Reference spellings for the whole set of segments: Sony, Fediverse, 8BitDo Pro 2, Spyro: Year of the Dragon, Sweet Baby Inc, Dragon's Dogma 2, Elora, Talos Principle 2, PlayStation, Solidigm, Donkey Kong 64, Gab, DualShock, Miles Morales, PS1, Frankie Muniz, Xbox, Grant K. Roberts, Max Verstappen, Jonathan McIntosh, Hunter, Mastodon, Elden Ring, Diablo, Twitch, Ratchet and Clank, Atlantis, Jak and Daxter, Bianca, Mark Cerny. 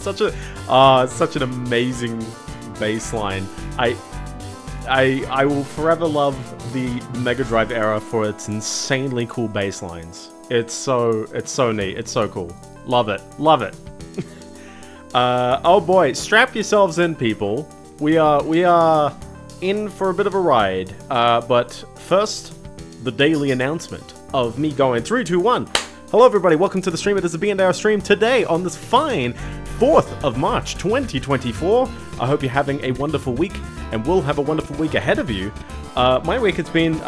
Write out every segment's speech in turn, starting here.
such an amazing baseline. I will forever love the Mega Drive era for its insanely cool baselines. It's so neat. It's so cool. Love it. Love it. Oh boy, strap yourselves in, people. We are in for a bit of a ride. But first, the daily announcement of me going 3, 2, 1. Hello everybody, welcome to the stream. It is a B&R stream today on this fine 4th of March 2024. I hope you're having a wonderful week, and we'll have a wonderful week ahead of you. My week has been,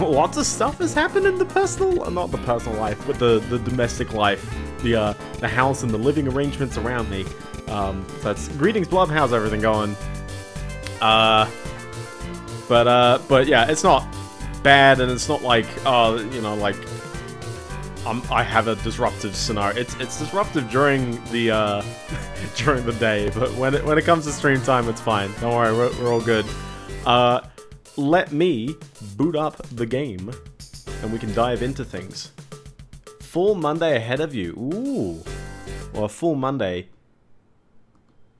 lots of stuff has happened in the personal, not the personal life, but the domestic life, the house and the living arrangements around me. So that's, greetings Blub, how's everything going? But yeah, it's not bad, and it's not like, you know, like, I have a disruptive scenario. It's disruptive during the during the day, but when it comes to stream time, it's fine. Don't worry, we're all good. Let me boot up the game, and we can dive into things. Full Monday ahead of you. Ooh, well, a full Monday.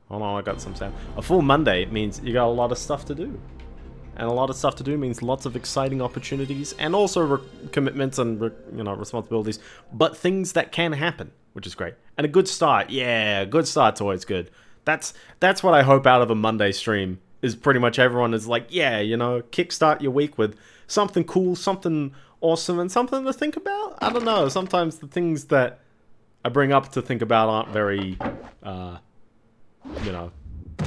Hold on, I got some sound. A full Monday means you got a lot of stuff to do. And a lot of stuff to do means lots of exciting opportunities and also commitments and you know, responsibilities, but things that can happen, which is great. And a good start, yeah, a good start's always good. That's what I hope out of a Monday stream, is pretty much everyone is like, yeah, you know, kickstart your week with something cool, something awesome, and something to think about. I don't know, sometimes the things that I bring up to think about aren't very, you know,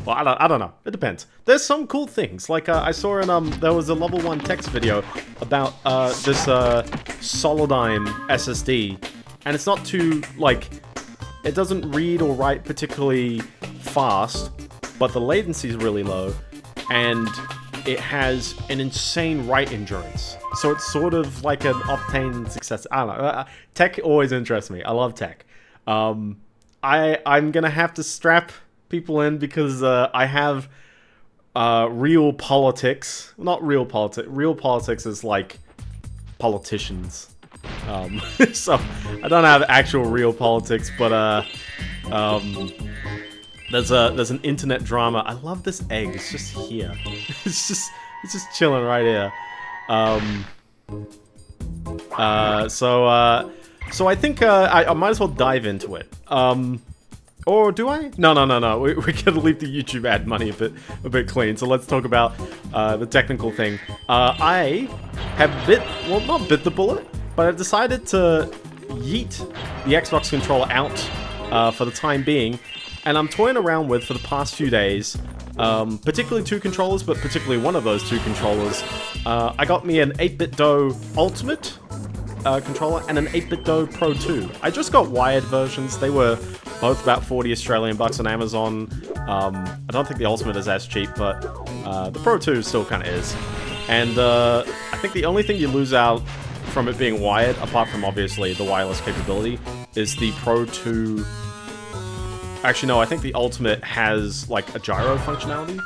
well, I don't know. It depends. There's some cool things. Like, I saw in, there was a level 1 text video about, this, Solidigm SSD. And it's not too, like, it doesn't read or write particularly fast, but the latency's really low, and it has an insane write endurance. So it's sort of like an Optane success. I don't know. Tech always interests me. I love tech. I'm gonna have to strap people in because I have real politics. Not real politics. Real politics is like politicians. So I don't have actual real politics, but there's an internet drama. I love this egg. It's just here. It's just chilling right here. So I think I might as well dive into it. Or do I? No. We're gonna leave the YouTube ad money a bit clean. So let's talk about the technical thing. I have not bit the bullet, but I've decided to yeet the Xbox controller out for the time being, and I'm toying around with for the past few days, particularly two controllers, but particularly one of those two controllers. I got me an 8BitDo Ultimate controller and an 8BitDo Pro 2. I just got wired versions. They were both about 40 Australian bucks on Amazon. I don't think the Ultimate is as cheap, but the Pro 2 still kind of is. And I think the only thing you lose out from it being wired, apart from obviously the wireless capability, is the Pro 2... Actually, no, I think the Ultimate has like a gyro functionality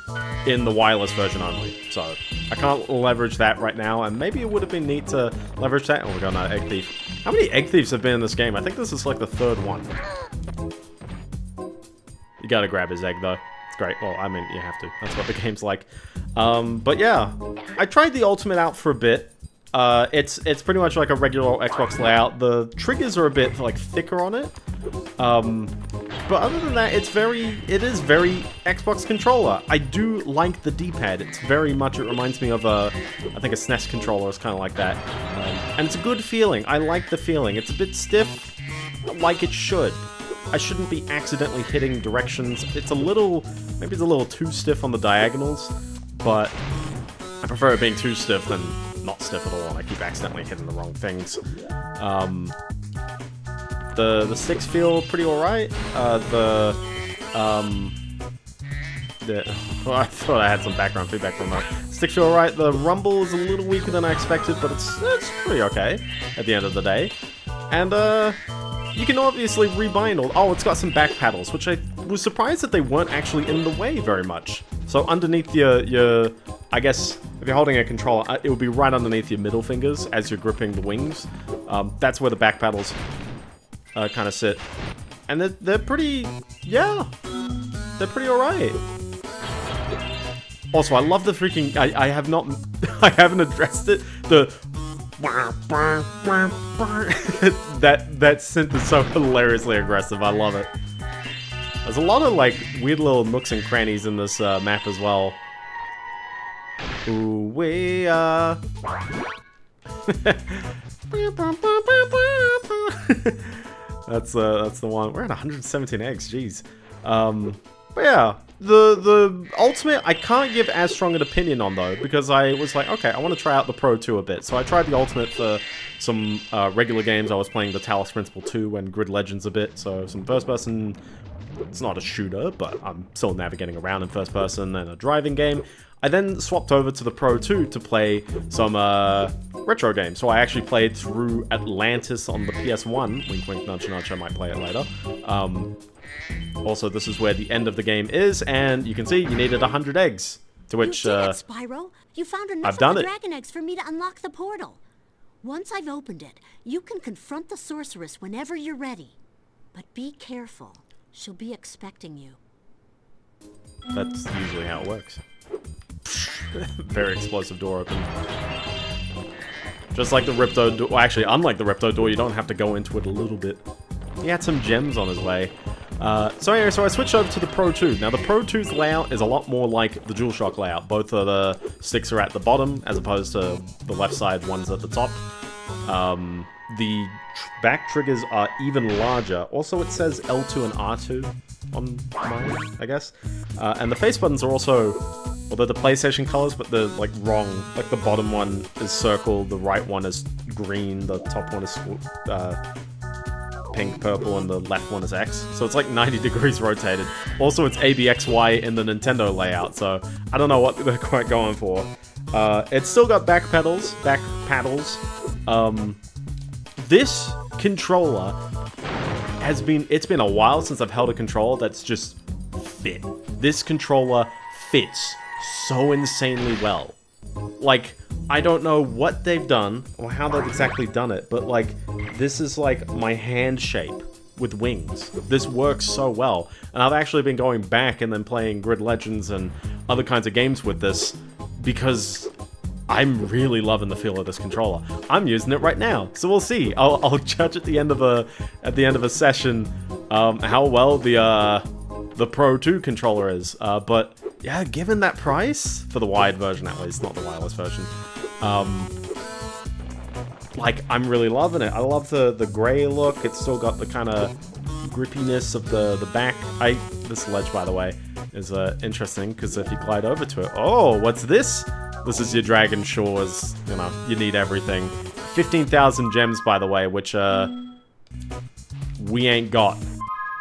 in the wireless version only. So I can't leverage that right now, and maybe it would have been neat to leverage that. Oh my god, no, Egg Thief. How many Egg Thieves have been in this game? I think this is like the third one. You gotta grab his egg, though. It's great. Well, I mean, you have to. That's what the game's like. But yeah, I tried the Ultimate out for a bit. It's pretty much like a regular Xbox layout. The triggers are a bit, like, thicker on it. But other than that, it is very Xbox controller. I do like the D-pad. It's very much, it reminds me of I think a SNES controller is kind of like that. And it's a good feeling. I like the feeling. It's a bit stiff, like it should. I shouldn't be accidentally hitting directions. Maybe it's a little too stiff on the diagonals, but I prefer it being too stiff than not stiff at all, and I keep accidentally hitting the wrong things. The sticks feel pretty alright. I thought I had some background feedback from that. Sticks feel alright. The rumble is a little weaker than I expected, but it's pretty okay at the end of the day. And you can obviously rebind all. Oh, it's got some back paddles, which I was surprised that they weren't actually in the way very much. So underneath your I guess if you're holding a controller, it would be right underneath your middle fingers as you're gripping the wings. That's where the back paddles kind of sit. And they're pretty, yeah, they're pretty alright. Also, I love the freaking, I have not, I haven't addressed it, the that synth is so hilariously aggressive, I love it. There's a lot of, like, weird little nooks and crannies in this map as well. Ooh, we are. That's the one. We're at 117 eggs, jeez. But yeah, the Ultimate I can't give as strong an opinion on though, because I was like, okay, I want to try out the Pro 2 a bit. So I tried the Ultimate for some regular games. I was playing the Talos Principle 2 and Grid Legends a bit, so some first person. It's not a shooter, but I'm still navigating around in first person and a driving game. I then swapped over to the Pro 2 to play some retro games. So I actually played through Atlantis on the PS1. Wink, wink, nudge, nudge, I might play it later. Also, this is where the end of the game is, and you can see you needed 100 eggs. To which, Spyro, you found enough of the dragon eggs for me to unlock the portal. Once I've opened it, you can confront the Sorceress whenever you're ready. But be careful. She'll be expecting you. That's usually how it works. Very explosive door open. Just like the Ripto door. Well, actually, unlike the Ripto door, you don't have to go into it a little bit. He had some gems on his way. So I switched over to the Pro 2. Now, the Pro 2's layout is a lot more like the DualShock layout. Both of the sticks are at the bottom, as opposed to the left side ones at the top. The back triggers are even larger. Also, it says L2 and R2 on mine, I guess. And the face buttons are also, although the PlayStation colors, but they're like wrong. Like the bottom one is circle, the right one is green, the top one is pink, purple, and the left one is X. So it's like 90 degrees rotated. Also, it's ABXY in the Nintendo layout, so I don't know what they're quite going for. It's still got back paddles. This controller has been, it's been a while since I've held a controller that's just fit. This controller fits so insanely well. Like, I don't know what they've done or how they've exactly done it, but like, this is like my hand shape with wings. This works so well. And I've actually been going back and then playing Grid Legends and other kinds of games with this because I'm really loving the feel of this controller. I'm using it right now, so we'll see. I'll judge at the end of a session how well the Pro 2 controller is. But yeah, given that price for the wired version, that way it's not the wireless version. Like, I'm really loving it. I love the gray look. It's still got the kind of grippiness of the back. This ledge, by the way, is interesting because if you glide over to it, oh, what's this? This is your Dragon Shores, you know, you need everything. 15,000 gems, by the way, which, we ain't got.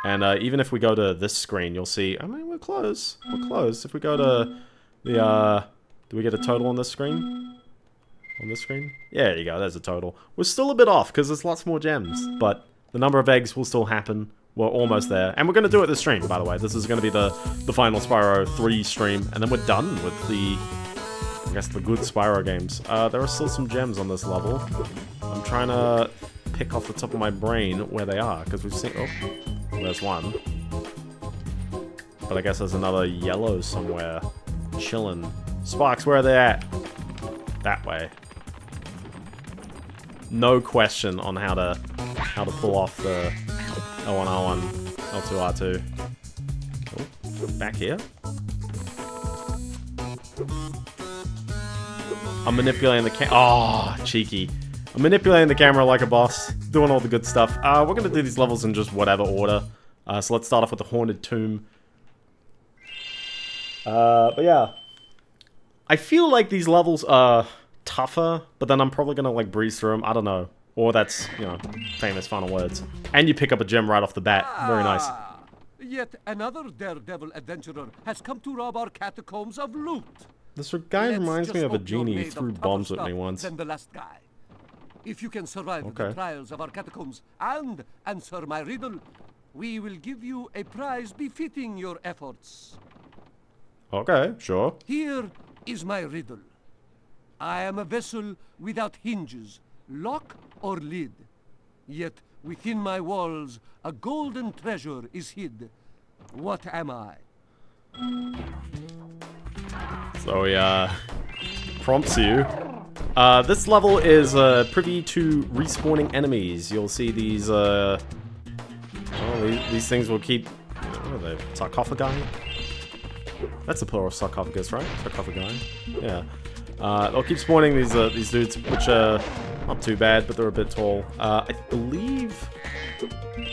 And, even if we go to this screen, you'll see, I mean, we're close. We're close. If we go to the, do we get a total on this screen? On this screen? Yeah, there you go, there's a total. We're still a bit off, because there's lots more gems. But the number of eggs will still happen. We're almost there. And we're going to do it this stream, by the way. This is going to be the final Spyro 3 stream. And then we're done with the, I guess, the good Spyro games. There are still some gems on this level. I'm trying to pick off the top of my brain where they are, because we've seen, oh, there's one. But I guess there's another yellow somewhere. Chillin'. Sparks, where are they at? That way. No question on how to pull off the L1, R1, L2, R2. Oh, back here? I'm manipulating the camera. Oh, cheeky. I'm manipulating the camera like a boss, doing all the good stuff. We're going to do these levels in just whatever order. So let's start off with the Haunted Tomb. But yeah. I feel like these levels are tougher, but then I'm probably going to like breeze through them. I don't know. Or that's, you know, famous final words. And you pick up a gem right off the bat. Very nice. Yet another daredevil adventurer has come to rob our catacombs of loot. This guy reminds me of a genie who threw bombs at me once. The last guy. If you can survive the trials of our catacombs and answer my riddle, we will give you a prize befitting your efforts. Okay, sure. Here is my riddle. I am a vessel without hinges, lock or lid. Yet Within my walls, a golden treasure is hid. What am I? So he prompts you. This level is privy to respawning enemies. You'll see these these things will keep. What are they? Sarcophagi? That's the plural of sarcophagus, right? Sarcophagi. Yeah. They'll keep spawning these dudes, which are not too bad, but they're a bit tall. I believe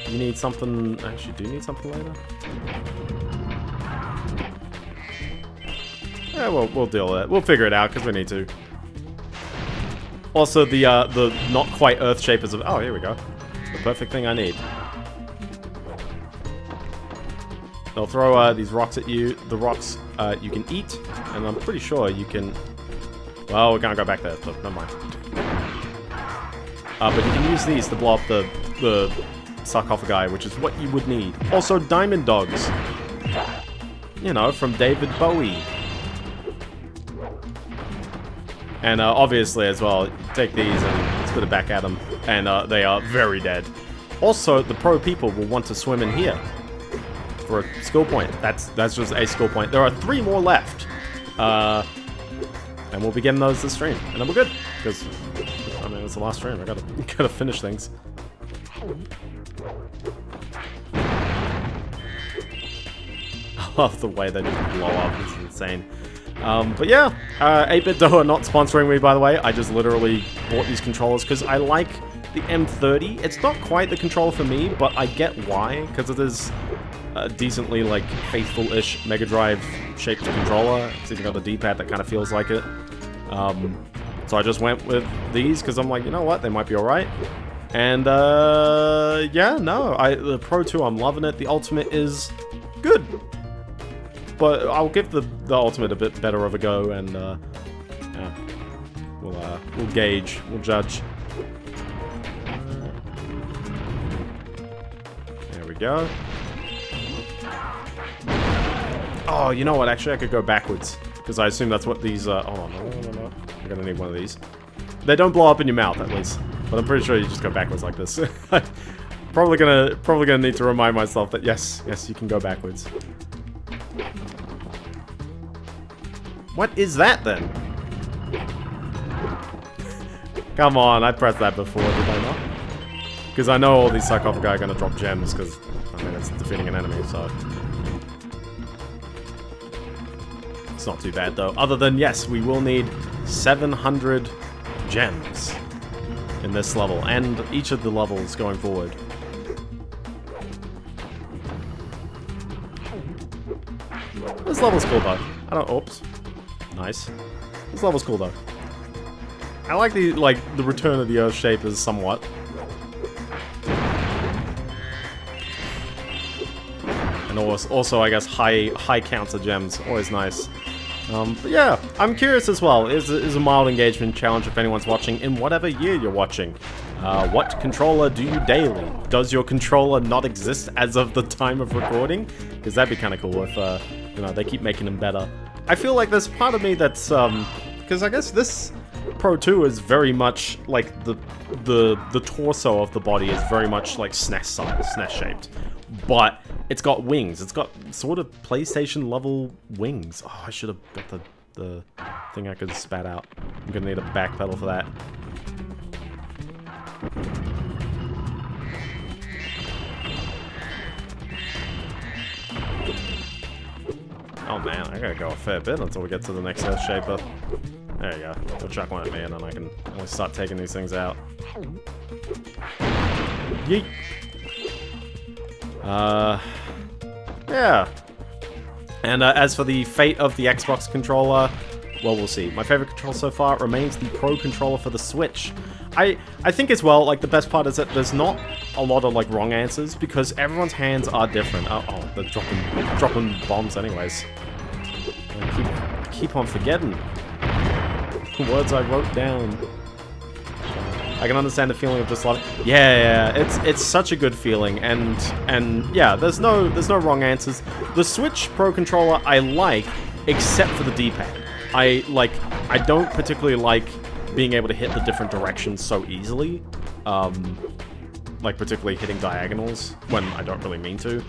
you need something. Actually, do you need something later? Yeah, we'll deal with it. We'll figure it out because we need to. Also, the not quite Earth shapers of. Oh, here we go. The perfect thing I need. They'll throw these rocks at you. The rocks you can eat, and I'm pretty sure you can. Well, we're gonna go back there. Look, never mind. But you can use these to blow up the sarcophagi, which is what you would need. Also, diamond dogs. You know, from David Bowie. And obviously, as well, take these and spit it back at them, and they are very dead. Also, the pro people will want to swim in here for a skill point. That's just a skill point. There are 3 more left, and we'll be getting those this stream, and then we're good because I mean it's the last stream. I gotta finish things. I love the way they just blow up. It's insane. But yeah, 8BitDo are not sponsoring me, by the way. I just literally bought these controllers because I like the M30. It's not quite the controller for me, but I get why, because it is a decently, like, faithful-ish Mega Drive-shaped controller. It's even got the D-pad that kind of feels like it. So I just went with these because I'm like, you know what, they might be alright. And, yeah, no, the Pro 2, I'm loving it. The Ultimate is good. But I'll give the Ultimate a bit better of a go, and yeah, we'll gauge, we'll judge. There we go. Oh, you know what? Actually, I could go backwards because I assume that's what these. Oh no! I'm gonna need one of these. They don't blow up in your mouth, at least. But I'm pretty sure you just go backwards like this. probably gonna need to remind myself that yes, you can go backwards. What is that then? Come on, I pressed that before, did I not? Because I know all these sarcophagi are going to drop gems, because, I mean, it's defeating an enemy, so. It's not too bad, though. Other than, yes, we will need 700 gems in this level, and each of the levels going forward. This level's cool, though. I don't. Oops. Nice. This level's cool though. I like the return of the Earth Shapers somewhat. And also I guess high counter gems, always nice. But yeah, I'm curious as well. Is a mild engagement challenge if anyone's watching in whatever year you're watching. What controller do you daily? Does your controller not exist as of the time of recording? Because that'd be kind of cool if you know they keep making them better. I feel like there's part of me that's, because I guess this Pro 2 is very much, like, the torso of the body is very much, like, SNES-shaped. But it's got wings. It's got sort of PlayStation-level wings. Oh, I should have got the thing I could spat out. I'm going to need a backpedal for that. Oh man, I gotta go a fair bit until we get to the next Earth Shaper. There you go. We'll chuck one at me and then I can always start taking these things out. Yeet! Yeah. And as for the fate of the Xbox controller, well, we'll see. My favorite controller so far remains the Pro controller for the Switch. I think as well, like, the best part is that there's not a lot of, like, wrong answers because everyone's hands are different. Uh-oh, they're dropping bombs anyways. I keep on forgetting the words I wrote down. I can understand the feeling of just like, yeah, it's such a good feeling, and yeah, there's no wrong answers. The Switch Pro controller I like, except for the D-pad. I don't particularly like being able to hit the different directions so easily. like particularly hitting diagonals when I don't really mean to.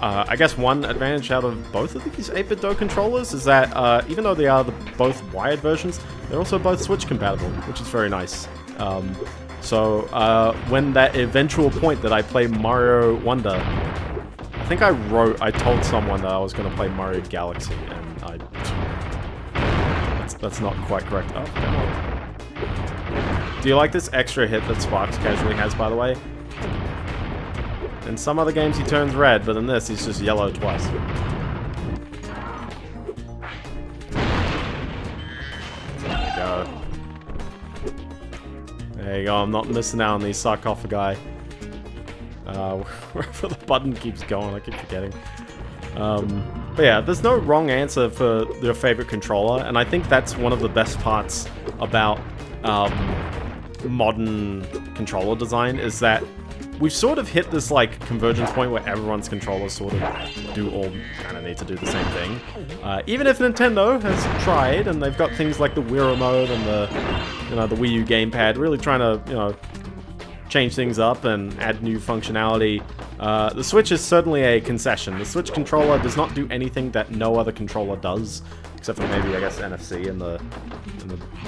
I guess one advantage out of both of these 8BitDo controllers is that even though they are both wired versions, they're also both Switch compatible, which is very nice. So when that eventual point that I play Mario Wonder, I think I told someone that I was going to play Mario Galaxy, and that's not quite correct. Oh, come on. Do you like this extra hit that Sparks casually has, by the way? In some other games he turns red, but in this he's just yellow twice. There you go. There you go, I'm not missing out on these sarcophagi. Wherever the button keeps going, I keep forgetting. But yeah, there's no wrong answer for your favorite controller, and I think that's one of the best parts about modern controller design, is that we've sort of hit this like convergence point where everyone's controllers sort of need to do the same thing. Even if Nintendo has tried, and they've got things like the Wii Remote and the the Wii U gamepad, really trying to change things up and add new functionality. The Switch is certainly a concession. The Switch controller does not do anything that no other controller does, except for maybe I guess NFC and the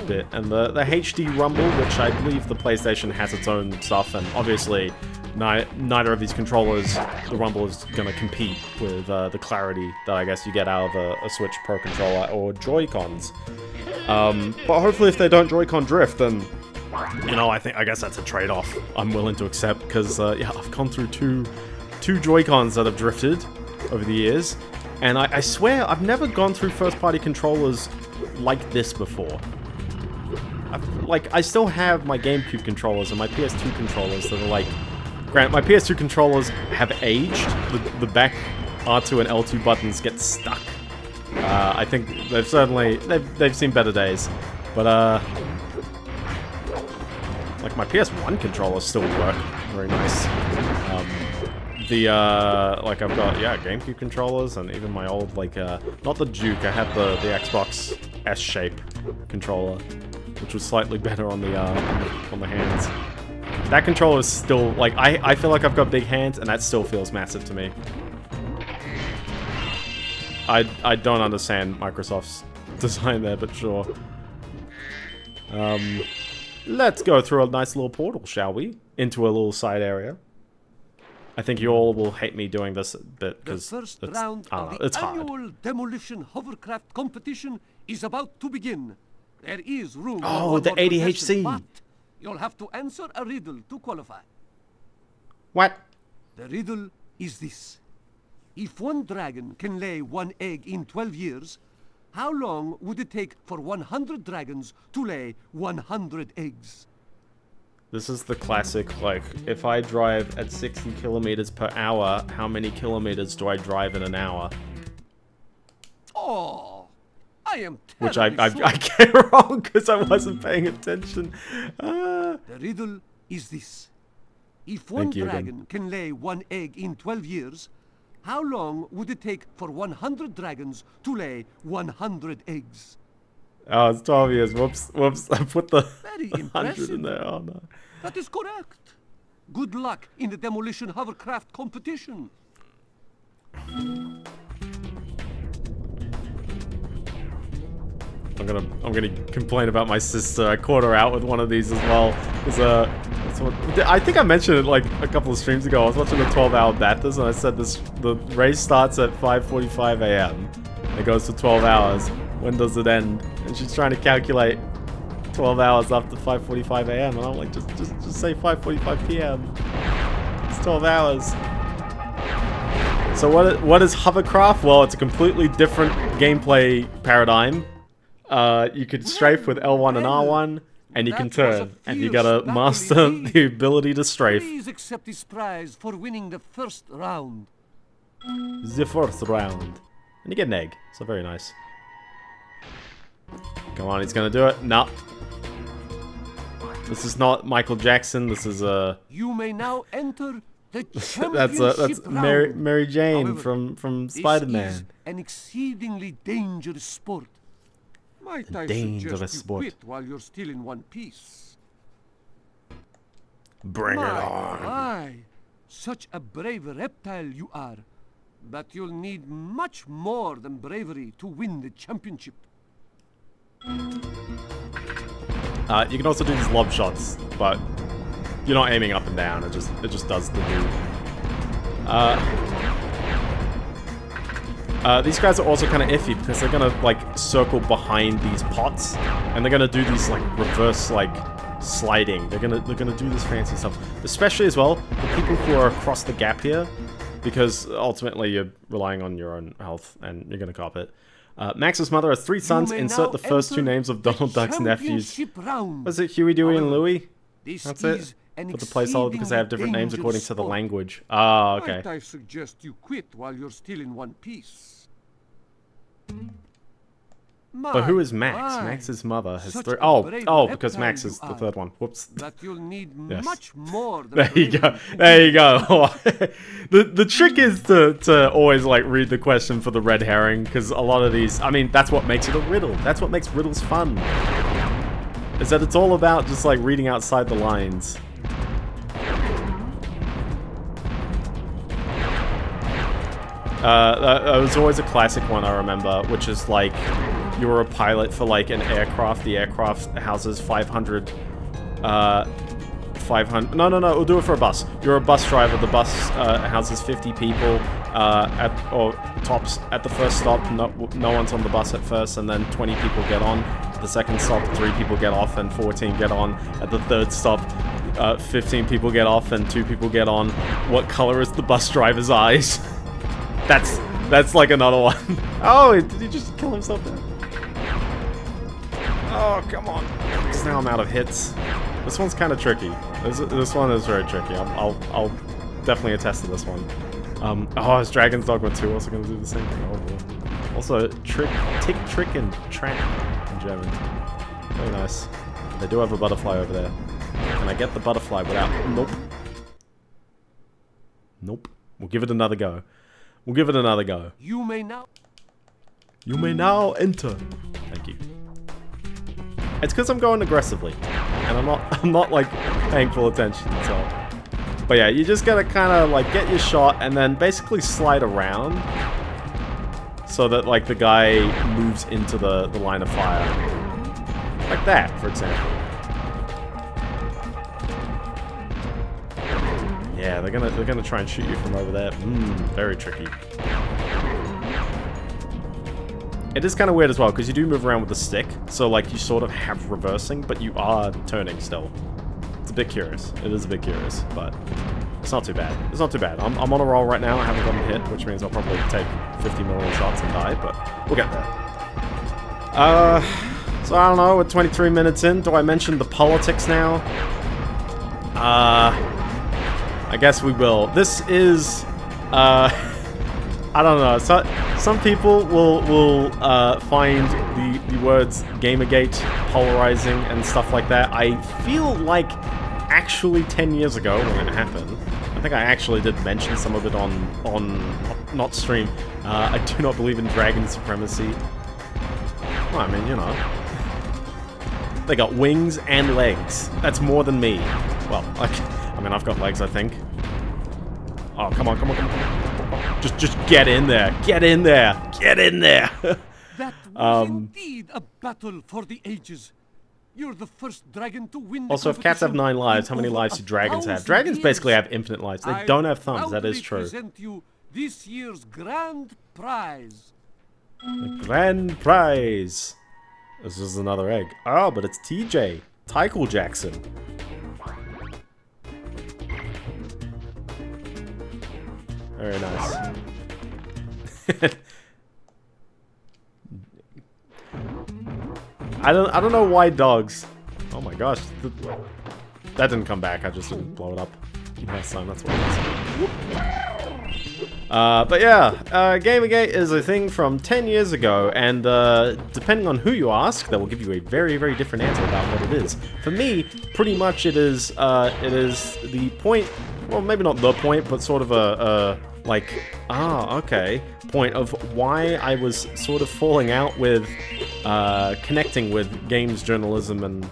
bit and the HD Rumble, which I believe the PlayStation has its own stuff, and obviously. Neither of these controllers, the Rumble is going to compete with the clarity that I guess you get out of a Switch Pro controller or Joy-Cons. But hopefully if they don't Joy-Con drift, then, I guess that's a trade-off I'm willing to accept, because, yeah, I've gone through two Joy-Cons that have drifted over the years, and I swear I've never gone through first-party controllers like this before. I still have my GameCube controllers and my PS2 controllers that are like... Grant, my PS2 controllers have aged. The back R2 and L2 buttons get stuck. I think they've certainly... They've seen better days. But, like, my PS1 controllers still work. Very nice. Like, I've got, yeah, GameCube controllers and even my old, like, not the Duke. I had the Xbox S-shape controller, which was slightly better on the hands. That controller is still, like, I feel like I've got big hands, and that still feels massive to me. I don't understand Microsoft's design there, but sure. Let's go through a nice little portal, shall we? Into a little side area. I think you all will hate me doing this bit, because it's hard. The annual demolition hovercraft competition is about to begin. There is room... Oh, the ADHC! You'll have to answer a riddle to qualify. What? The riddle is this. If one dragon can lay one egg in 12 years, how long would it take for 100 dragons to lay 100 eggs? This is the classic, like, if I drive at 60 kilometers per hour, how many kilometers do I drive in an hour? Oh. I am Which I came wrong because I wasn't paying attention. The riddle is this. If one dragon can lay one egg in 12 years, how long would it take for 100 dragons to lay 100 eggs? Oh, it's 12 years. Whoops, whoops. I put the 100 in there. Oh, no. That is correct. Good luck in the demolition hovercraft competition. I'm gonna complain about my sister. I caught her out with one of these as well. I think I mentioned it like a couple of streams ago. I was watching the 12-hour Bathers, and I said the race starts at 5:45 a.m. It goes for 12 hours. When does it end? And she's trying to calculate 12 hours after 5:45 a.m. And I'm like, just say 5:45 p.m. It's 12 hours. So what is hovercraft? Well, it's a completely different gameplay paradigm. You could strafe with L1 and R1, and you can turn, and you gotta master the ability to strafe. Please accept this prize for winning the first round. The first round. And you get an egg, so very nice. Come on, he's gonna do it. No. This is not Michael Jackson, this is a... You may now enter the championship that's Mary Jane. However, from Spider-Man. This is an exceedingly dangerous sport. Might I suggest you quit while you're still in one piece? Bring it on. My, such a brave reptile you are. But you'll need much more than bravery to win the championship. You can also do these lob shots, but you're not aiming up and down. It just does the do. These guys are also kind of iffy because they're gonna like circle behind these pots, and they're gonna do these like reverse like sliding. They're gonna do this fancy stuff, especially as well the people who are across the gap here, because ultimately you're relying on your own health and you're gonna cop it. Max's mother has 3 sons. Insert the first 2 names of Donald Duck's nephews. Was it Huey, Dewey, and Louie? That's it. But the play solid because they have different names according to the language. Ah, okay. I suggest you quit while you're still in one piece. But who is Max? Max's mother has 3. Oh, because Max is the 3rd one. Whoops. But you'll need much more than there you go. There you go. The trick is to always like read the question for the red herring, because a lot of these, I mean, that's what makes it a riddle. That's what makes riddles fun. Is that it's all about just like reading outside the lines. It was always a classic one I remember, which is like, you were a pilot for like an aircraft. The aircraft houses 500. No, we'll do it for a bus. You're a bus driver. The bus houses 50 people at the first stop. No one's on the bus at first, and then 20 people get on. At the second stop, 3 people get off, and 14 get on. At the third stop, 15 people get off, and 2 people get on. What color is the bus driver's eyes? That's like another one. Oh, did he just kill himself there? Oh, come on. Because now I'm out of hits. This one's kind of tricky. This one is very tricky. I'll definitely attest to this one. Oh, is Dragon's Dogma 2 also going to do the same thing? Oh, boy. Also, tick, trick, and trap in German. Very nice. They do have a butterfly over there. Can I get the butterfly without... Nope. Nope. We'll give it another go. We'll give it another go. You may now enter. Thank you. It's because I'm going aggressively, and I'm not like paying full attention. So, but yeah, you just gotta kind of like get your shot and then basically slide around so that like the guy moves into the line of fire, like that, for example. Yeah, they're gonna try and shoot you from over there. Very tricky. It is kind of weird as well, because you do move around with the stick, so like you sort of have reversing, but you are turning still. It's a bit curious. It is a bit curious, but it's not too bad. It's not too bad. I'm on a roll right now. I haven't gotten hit, which means I'll probably take 50 million shots and die, but we'll get there. So I don't know. We're 23 minutes in. Do I mention the politics now? I guess we will. This is, I don't know, so, some people will find the words Gamergate polarizing and stuff like that. I feel like actually 10 years ago when it happened, I think I actually did mention some of it on not stream. I do not believe in dragon supremacy. Well, I mean, you know. They got wings and legs. That's more than me. Well, I mean, I've got legs, I think. Oh, come on. Just get in there. Get in there. That was indeed a battle for the ages. You're the first dragon to win. Also, if cats have 9 lives, how many lives do dragons have? Dragons basically have infinite lives. They don't have thumbs, that is true. I present you this year's grand prize. The grand prize. This is another egg. Oh, but it's TJ. Tykel Jackson. Very nice. I don't know why dogs. Oh my gosh, that didn't come back. I just didn't blow it up last time. That's what it was. But yeah, Gamergate is a thing from 10 years ago, and depending on who you ask, they will give you a very, very different answer about what it is. For me, pretty much it is the point. Well, maybe not the point, but sort of point of why I was sort of falling out with, connecting with games journalism and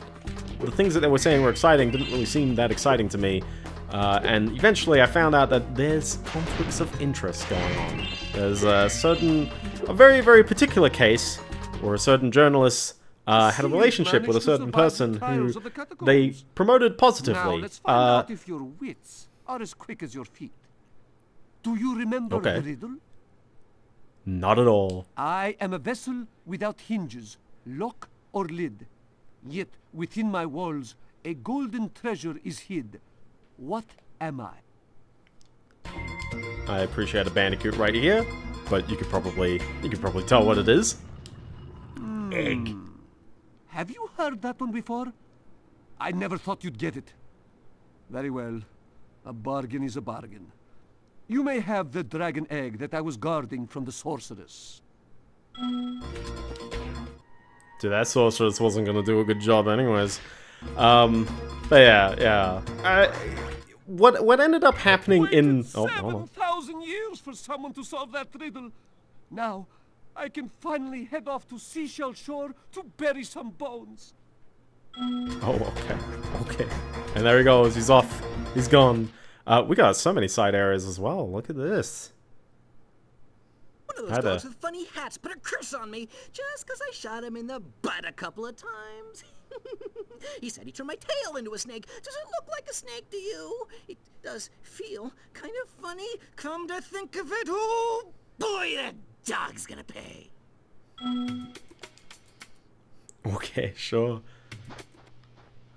the things that they were saying were exciting didn't really seem that exciting to me. And eventually I found out that there's conflicts of interest going on. There's a very, very particular case where a certain journalist had a relationship with a certain person who they promoted positively. Now, let's find out if your wits are as quick as your feet. Do you remember the riddle? Not at all. I am a vessel without hinges, lock or lid. Yet within my walls a golden treasure is hid. What am I? I appreciate a Bandicoot right here, but you could probably tell what it is. Egg. Have you heard that one before? I never thought you'd get it. Very well. A bargain is a bargain. You may have the dragon egg that I was guarding from the sorceress. Dude, that sorceress wasn't gonna do a good job anyways. But yeah. What ended up happening in 7,000 years for someone to solve that riddle. Now I can finally head off to Seashell Shore to bury some bones. Oh, okay. And there he goes. He's off. He's gone. We got so many side areas as well. Look at this. One of those guys with funny hats put a curse on me just because I shot him in the butt a couple of times. He said he turned my tail into a snake. Does it look like a snake to you? It does feel kind of funny. Come to think of it, oh boy, that dog's gonna pay. Okay, sure.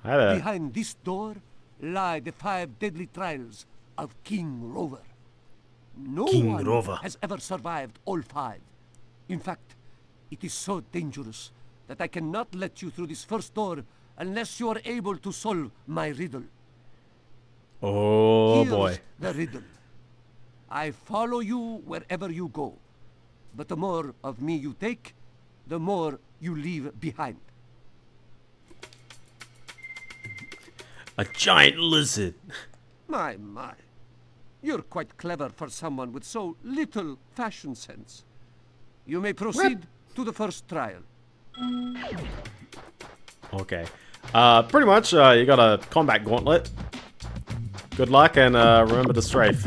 Behind this door lie the 5 deadly trials of King Rover. No one has ever survived all 5. In fact, it is so dangerous that I cannot let you through this first door unless you are able to solve my riddle. Oh, here's boy. The riddle. I follow you wherever you go, but the more of me you take, the more you leave behind. A giant lizard. My. You're quite clever for someone with so little fashion sense. You may proceed to the first trial. Okay. Pretty much, you got a combat gauntlet. Good luck, and remember to strafe.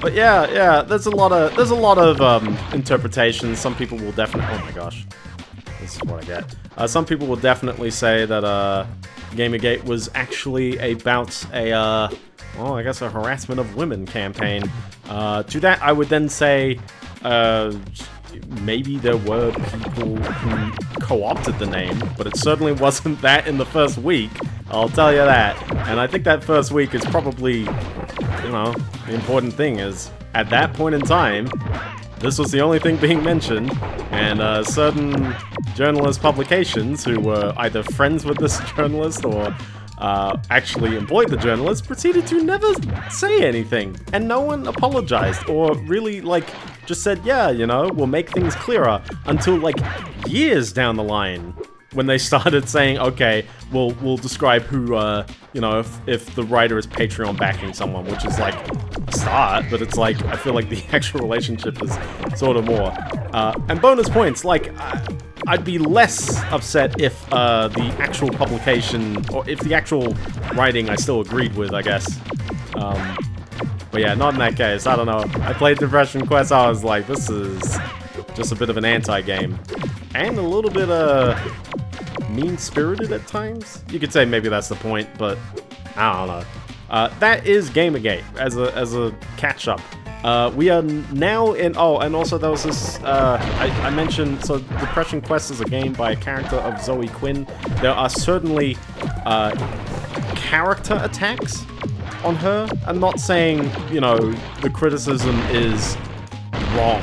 But yeah, there's a lot of interpretations. Some people will definitely. Oh my gosh. This is what I get. Some people will definitely say that Gamergate was actually about a, well, I guess a harassment of women campaign. To that, I would then say maybe there were people who co-opted the name, but it certainly wasn't that in the first week. I'll tell you that. And I think that first week is probably, the important thing is, at that point in time, this was the only thing being mentioned, and certain journalist publications who were either friends with this journalist or actually employed the journalist proceeded to never say anything, and no one apologized or really just said, yeah, we'll make things clearer, until years down the line when they started saying, okay, we'll describe who, if the writer is Patreon backing someone, which is start, but it's I feel the actual relationship is sort of more. And bonus points, I'd be less upset if the actual publication, or if the actual writing I still agreed with, I guess. But yeah, not in that case, I don't know. I played Depression Quest, I was like, this is just a bit of an anti-game. And a little bit, mean-spirited at times? You could say maybe that's the point, but I don't know. That is Gamergate, as a catch-up. We are now in... Oh, and also there was this... I mentioned... So, Depression Quest is a game by a character of Zoe Quinn. There are certainly character attacks on her. I'm not saying, the criticism is wrong.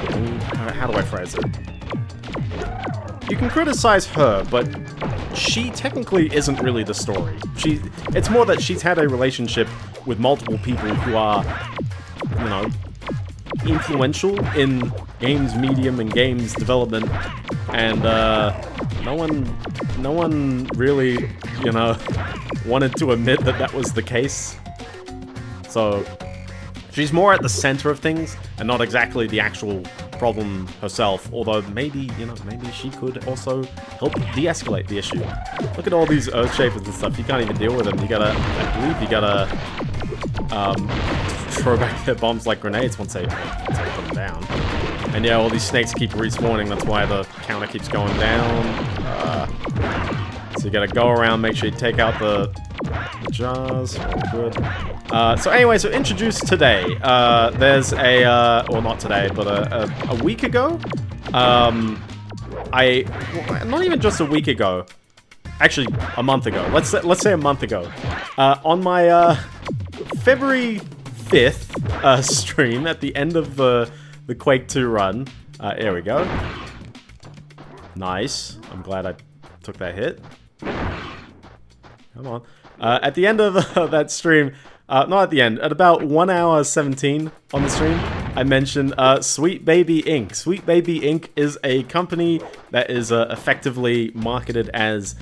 How do I phrase it? You can criticize her, but she technically isn't really the story. It's more that she's had a relationship with multiple people who are, influential in games medium and games development, and no one really, wanted to admit that that was the case. So she's more at the center of things and not exactly the actual problem herself, although maybe, you know, maybe she could also help de-escalate the issue. Look at all these earth shapers and stuff, you can't even deal with them. You gotta, I believe you gotta throw back their bombs like grenades once they put them down. And yeah, all these snakes keep respawning, that's why the counter keeps going down. So you gotta go around, make sure you take out the jars, all good. So anyway, so introduced today, there's a, well not today, but a week ago? Well, not even just a week ago, actually a month ago, let's say a month ago. On my February 5th stream at the end of the Quake 2 run, there we go. Nice, I'm glad I took that hit. Come on. At the end of that stream, not at the end, at about 1 hour 17 on the stream, I mentioned Sweet Baby Inc. Sweet Baby Inc. is a company that is effectively marketed as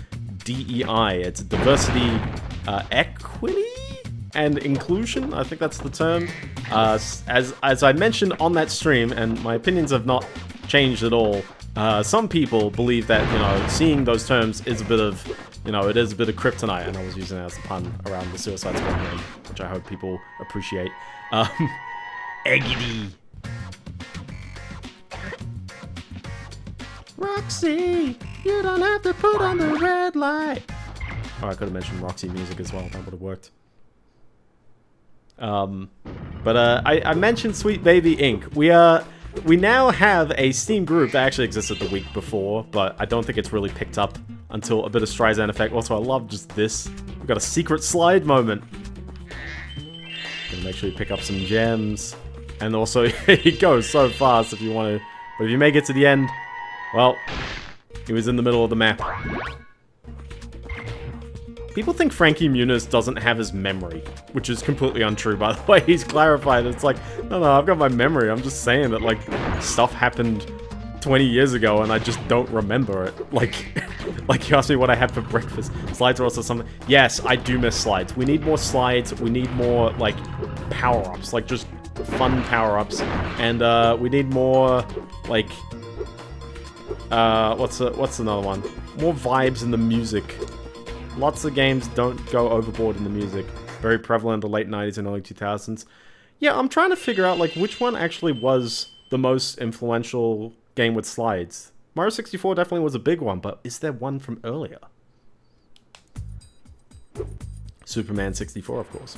DEI. It's diversity, equity, and inclusion. I think that's the term. As I mentioned on that stream, and my opinions have not changed at all. Some people believe that, you know, seeing those terms is a bit of, you know, it is a bit of kryptonite, and I was using that as a pun around the Suicide Squad game, which I hope people appreciate. Eggity. Roxy, you don't have to put on the red light. Oh, I could have mentioned Roxy music as well. That would have worked. But I mentioned Sweet Baby Inc. We now have a Steam group that actually existed the week before, but I don't think it's really picked up until a bit of Streisand effect. Also, I love just this. We've got a secret slide moment. Gonna make sure you pick up some gems. And also, it goes so fast if you want to. But if you make it to the end, well, he was in the middle of the map. People think Frankie Muniz doesn't have his memory, which is completely untrue, by the way. He's clarified. It's like, no, I've got my memory. I'm just saying that, like, stuff happened 20 years ago and I just don't remember it. Like you asked me what I had for breakfast. Slides are also something. Yes, I do miss slides. We need more slides. We need more, like, power-ups. Like, just fun power-ups. And, we need more, like, what's another one? More vibes in the music. Lots of games don't go overboard in the music. Very prevalent in the late 90s and early 2000s. Yeah, I'm trying to figure out, like, which one actually was the most influential game with slides. Mario 64 definitely was a big one, but is there one from earlier? Superman 64, of course.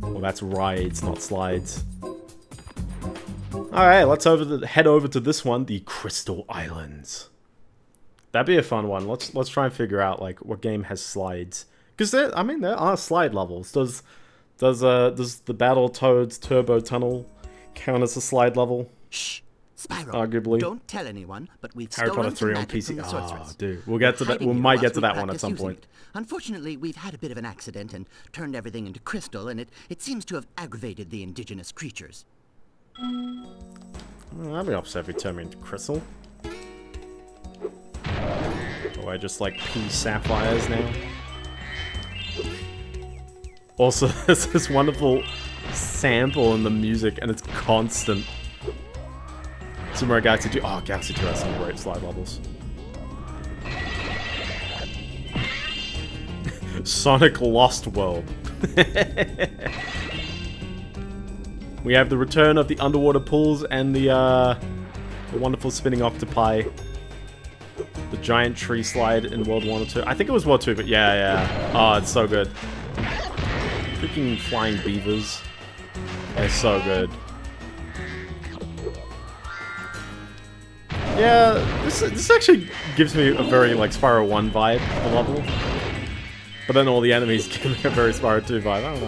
Well, that's rides, not slides. Alright, let's head over to this one, the Crystal Islands. That'd be a fun one. Let's try and figure out, like, what game has slides, because there are slide levels. Does the Battletoads Turbo Tunnel count as a slide level? Shh, Spyro. Arguably. Don't tell anyone, but we've Harry Potter 3 on PC. Ah, dude, we'll get to that. We might get to that one at some point. Unfortunately, we've had a bit of an accident and turned everything into crystal, and it seems to have aggravated the indigenous creatures. I'd be upset if we turn me into crystal. Oh, I just like pee sapphires now. Also, there's this wonderful sample in the music, and it's constant. Super Mario Galaxy 2. Oh, Galaxy 2 has some great slide levels. Sonic Lost World. We have the return of the underwater pools and the wonderful spinning octopi. The giant tree slide in World 1 or 2. I think it was World 2, but yeah. Oh, it's so good. Freaking flying beavers. They're so good. Yeah, this actually gives me a very, like, Spyro 1 vibe, a level. But then all the enemies give me a very Spyro 2 vibe, I don't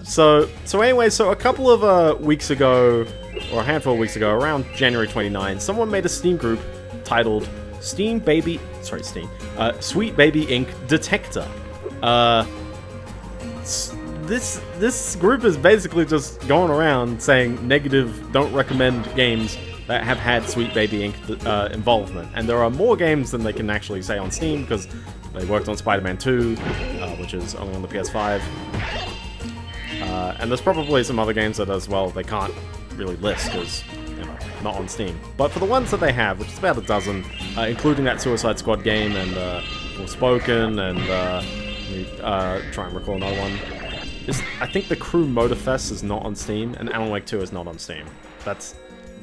know. So anyway, so a couple of weeks ago, or a handful of weeks ago, around January 29, someone made a Steam group titled Sweet Baby Inc. Detector. This group is basically just going around saying negative, don't recommend games that have had Sweet Baby Inc. Involvement. And there are more games than they can actually say on Steam, because they worked on Spider-Man 2, which is only on the PS5. And there's probably some other games that as well they can't really list, because not on Steam. But for the ones that they have, which is about a dozen, including that Suicide Squad game and Forspoken and try and recall another one. Just, I think the Crew Motorfest is not on Steam, and Alan Wake 2 is not on Steam. That's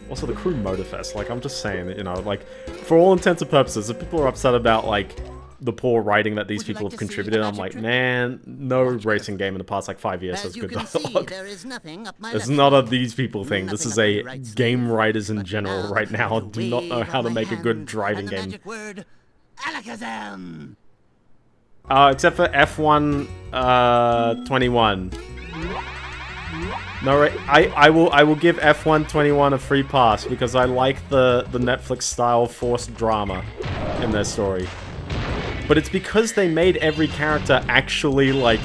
also the Crew Motorfest. Like, I'm just saying, you know, like, for all intents and purposes, if people are upset about, like, the poor writing that these people have contributed, I'm like, man, no racing game in the past, like, 5 years has good dialogue. It's not a these people thing. This is a game writers in general right now do not know how to make a good driving game. Except for F1 21. No, right, I will give F1 21 a free pass because I like the Netflix style forced drama in their story. But it's because they made every character actually, like,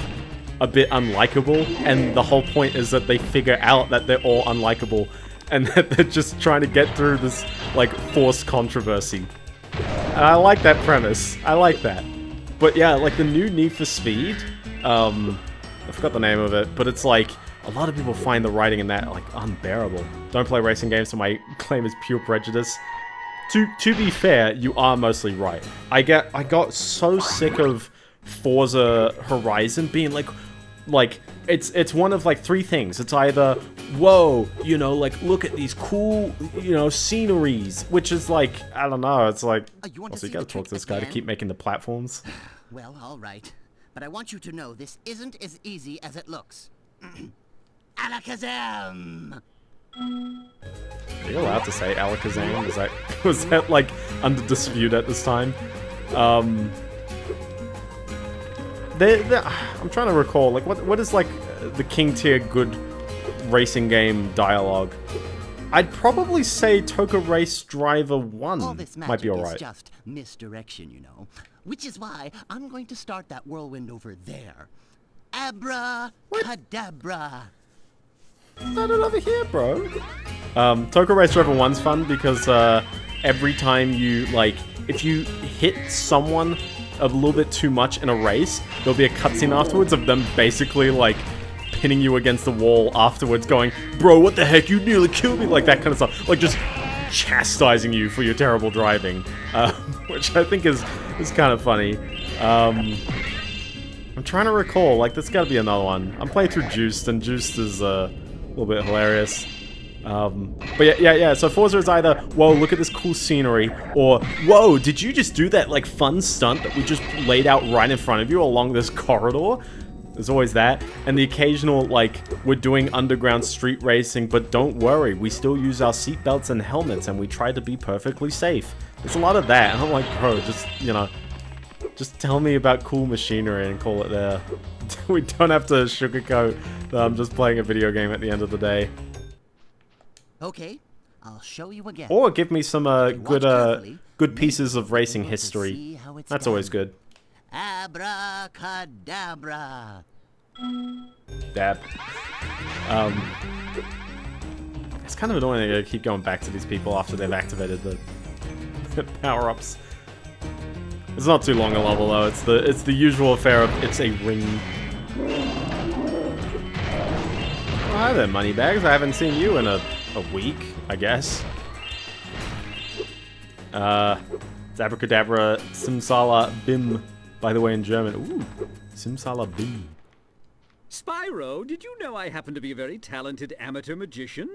a bit unlikable, and the whole point is that they figure out that they're all unlikable and that they're just trying to get through this, like, forced controversy. And I like that premise. I like that. But yeah, like the new Need for Speed, I forgot the name of it, but it's like, a lot of people find the writing in that, like, unbearable. Don't play racing games, so my claim is pure prejudice. To be fair, you are mostly right. I got so sick of Forza Horizon being like, it's one of, like, three things. It's either, whoa, you know, like, look at these cool, you know, sceneries, which is like, I don't know, it's like, also you gotta talk to this guy to keep making the platforms. Well, alright, but I want you to know this isn't as easy as it looks. Alakazam! Are you allowed to say Alakazam? Was that like, under dispute at this time? I'm trying to recall, like, what is, like, the king tier good racing game dialogue? I'd probably say Toka Race Driver 1 might be alright. Just misdirection, you know. Which is why I'm going to start that whirlwind over there. Abra Cadabra. Start it over here, bro. Toka Race Driver 1's fun because every time you, like, if you hit someone a little bit too much in a race, there'll be a cutscene afterwards of them basically, like, pinning you against the wall afterwards going, bro, what the heck, you nearly killed me, like that kind of stuff. Like, just chastising you for your terrible driving, which I think is kind of funny. I'm trying to recall, like, there's gotta be another one. I'm playing through Juiced, and Juiced is a little bit hilarious. But yeah, so Forza is either, whoa, look at this cool scenery, or, whoa, did you just do that, like, fun stunt that we just laid out right in front of you along this corridor? There's always that, and the occasional, like, we're doing underground street racing, but don't worry, we still use our seatbelts and helmets, and we try to be perfectly safe. There's a lot of that, and I'm like, bro, just, you know, just tell me about cool machinery and call it there. We don't have to sugarcoat that I'm just playing a video game at the end of the day. Okay, I'll show you again. Or give me some good pieces of racing history. That's always good. Abracadabra. Dab. It's kind of annoying to keep going back to these people after they've activated the power-ups. It's not too long a level though. It's the usual affair of it's a ring. Oh, hi there, Moneybags. I haven't seen you in a week, I guess. Abracadabra, Simsala Bim. By the way, in German, ooh, Simsala Bim. Spyro, did you know I happen to be a very talented amateur magician?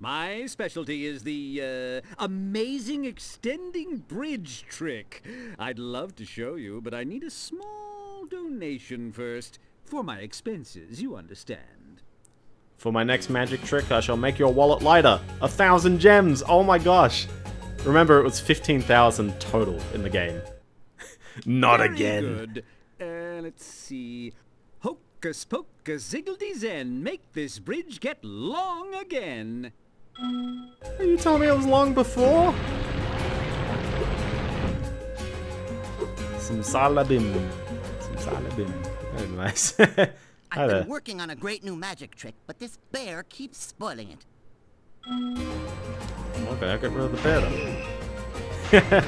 My specialty is the amazing extending bridge trick. I'd love to show you, but I need a small donation first for my expenses, you understand. For my next magic trick, I shall make your wallet lighter. 1,000 gems, oh my gosh. Remember, it was 15,000 total in the game. Not very again. Good. Let's see. Hocus pocus ziggledy zen. Make this bridge get long again. Are you telling me it was long before? Simsalabim. Simsalabim. Very nice. I've been working on a great new magic trick, but this bear keeps spoiling it. Okay, I'll get rid of the bear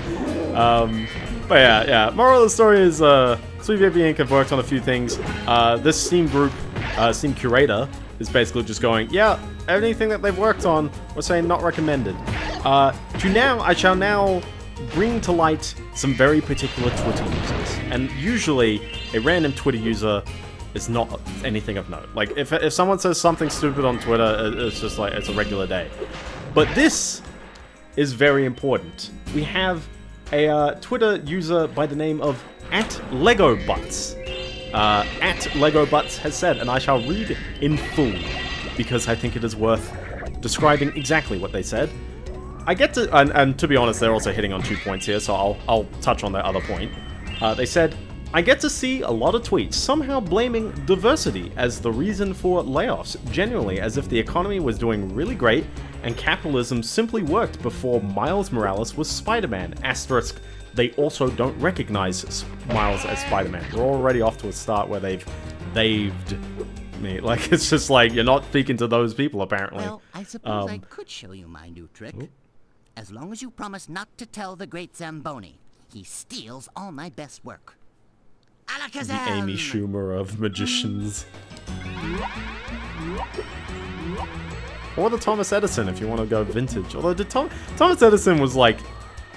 though. But yeah, moral of the story is, Sweet Baby Inc. have worked on a few things. This Steam group, Steam curator, is basically just going, yeah, anything that they've worked on, we're saying not recommended. I shall now bring to light some very particular Twitter users. And usually, a random Twitter user is not anything of note. Like, if someone says something stupid on Twitter, it's just like, it's a regular day. But this is very important. We have a Twitter user by the name of @LegoButts. @LegoButts has said, and I shall read it in full, because I think it is worth describing exactly what they said. I get to, and to be honest, they're also hitting on 2 points here, so I'll touch on that other point. They said, I get to see a lot of tweets somehow blaming diversity as the reason for layoffs, genuinely as if the economy was doing really great and capitalism simply worked before Miles Morales was Spider-Man. Asterisk, they also don't recognize Miles as Spider-Man. We're already off to a start where they've me. Like, it's just like, you're not speaking to those people, apparently. Well, I suppose I could show you my new trick. Ooh. As long as you promise not to tell the great Zamboni. He steals all my best work. The Amy Schumer of magicians. Or the Thomas Edison, if you want to go vintage. Although the Thomas Edison was like,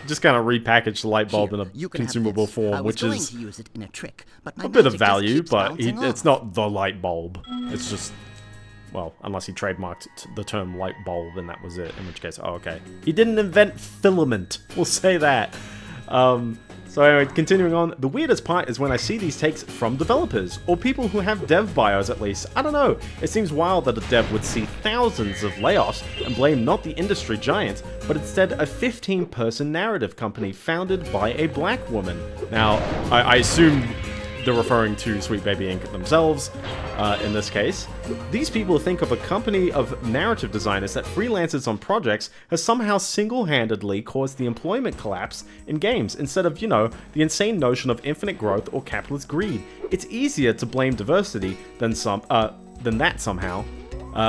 just kind of repackaged the light bulb in a consumable form, which is a bit of value, but it's not the light bulb. It's just, well, unless he trademarked the term light bulb and that was it, in which case, oh, okay. He didn't invent filament, we'll say that. So anyway, continuing on, the weirdest part is when I see these takes from developers, or people who have dev bios at least. I don't know, it seems wild that a dev would see thousands of layoffs and blame not the industry giants, but instead a 15-person narrative company founded by a black woman. Now, I assume they're referring to Sweet Baby Inc. themselves, in this case. These people think of a company of narrative designers that freelances on projects has somehow single-handedly caused the employment collapse in games, instead of, you know, the insane notion of infinite growth or capitalist greed. It's easier to blame diversity than that somehow.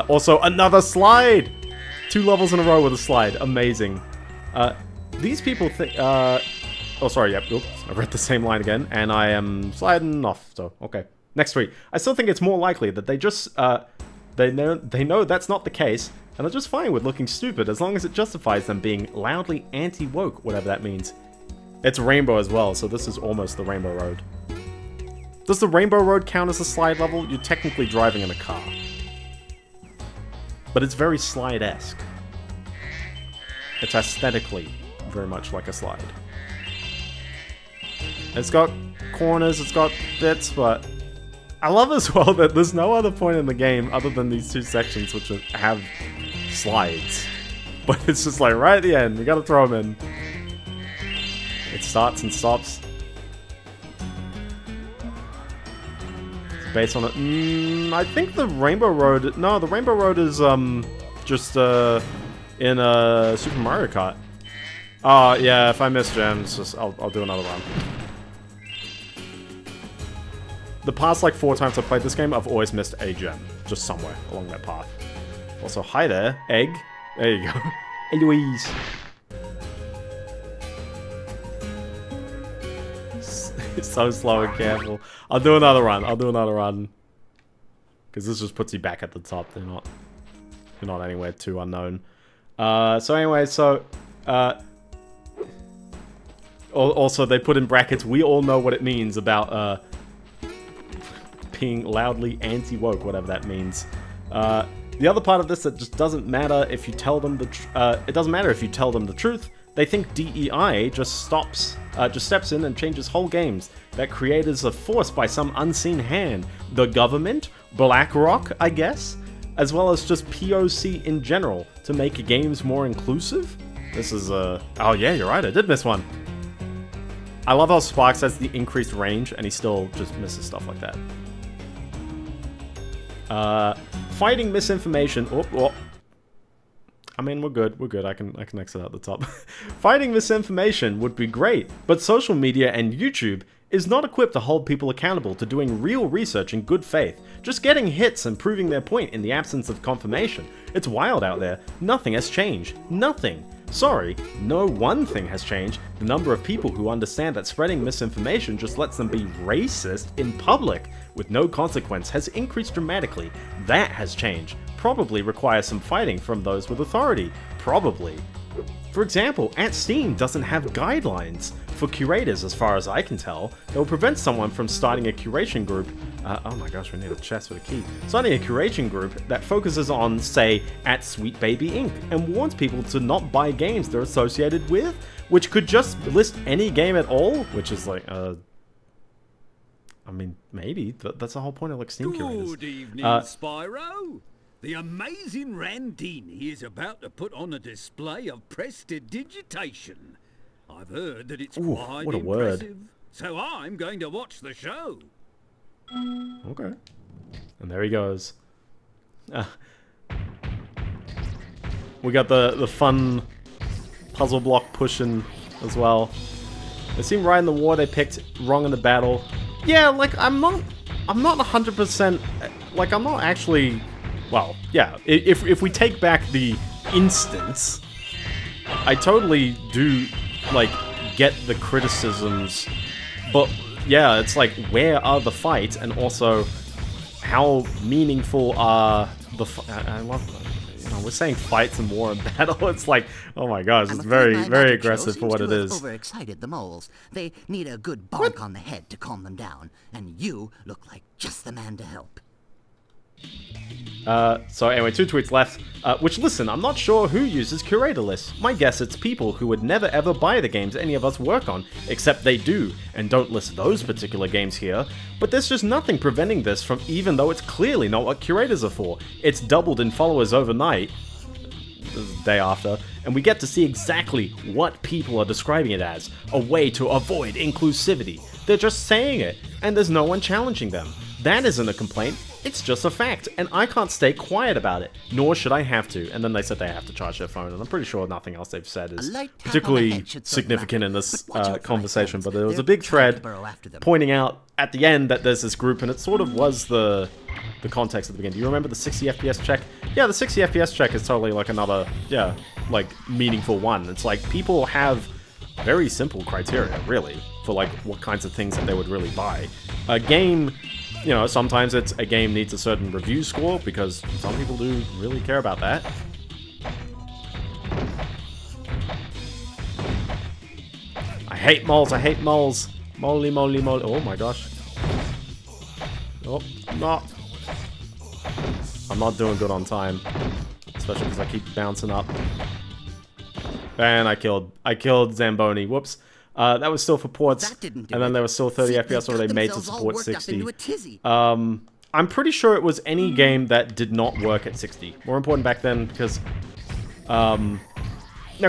Also, another slide! 2 levels in a row with a slide, amazing. These people think, oh, sorry, yep, oops, I read the same line again, and I am sliding off, so, okay. Next tweet. I still think it's more likely that they just, they know that's not the case, and are just fine with looking stupid as long as it justifies them being loudly anti-woke, whatever that means. It's rainbow as well, so this is almost the Rainbow Road. Does the Rainbow Road count as a slide level? You're technically driving in a car. But it's very slide-esque. It's aesthetically very much like a slide. It's got corners, it's got bits, but I love as well that there's no other point in the game other than these 2 sections which have slides. But it's just like, right at the end, we gotta throw them in. It starts and stops. It's based on it. I think the Rainbow Road... No, the Rainbow Road is just in Super Mario Kart. Oh, yeah, if I miss gems, just, I'll do another one. The past, like, 4 times I've played this game, I've always missed a gem. Just somewhere along that path. Also, hi there, Egg. There you go. Eloise. So slow and careful. I'll do another run. Because this just puts you back at the top. You're not anywhere too unknown. So anyway, so... also, they put in brackets, we all know what it means about, being loudly anti-woke, whatever that means. The other part of this that just doesn't matter if you tell them the it doesn't matter if you tell them the truth. They think DEI just steps in and changes whole games that creators are forced by some unseen hand, the government, BlackRock, I guess, as well as just POC in general to make games more inclusive. This is oh yeah, you're right. I did miss one. I love how Sparks has the increased range, and he still just misses stuff like that. Fighting misinformation. Oh, oh. I mean, we're good. We're good. I can exit out the top. Fighting misinformation would be great, but social media and YouTube is not equipped to hold people accountable to doing real research in good faith, just getting hits and proving their point in the absence of confirmation. It's wild out there. Nothing has changed. Nothing. Sorry, no one thing has changed. The number of people who understand that spreading misinformation just lets them be racist in public with no consequence has increased dramatically. That has changed. Probably requires some fighting from those with authority. Probably. For example, Steam doesn't have guidelines for curators as far as I can tell that will prevent someone from starting a curation group, oh my gosh, we need a chest with a key, starting a curation group that focuses on, say, Sweet Baby Inc and warns people to not buy games they're associated with, which could just list any game at all, which is like, I mean, maybe, that's the whole point of like Steam curators. Good evening, Spyro! The amazing Randini is about to put on a display of prestidigitation. I've heard that it's quite impressive, so I'm going to watch the show. Okay. And there he goes. We got the fun puzzle block pushing as well. They seem right in the war they picked, wrong in the battle. Yeah, like, I'm not 100%, like, I'm not actually... Well, yeah, if we take back the instance, I totally do, like, get the criticisms, but, yeah, it's like, where are the fights, and also, how meaningful are the I love, you know, we're saying fights and war and battle, it's like, oh my gosh, it's very, very aggressive for what it is. Overexcited the moles. They need a good bonk on the head to calm them down, and you look like just the man to help. So anyway, 2 tweets left, which, listen, I'm not sure who uses curator lists. My guess it's people who would never ever buy the games any of us work on, except they do, and don't list those particular games here. But there's just nothing preventing this from, even though it's clearly not what curators are for. It's doubled in followers overnight, the day after, and we get to see exactly what people are describing it as, a way to avoid inclusivity. They're just saying it, and there's no one challenging them. That isn't a complaint, it's just a fact, and I can't stay quiet about it, nor should I have to. And then they said they have to charge their phone, and I'm pretty sure nothing else they've said is particularly significant in this conversation, but there was a big thread pointing out at the end that there's this group, and it sort of was the context at the beginning. Do you remember the 60 FPS check? Yeah, the 60 FPS check is totally like another, yeah, like meaningful one. It's like people have very simple criteria, really, for like what kinds of things that they would really buy. A game... You know, sometimes it's a game needs a certain review score, because some people do really care about that. I hate moles, I hate moles. Moly, moly, moly. Oh my gosh. Oh, no. I'm not doing good on time. Especially because I keep bouncing up. And I killed Zamboni. Whoops. That was still for ports, and then there was still 30 FPS, or they made to support 60. I'm pretty sure it was any game that did not work at 60. More important back then, because... now,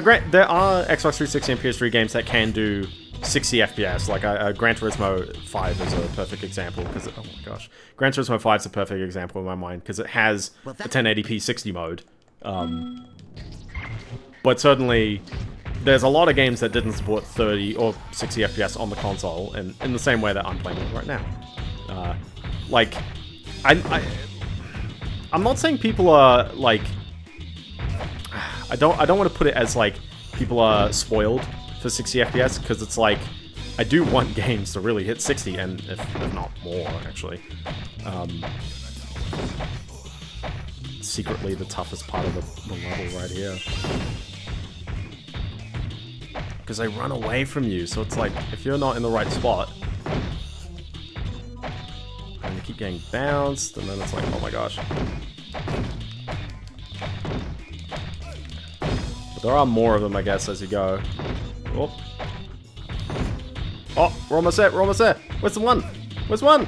Grant, there are Xbox 360 and PS3 games that can do 60 FPS. Like, Gran Turismo 5 is a perfect example, because... Oh my gosh. Gran Turismo 5 is a perfect example in my mind, because it has a 1080p 60 mode. But certainly... There's a lot of games that didn't support 30 or 60 FPS on the console, and in the same way that I'm playing it right now. Like, I'm not saying people are like, I don't want to put it as like people are spoiled for 60 FPS, because it's like I do want games to really hit 60, and if not more, actually. Secretly, the toughest part of the level right here. Because they run away from you, so it's like, if you're not in the right spot, and you keep getting bounced, and then it's like, oh my gosh. But there are more of them, I guess, as you go. Oh, we're almost there, we're almost there. Where's the one? Where's one?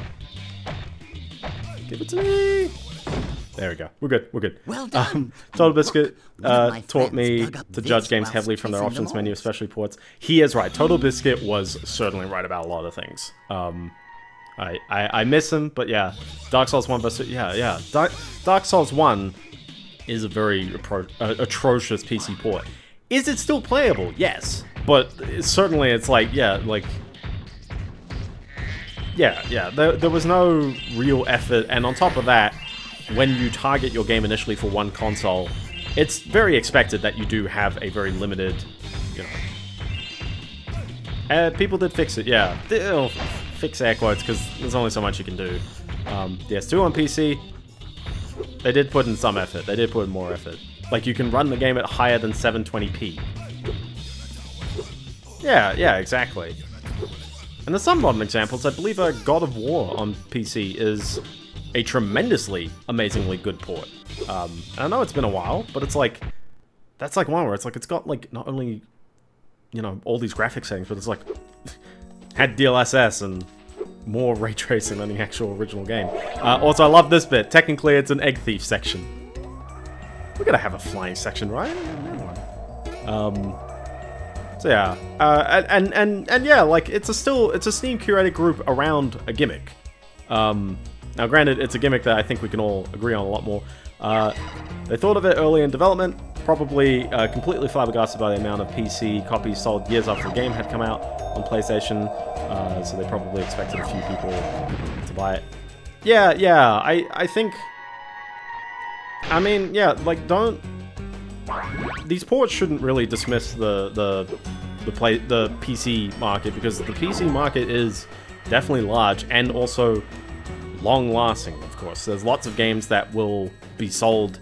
Give it to me. There we go. We're good. We're good. Well done. Total Biscuit taught me to judge games heavily from their options menu, especially ports. He is right. Total Biscuit was certainly right about a lot of things. I miss him, but yeah, Dark Souls 1 versus yeah. Dark Souls 1 is a very atrocious PC port. Is it still playable? Yes, but certainly it's like yeah. There was no real effort, and on top of that. When you target your game initially for one console, it's very expected that you do have a very limited, you know... people did fix it, yeah. They'll fix air quotes, because there's only so much you can do. DS2 on PC, they did put in some effort. They did put in more effort. Like, you can run the game at higher than 720p. Yeah, exactly. And there's some modern examples. I believe God of War on PC is a tremendously, amazingly good port. I know it's been a while, but it's like, that's like one where it's like, it's got like, not only, you know, all these graphic settings, but it's like, had DLSS and more ray tracing than the actual original game. Also, I love this bit. Technically, it's an egg thief section. We're gonna have a flying section, right? So yeah, and yeah, like it's a Steam curated group around a gimmick. Now, granted, it's a gimmick that I think we can all agree on a lot more. They thought of it early in development, probably completely flabbergasted by the amount of PC copies sold years after the game had come out on PlayStation, so they probably expected a few people to buy it. Yeah, I think... I mean, yeah, like, don't... These ports shouldn't really dismiss the PC market, because the PC market is definitely large, and also long-lasting, of course. There's lots of games that will be sold,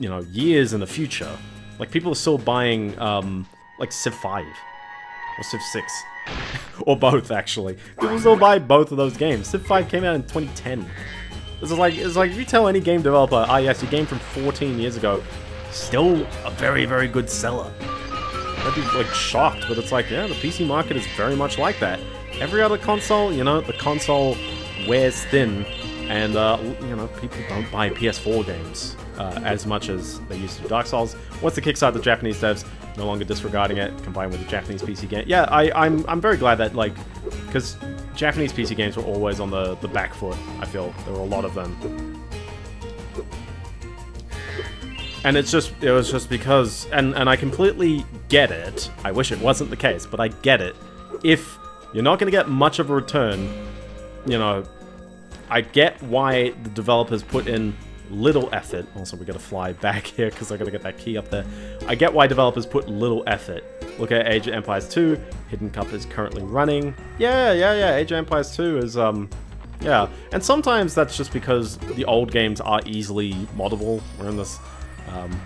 you know, years in the future. Like, people are still buying, like, Civ 5. Or Civ 6. Or both, actually. People still buy both of those games. Civ 5 came out in 2010. It's like, if you tell any game developer, ah, yes, your game from 14 years ago, still a very, very good seller. I'd be, like, shocked, but it's like, yeah, the PC market is very much like that. Every other console, you know, the console wears thin, and, you know, people don't buy PS4 games as much as they used to do. Dark Souls, what's the Kickstarter? The Japanese devs no longer disregarding it, combined with the Japanese PC game. Yeah, I'm very glad that, like, because Japanese PC games were always on the back foot, I feel. There were a lot of them. And it was just because, and I completely get it. I wish it wasn't the case, but I get it. If you're not going to get much of a return, you know, I get why the developers put in little effort. Also, we gotta fly back here because I gotta get that key up there. I get why developers put little effort. Look at Age of Empires 2. Hidden Cup is currently running. Yeah. Age of Empires 2 is, yeah. And sometimes that's just because the old games are easily moddable. We're in this,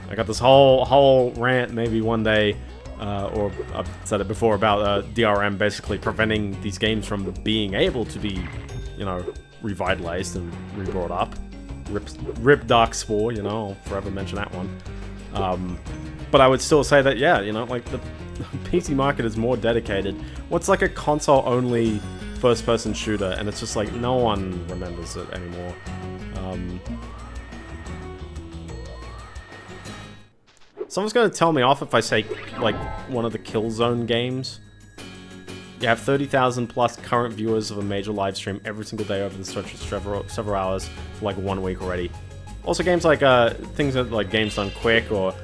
I got this whole rant maybe one day, or I've said it before about DRM basically preventing these games from being able to be, you know, revitalized and rebrought up. Rip Dark Spore, you know, I'll forever mention that one. But I would still say that, yeah, you know, like, the PC market is more dedicated. What's like a console-only first-person shooter, and it's just like, no one remembers it anymore. Someone's gonna tell me off if I say, like, one of the Killzone games. You have 30,000 plus current viewers of a major live stream every single day over the stretch of several hours for like 1 week already. Also, games like things that like Games Done Quick, or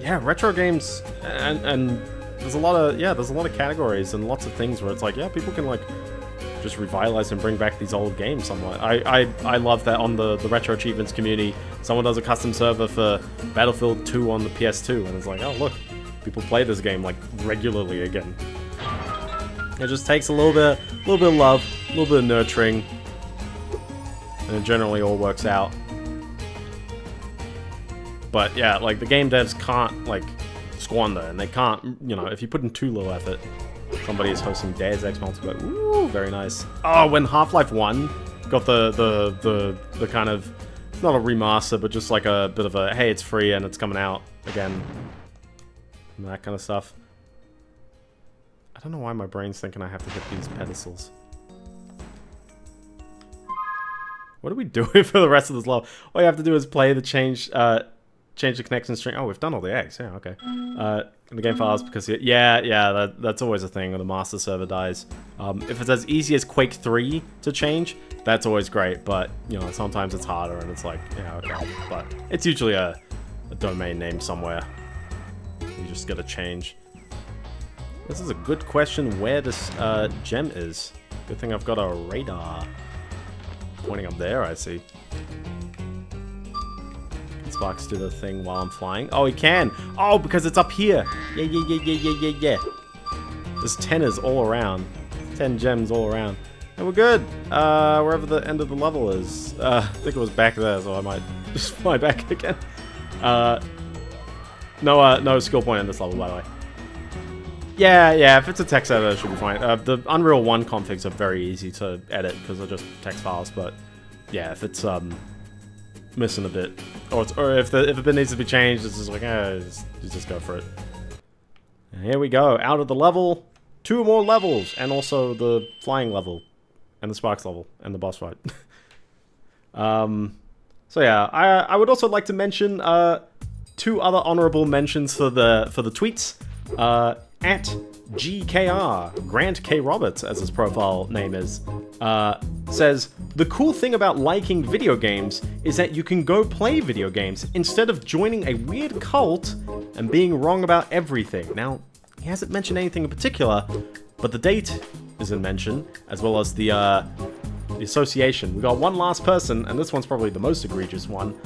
yeah, retro games, and there's a lot of categories and lots of things where it's like, yeah, people can like just revitalize and bring back these old games somewhat. I love that on the retro achievements community. Someone does a custom server for Battlefield 2 on the PS2, and it's like, oh look, people play this game like regularly again. It just takes a little bit of love, a little bit of nurturing, and it generally all works out. But yeah, like the game devs can't like squander, and they can't, you know, if you put in too little effort. Somebody is hosting Deus Ex multiplayer. Ooh, very nice. Oh, when Half-Life 1 got the kind of, it's not a remaster, but just like a bit of a, hey, it's free and it's coming out again, and that kind of stuff. I don't know why my brain's thinking I have to hit these pedestals. What are we doing for the rest of this level? All you have to do is play the change the connection string. Oh, we've done all the eggs. Yeah, okay. And the game files because... Yeah, that's always a thing when the master server dies. If it's as easy as Quake 3 to change, that's always great. But, you know, sometimes it's harder and it's like, yeah, okay. But it's usually a domain name somewhere. You just gotta change. This is a good question, where this gem is. Good thing I've got a radar pointing up there, I see. Can Sparks do the thing while I'm flying? Oh, he can! Oh, because it's up here! Yeah. There's 10ers all around. 10 gems all around. And we're good! Wherever the end of the level is. I think it was back there, so I might just fly back again. No skill point in this level, by the way. Yeah, if it's a text editor, it should be fine. The Unreal 1 configs are very easy to edit because they're just text files, but yeah, if it's missing a bit, or if a bit needs to be changed, it's just like, just go for it. And here we go, out of the level, 2 more levels, and also the flying level, and the sparks level, and the boss fight. So yeah, I would also like to mention 2 other honorable mentions for the tweets. At GKR, Grant K. Roberts, as his profile name is, says, the cool thing about liking video games is that you can go play video games instead of joining a weird cult and being wrong about everything. Now, he hasn't mentioned anything in particular, but the date is in mention, as well as the association. We got one last person, and this one's probably the most egregious one.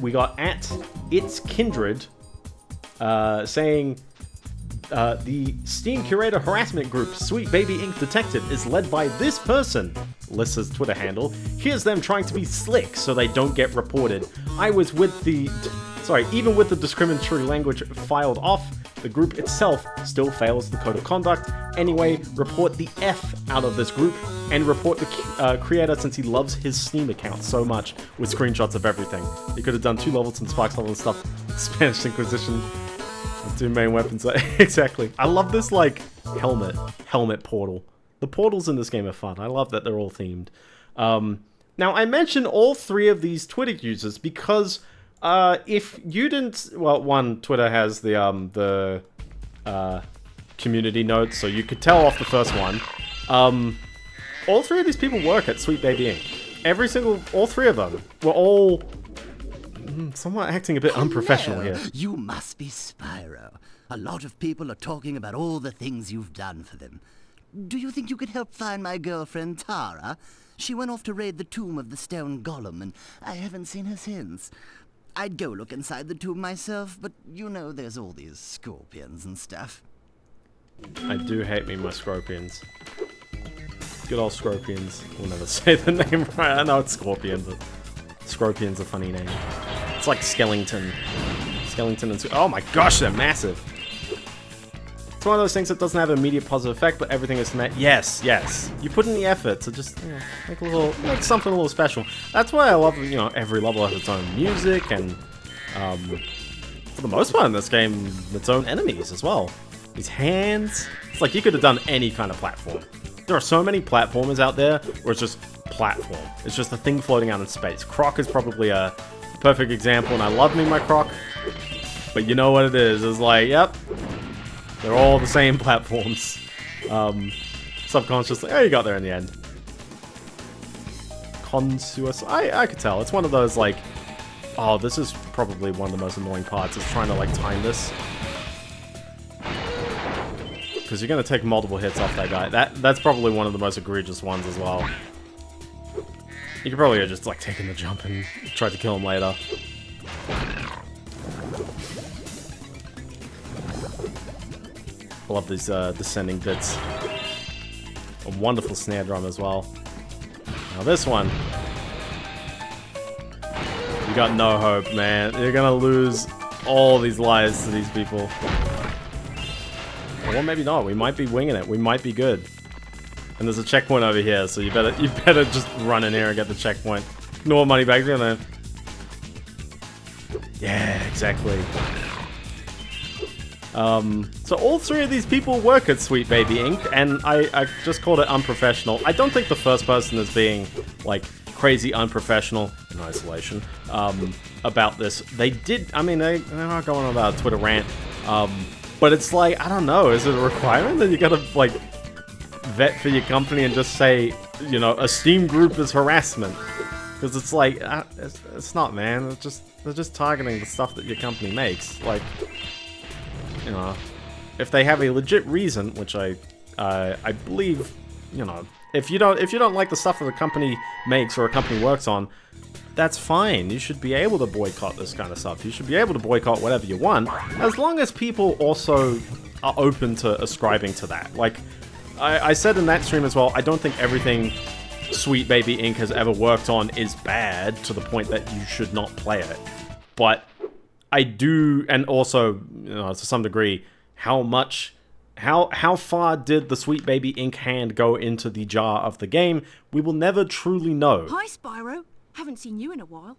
We got at It's Kindred, saying, the Steam Curator Harassment Group, Sweet Baby Inc. Detective, is led by this person, Lissa's Twitter handle. Here's them trying to be slick so they don't get reported. I was with the... Sorry, even with the discriminatory language filed off, the group itself still fails the code of conduct. Anyway, report the F out of this group, and report the creator since he loves his Steam account so much, with screenshots of everything. He could have done 2 levels and Sparks level and stuff. Spanish Inquisition, 2 main weapons. Exactly. I love this, like, helmet portal. The portals in this game are fun. I love that they're all themed. Now, I mention all 3 of these Twitter users because if you didn't... Well, one, Twitter has the community notes, so you could tell off the first one. All 3 of these people work at Sweet Baby Inc. All 3 of them were all... somewhat acting a bit unprofessional here. You must be Spyro. A lot of people are talking about all the things you've done for them. Do you think you could help find my girlfriend, Tara? She went off to raid the tomb of the stone golem, and I haven't seen her since. I'd go look inside the tomb myself, but you know there's all these scorpions and stuff. I do hate me my scorpions. Good old scorpions. We'll never say the name right. I know it's scorpion, but... Scorpion's a funny name. It's like Skellington. Skellington and... Oh my gosh, they're massive! It's one of those things that doesn't have an immediate positive effect, but everything is met. Yes, yes. You put in the effort to just, you know, make a little... make something a little special. That's why I love, you know, every level has its own music, and... for the most part in this game, its own enemies as well. These hands... It's like you could have done any kind of platform. There are so many platformers out there where it's just... platform. It's just a thing floating out in space. Croc is probably a perfect example, and I love me my Croc, but you know what it is. It's like, yep, they're all the same platforms. Subconsciously. Oh, you got there in the end. Consuicide. I could tell. It's one of those, like, oh, this is probably one of the most annoying parts, is trying to, like, time this. Because you're going to take multiple hits off that guy. That's probably one of the most egregious ones as well. You could probably have just, like, taken the jump and tried to kill him later. I love these descending bits. A wonderful snare drum as well. Now this one. You got no hope, man. You're gonna lose all these lives to these people. Well, maybe not. We might be winging it. We might be good. And there's a checkpoint over here, so you better just run in here and get the checkpoint. Ignore money bags, you know. Yeah, exactly. So all 3 of these people work at Sweet Baby Inc, and I just called it unprofessional. I don't think the first person is being, like, crazy unprofessional in isolation about this. They did. I mean, they're not going on about a Twitter rant, but it's like, I don't know. Is it a requirement that you gotta, like, vet for your company and just say, you know, a Steam group is harassment? Because it's like, it's not, man. It's just, they're just targeting the stuff that your company makes. Like, you know, if they have a legit reason, which I believe, you know, if you don't like the stuff that a company makes or a company works on, that's fine. You should be able to boycott this kind of stuff. You should be able to boycott whatever you want, as long as people also are open to ascribing to that. Like, I said in that stream as well, I don't think everything Sweet Baby Inc. has ever worked on is bad to the point that you should not play it. But I do, and also, you know, to some degree, how much, how far did the Sweet Baby Inc. hand go into the jar of the game? We will never truly know. Hi, Spyro. Haven't seen you in a while.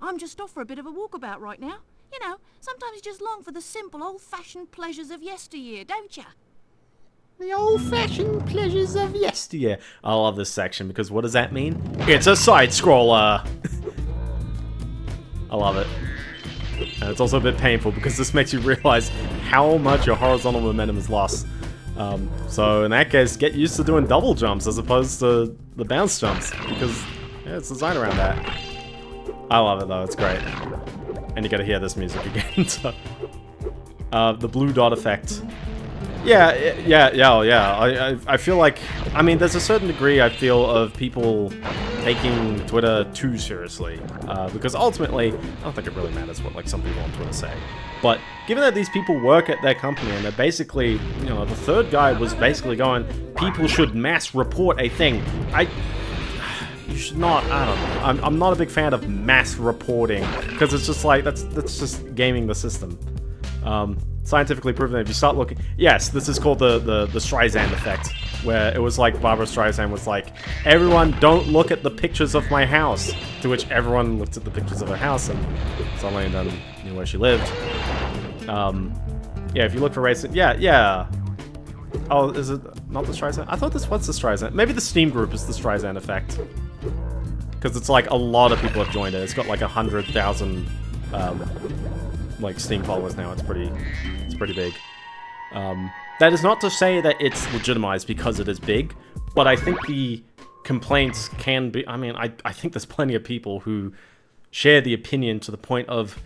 I'm just off for a bit of a walkabout right now. You know, sometimes you just long for the simple, old-fashioned pleasures of yesteryear, don't ya? The old-fashioned pleasures of yesteryear. I love this section, because what does that mean? It's a side-scroller! I love it. And it's also a bit painful, because this makes you realize how much your horizontal momentum is lost. So in that case, get used to doing double jumps as opposed to the bounce jumps, because yeah, it's designed around that. I love it though, it's great. And you gotta hear this music again, so... the blue dot effect. Yeah. I feel like... I mean, there's a certain degree, I feel, of people taking Twitter too seriously. Because ultimately, I don't think it really matters what, like, some people on Twitter say. But given that these people work at their company and they're basically... You know, the third guy was basically going, people should mass report a thing. You should not, I don't know. I'm not a big fan of mass reporting, because it's just like, that's just gaming the system. Scientifically proven, if you start looking... Yes, this is called the Streisand effect, where it was like Barbara Streisand was like, everyone don't look at the pictures of my house, to which everyone looked at the pictures of her house, and suddenly none knew where she lived. Yeah, if you look for racism... Yeah. Oh, is it not the Streisand? I thought this was the Streisand. Maybe the Steam group is the Streisand effect. Because it's like a lot of people have joined it. It's got like 100,000 like Steam followers now. It's pretty big. That is not to say that it's legitimized because it is big, but I think the complaints can be. I mean, I think there's plenty of people who share the opinion to the point of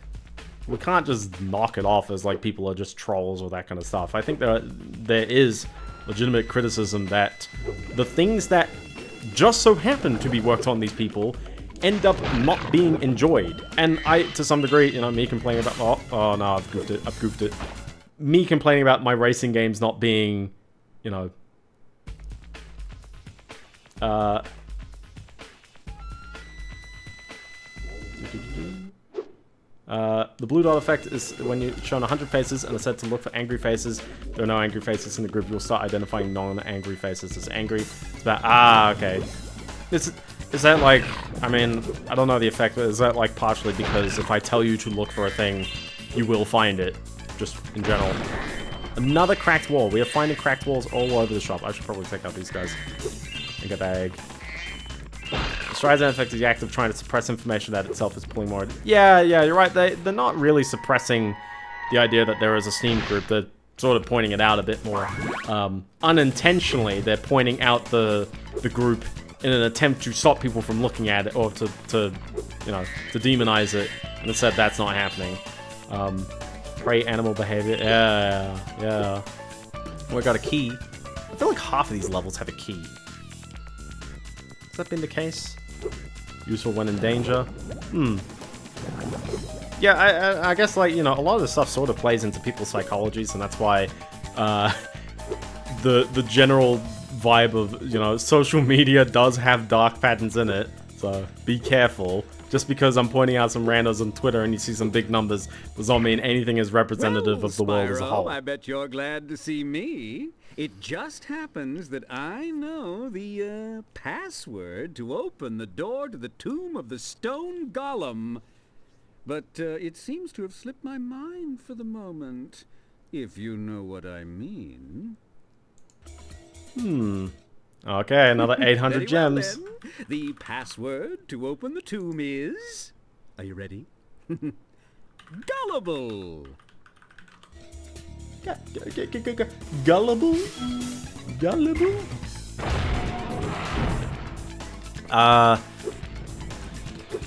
we can't just knock it off as like people are just trolls or that kind of stuff. I think there is legitimate criticism that the things that just so happen to be worked on these people end up not being enjoyed. And I, to some degree, you know, me complaining about, oh no, I've goofed it. Me complaining about my racing games not being, you know, the blue dot effect is when you're shown 100 faces and are said to look for angry faces. There are no angry faces in the group. You'll start identifying non-angry faces as angry. It's about, ah, okay. Is that like, I mean, I don't know the effect, but is that like partially because if I tell you to look for a thing, you will find it, just in general. Another cracked wall. We are finding cracked walls all over the shop. I should probably take out these guys and get that egg. The Streisand effect is the act of trying to suppress information that itself is pulling more... Yeah, you're right. They're not really suppressing the idea that there is a Steam group. They're sort of pointing it out a bit more. Unintentionally, they're pointing out the group in an attempt to stop people from looking at it or to you know, to demonize it. And instead, that's not happening. Prey animal behavior. Yeah. We got a key. I feel like half of these levels have a key. Has that been the case? Useful when in danger. Yeah, I guess, like, you know, a lot of this stuff sort of plays into people's psychologies, and that's why the general vibe of, you know, social media does have dark patterns in it, so be careful. Just because I'm pointing out some randos on Twitter and you see some big numbers does not mean anything is representative of the world as a whole. I bet you're glad to see me. It just happens that I know the password to open the door to the tomb of the stone golem. But it seems to have slipped my mind for the moment, if you know what I mean. Okay, another 800 gems. Well, then, the password to open the tomb is... Are you ready? Gullible! Gullible?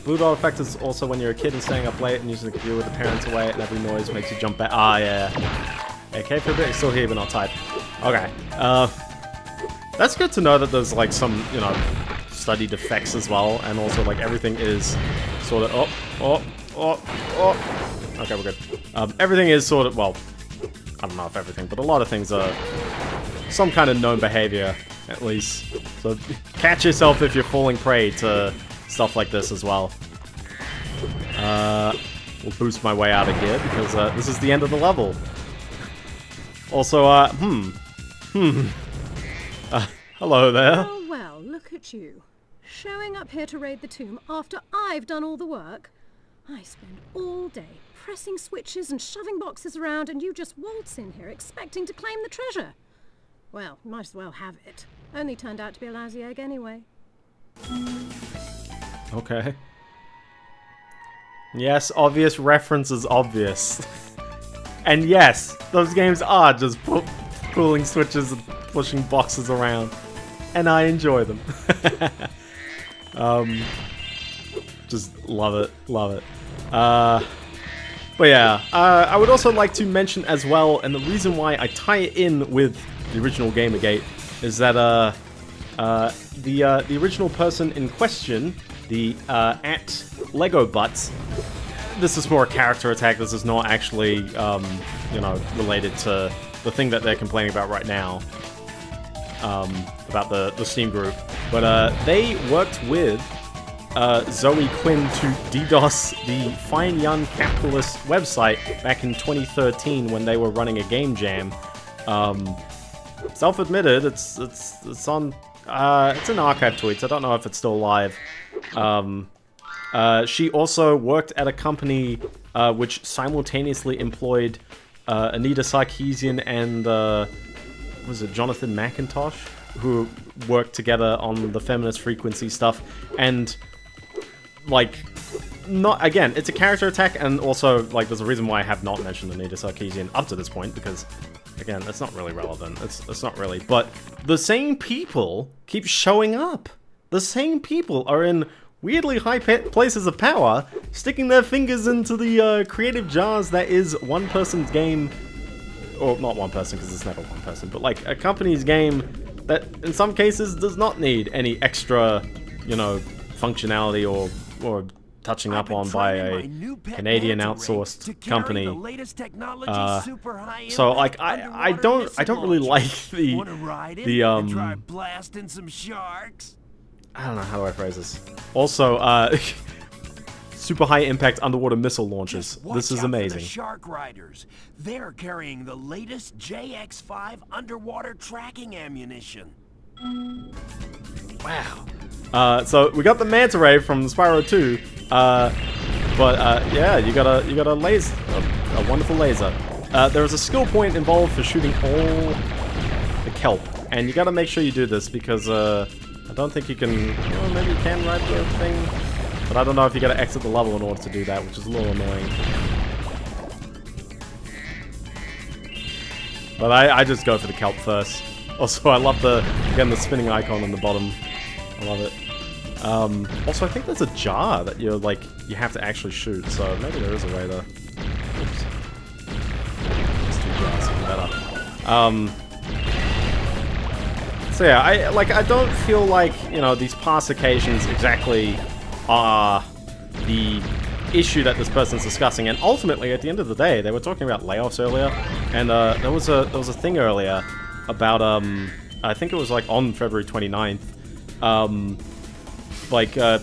Blue dot effect is also when you're a kid and staying up late and using the computer with the parents away and every noise makes you jump back. Yeah. Okay, for a bit, still here but not type. Okay. That's good to know that there's like some, you know, studied effects as well, and also like everything is sort of okay, we're good. Everything is sort of, well, I don't know if everything, but a lot of things are some kind of known behavior, at least. So catch yourself if you're falling prey to stuff like this as well. We'll boost my way out of here, because this is the end of the level. Also, hello there. Oh well, look at you. Showing up here to raid the tomb after I've done all the work. I spend all day pressing switches and shoving boxes around, and you just waltz in here expecting to claim the treasure. Well, might as well have it. Only turned out to be a lousy egg anyway. Okay. Yes, obvious reference is obvious. And yes, those games are just pulling switches and pushing boxes around. And I enjoy them. Just love it, love it. But yeah, I would also like to mention as well, and the reason why I tie it in with the original Gamergate, is that the original person in question, the at Lego Butts, this is more a character attack, this is not actually, you know, related to the thing that they're complaining about right now. About the Steam group. But they worked with Zoe Quinn to DDoS the Fine Young Capitalist website back in 2013 when they were running a game jam. Self-admitted, it's on... it's in archive tweets, I don't know if it's still live. She also worked at a company which simultaneously employed Anita Sarkeesian and... was it Jonathan McIntosh, who worked together on the feminist frequency stuff, and like, not again, it's a character attack, and also like there's a reason why I have not mentioned Anita Sarkeesian up to this point, because again, it's not really relevant. It's not really, but the same people keep showing up. The same people are in weirdly high places of power, sticking their fingers into the creative jars that is one person's game. Or not one person, because it's never one person, but like a company's game that in some cases does not need any extra, you know, functionality or touching up on by a Canadian outsourced company. So like I don't really like I don't know, how do I phrase this? Also super high impact underwater missile launches. This is amazing. The shark riders. They're carrying the latest JX5 underwater tracking ammunition. Wow. So we got the manta ray from Spyro 2. Yeah, you got a laser, a wonderful laser. There is a skill point involved for shooting all the kelp, and you got to make sure you do this because I don't think you can. Well, maybe you can ride the thing. But I don't know if you gotta exit the level in order to do that, which is a little annoying. But I just go for the kelp first. Also, I love the spinning icon on the bottom. I love it. Also, I think there's a jar that you're like, you have to actually shoot, so maybe there is a way to... Oops. Those two jars are better. So yeah, I don't feel like, you know, these past occasions exactly are the issue that this person's discussing, and ultimately at the end of the day they were talking about layoffs earlier, and there was a thing earlier about I think it was like on February 29th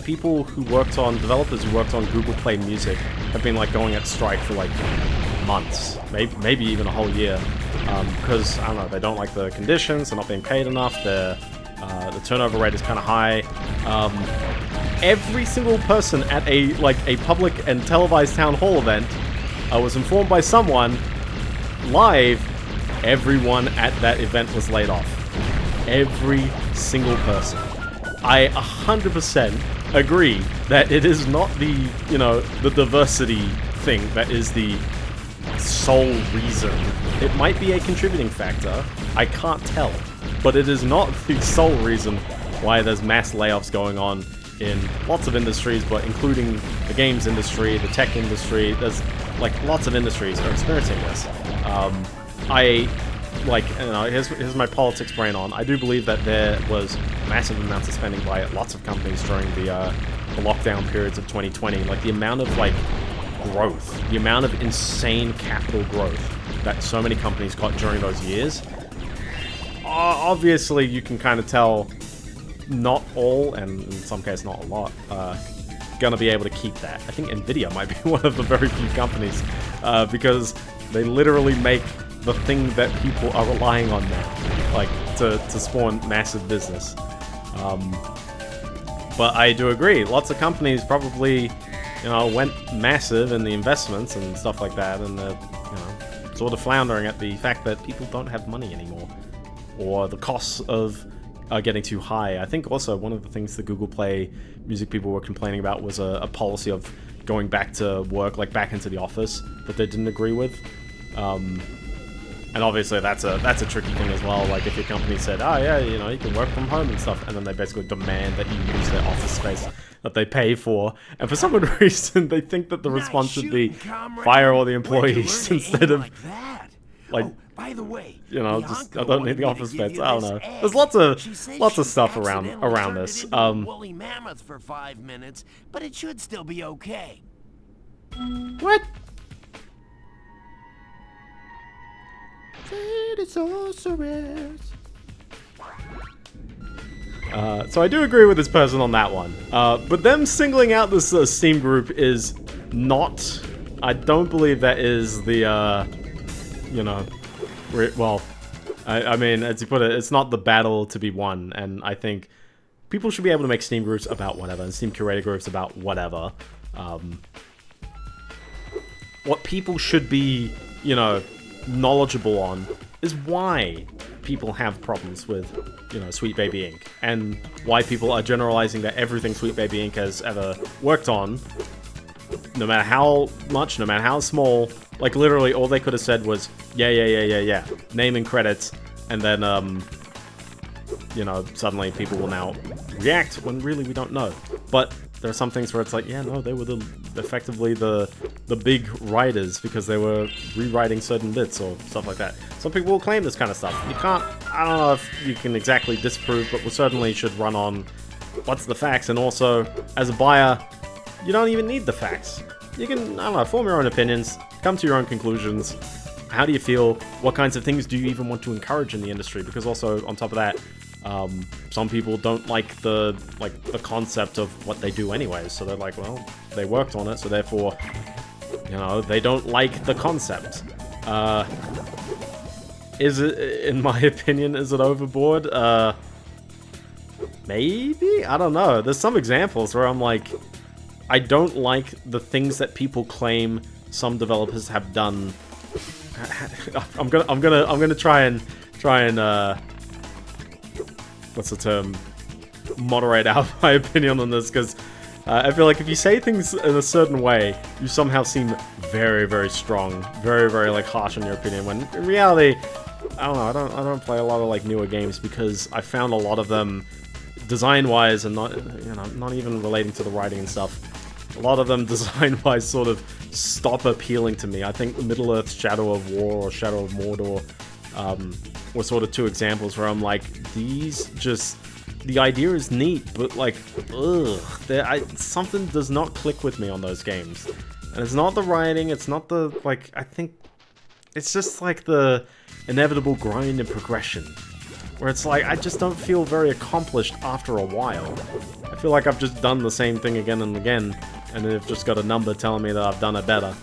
people who worked on developers who worked on Google Play Music have been like going at strike for like months, maybe even a whole year, because I don't know, they don't like the conditions, they're not being paid enough, the turnover rate is kind of high. Every single person at a public and televised town hall event was informed by someone live. Everyone at that event was laid off. Every single person. I 100% agree that it is not the, you know, the diversity thing that is the sole reason. It might be a contributing factor, I can't tell, but it is not the sole reason why there's mass layoffs going on in lots of industries, but including the games industry, the tech industry. There's like lots of industries are experiencing this. Here's my politics brain on. I do believe that there was massive amounts of spending by lots of companies during the lockdown periods of 2020. Like the amount of like growth, the amount of insane capital growth that so many companies got during those years. Obviously, you can kind of tell. Not all, and in some cases not a lot, gonna be able to keep that. I think Nvidia might be one of the very few companies because they literally make the thing that people are relying on now, like to spawn massive business. But I do agree, lots of companies probably, you know, went massive in the investments and stuff like that, and they're, you know, sort of floundering at the fact that people don't have money anymore, or the costs of are getting too high. I think also one of the things the Google Play Music people were complaining about was a policy of going back to work, like back into the office, that they didn't agree with. And obviously that's a tricky thing as well, like if your company said, oh yeah, you know, you can work from home and stuff, and then they basically demand that you use their office space that they pay for, and for some reason they think that the response should be fire all the employees instead of, like, by the way, you know, just, I don't need the office space. I don't know. There's lots of stuff around this. Woolly mammoth for 5 minutes, but it should still be okay. What? Sorceress. So I do agree with this person on that one. But them singling out this Steam group is not. I don't believe that is the. You know, well, I mean, as you put it, it's not the battle to be won, and I think people should be able to make Steam groups about whatever, and Steam curator groups about whatever. What people should be, you know, knowledgeable on is why people have problems with, you know, Sweet Baby Inc, and why people are generalizing that everything Sweet Baby Inc has ever worked on, no matter how much, no matter how small, like literally all they could have said was yeah, name and credits, and then you know, suddenly people will now react when really we don't know. But there are some things where it's like, yeah, no, they were effectively the big writers because they were rewriting certain bits or stuff like that. Some people will claim this kind of stuff. You can't, I don't know if you can exactly disprove, but we certainly should run on what's the facts, and also as a buyer, you don't even need the facts. You can, I don't know, form your own opinions, come to your own conclusions. How do you feel? What kinds of things do you even want to encourage in the industry? Because also, on top of that, some people don't like the concept of what they do anyways. So they're like, well, they worked on it, so therefore, you know, they don't like the concept. Is it, in my opinion, is it overboard? Maybe? I don't know. There's some examples where I'm like, I don't like the things that people claim some developers have done. I'm gonna try and what's the term? Moderate out my opinion on this, because I feel like if you say things in a certain way, you somehow seem very, very strong, very, very like harsh in your opinion. When in reality, I don't know. I don't play a lot of like newer games because I found a lot of them design-wise, and not, you know, not even relating to the writing and stuff. A lot of them design-wise sort of stop appealing to me. I think Middle-earth Shadow of War or Shadow of Mordor were sort of two examples where I'm like, these just... The idea is neat, but like, ugh. Something does not click with me on those games. And it's not the writing, it's not the, like, I think... It's just like the inevitable grind and progression. Where it's like, I just don't feel very accomplished after a while. I feel like I've just done the same thing again and again, and they've just got a number telling me that I've done it better.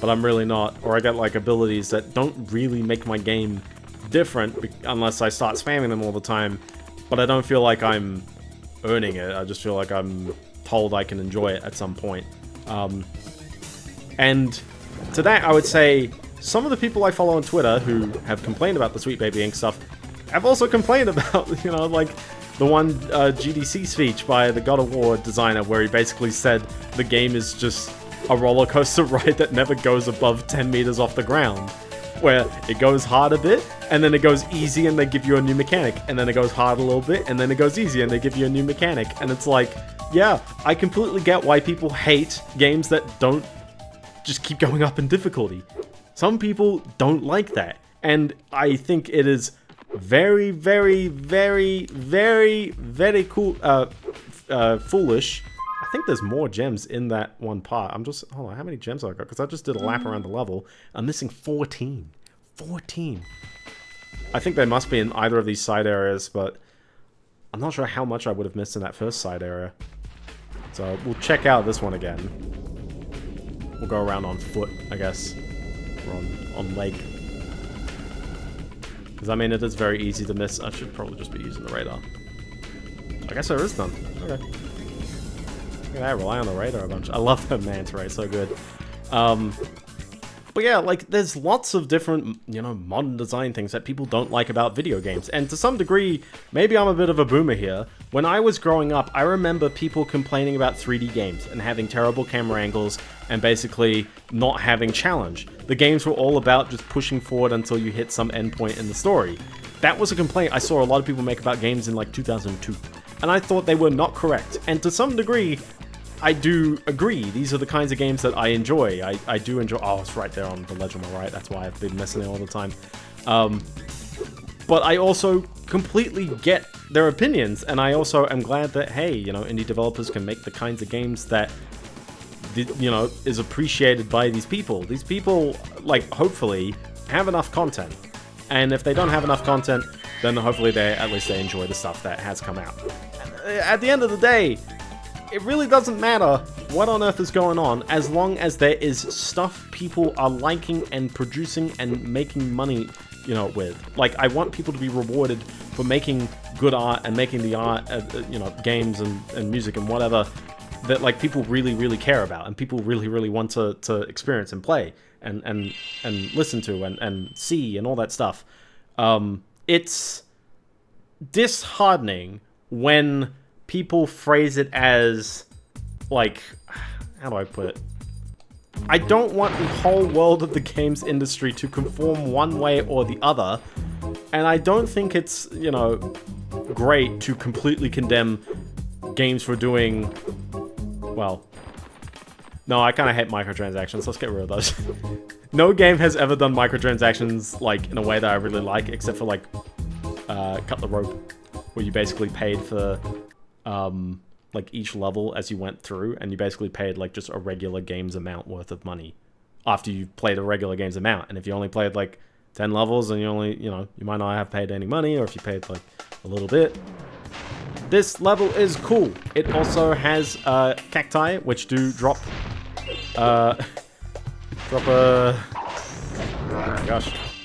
But I'm really not, or I get like abilities that don't really make my game different, unless I start spamming them all the time, but I don't feel like I'm earning it, I just feel like I'm told I can enjoy it at some point. And to that I would say, some of the people I follow on Twitter who have complained about the Sweet Baby Inc stuff, I've also complained about, you know, like the one GDC speech by the God of War designer where he basically said the game is just a roller coaster ride that never goes above 10 meters off the ground, where it goes hard a bit and then it goes easy and they give you a new mechanic, and then it goes hard a little bit and then it goes easy and they give you a new mechanic. And it's like, yeah, I completely get why people hate games that don't just keep going up in difficulty. Some people don't like that, and I think it is very, very, very, very, very cool, foolish. I think there's more gems in that one part. I'm just, hold on, how many gems have I got? Because I just did a lap around the level. I'm missing 14. 14. I think they must be in either of these side areas, but I'm not sure how much I would have missed in that first side area. So we'll check out this one again. We'll go around on foot, I guess. Or on leg. Because I mean, it is very easy to miss. I should probably just be using the radar. I guess there is none. Okay. I rely on the radar a bunch. I love that manta ray, so good. But yeah, like, there's lots of different, you know, modern design things that people don't like about video games. And to some degree, maybe I'm a bit of a boomer here. When I was growing up, I remember people complaining about 3D games and having terrible camera angles and basically not having challenge. The games were all about just pushing forward until you hit some endpoint in the story. That was a complaint I saw a lot of people make about games in like 2002. And I thought they were not correct. And to some degree, I do agree. These are the kinds of games that I enjoy. I do enjoy... Oh, it's right there on the ledge on my right. That's why I've been messing it all the time. But I also completely get their opinions. And I also am glad that, hey, you know, indie developers can make the kinds of games that, you know, is appreciated by these people. These people, like, hopefully, have enough content. And if they don't have enough content, then hopefully they at least they enjoy the stuff that has come out. At the end of the day... It really doesn't matter what on earth is going on, as long as there is stuff people are liking and producing and making money, you know, with. Like, I want people to be rewarded for making good art and making the art, you know, games and music and whatever that, like, people really, really care about and people really, really want to experience and play and listen to and see and all that stuff. It's disheartening when... people phrase it as, like, how do I put it? I don't want the whole world of the games industry to conform one way or the other, and I don't think it's, you know, great to completely condemn games for doing, well... No, I kind of hate microtransactions, let's get rid of those. No game has ever done microtransactions, like, in a way that I really like, except for, like, Cut the Rope, where you basically paid for... like each level as you went through, and you basically paid like just a regular game's amount worth of money after you played a regular game's amount. And if you only played like 10 levels and you only, you know, you might not have paid any money, or if you paid like a little bit. This level is cool. It also has cacti, which do drop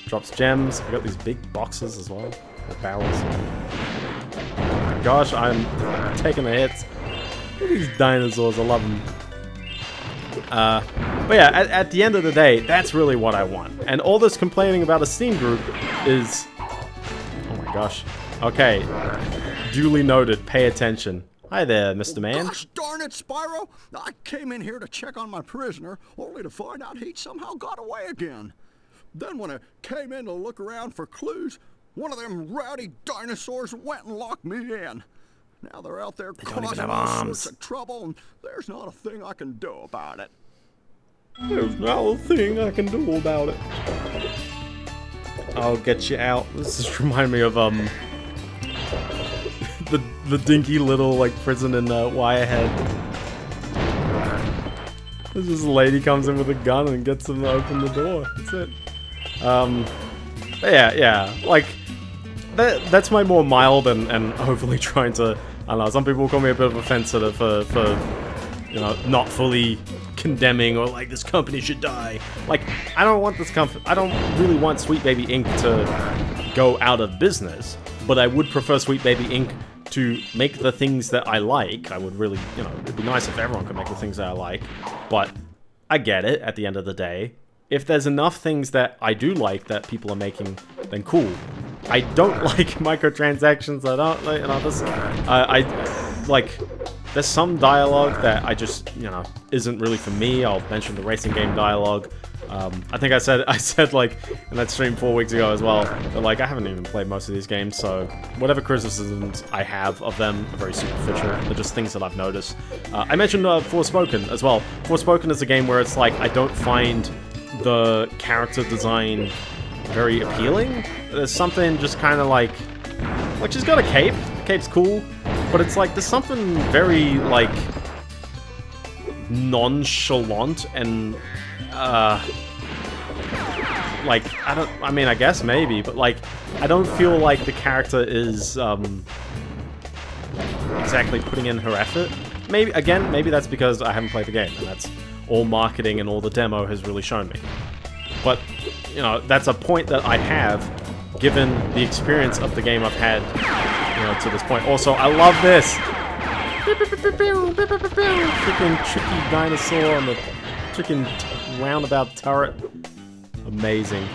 drops gems. We got these big boxes as well, or barrels. Gosh, I'm taking the hits. Look at these dinosaurs, I love them. But yeah, at the end of the day, that's really what I want. And all this complaining about a Steam group is... Oh my gosh. Okay. Duly noted, pay attention. Hi there, Mr. Man. Gosh darn it, Spyro! I came in here to check on my prisoner, only to find out he'd somehow got away again. Then when I came in to look around for clues, one of them rowdy dinosaurs went and locked me in. Now they're out there causing all sorts of trouble, and there's not a thing I can do about it. There's not a thing I can do about it. I'll get you out. This just reminds me of the dinky little like prison in Wirehead. This just lady comes in with a gun and gets them to open the door. That's it. Yeah, like. That's my more mild and hopefully trying to, I don't know, some people call me a bit of offensive for, you know, not fully condemning or like this company should die. Like, I don't want this company, I don't really want Sweet Baby Inc. to go out of business, but I would prefer Sweet Baby Inc. to make the things that I like. I would really, you know, it'd be nice if everyone could make the things that I like, but I get it at the end of the day. If there's enough things that I do like that people are making, then cool. I don't like microtransactions. I don't, you know, this, I like, there's some dialogue that I just, you know, isn't really for me. I'll mention the racing game dialogue. I think I said like, in that stream 4 weeks ago as well, that like, I haven't even played most of these games, so whatever criticisms I have of them are very superficial. They're just things that I've noticed. I mentioned Forspoken as well. Forspoken is a game where it's like, I don't find the character design very appealing. There's something just kind of like she's got a cape. The cape's cool, but it's like there's something very like nonchalant and like I don't. I mean, I guess maybe, but like I don't feel like the character is exactly putting in her effort. Maybe, again, maybe that's because I haven't played the game, and that's all marketing and all the demo has really shown me. But, you know, that's a point that I have, given the experience of the game I've had, you know, to this point. Also, I love this! Freaking tricky dinosaur on the freaking roundabout turret. Amazing.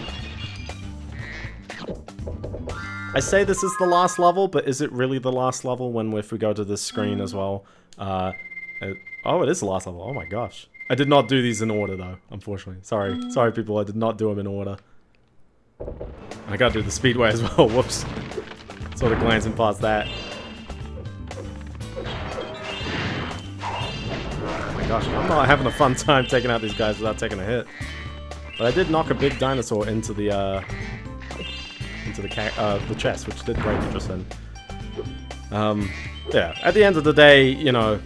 I say this is the last level, but is it really the last level when if we go to this screen as well? Oh, it is the last level. Oh my gosh. I did not do these in order though, unfortunately. Sorry people, I did not do them in order. I gotta do the speedway as well, whoops. Sort of glancing past that. Oh my gosh, I'm not having a fun time taking out these guys without taking a hit. But I did knock a big dinosaur into the chest, which did break it just then. Yeah, at the end of the day, you know,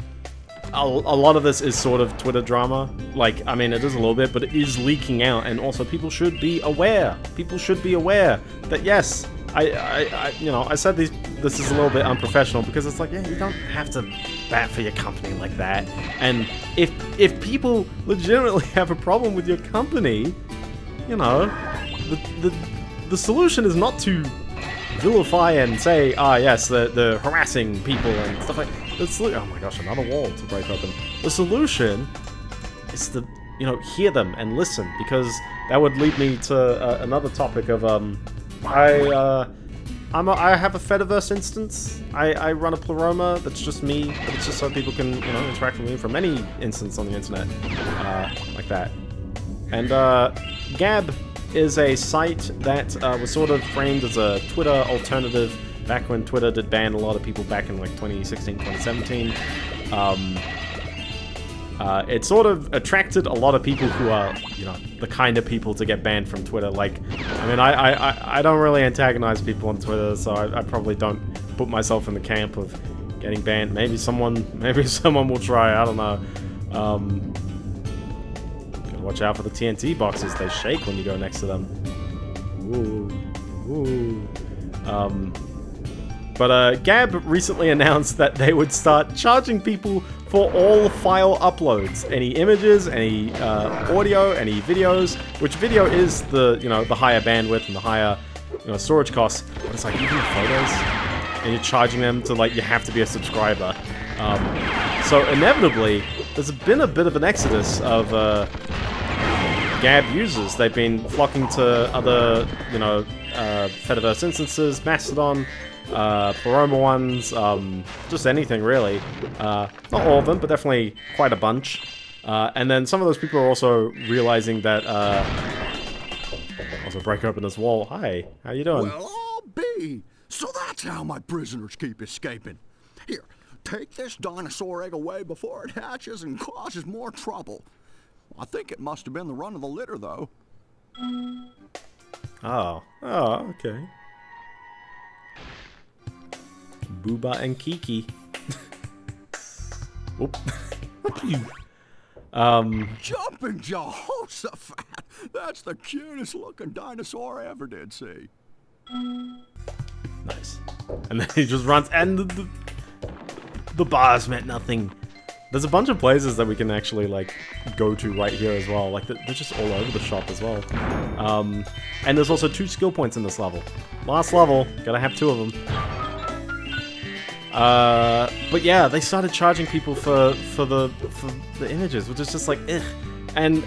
a lot of this is sort of Twitter drama. Like, I mean, it is a little bit, but it is leaking out, and also people should be aware. People should be aware that, yes, I you know, I said this is a little bit unprofessional, because it's like, yeah, you don't have to bat for your company like that. And if people legitimately have a problem with your company, you know, the solution is not to vilify and say, ah, yes, they're harassing people and stuff like that. Oh my gosh, another wall to break open. The solution is to, you know, hear them and listen, because that would lead me to another topic of, I have a Fediverse instance. I run a Pleroma that's just me, but it's just so people can, you know, interact with me from any instance on the internet, like that. And, Gab is a site that was sort of framed as a Twitter alternative back when Twitter did ban a lot of people back in like 2016, 2017. It sort of attracted a lot of people who are, you know, the kind of people to get banned from Twitter. Like, I mean, I don't really antagonize people on Twitter, so I probably don't put myself in the camp of getting banned. Maybe someone will try, I don't know. Watch out for the TNT boxes, they shake when you go next to them. Ooh, ooh. But Gab recently announced that they would start charging people for all file uploads. Any images, any audio, any videos, which video is the, you know, the higher bandwidth and the higher, you know, storage costs. But it's like, even photos, and you're charging them to, like, you have to be a subscriber. So inevitably, there's been a bit of an exodus of, Gab users. They've been flocking to other, you know, Fediverse instances, Mastodon, Pleroma ones, just anything really. Not all of them, but definitely quite a bunch. And then some of those people are also realizing that, also break open this wall. Hi, how you doing? Well, I'll be. So that's how my prisoners keep escaping. Here, take this dinosaur egg away before it hatches and causes more trouble. I think it must have been the run of the litter, though. Oh. Oh, okay. Booba and Kiki. Oop. Jumping Jehoshaphat! That's the cutest looking dinosaur I ever did see. Nice. And then he just runs, and the bars meant nothing. There's a bunch of places that we can actually, like, go to right here as well. Like, they're just all over the shop as well. And there's also 2 skill points in this level. Last level, gotta have 2 of them. But yeah, they started charging people for the images, which is just like, ugh. And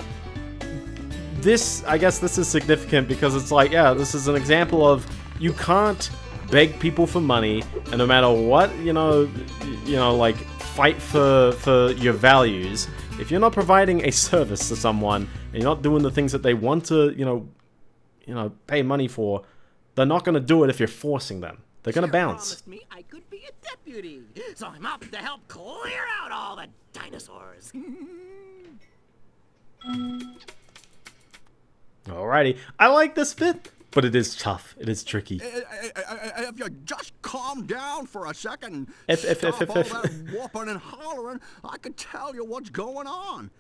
this, I guess this is significant because it's like, yeah, this is an example of you can't beg people for money, and no matter what, you know, like, fight for your values. If you're not providing a service to someone and you're not doing the things that they want to, you know, pay money for, they're not going to do it if you're forcing them. They're going to bounce. You promised me I could be a deputy, so I'm up to help clear out all the dinosaurs. Alrighty, I like this bit, but it is tough. It is tricky. If you just calm down for a second, stop all that whooping and hollering, I can tell you what's going on.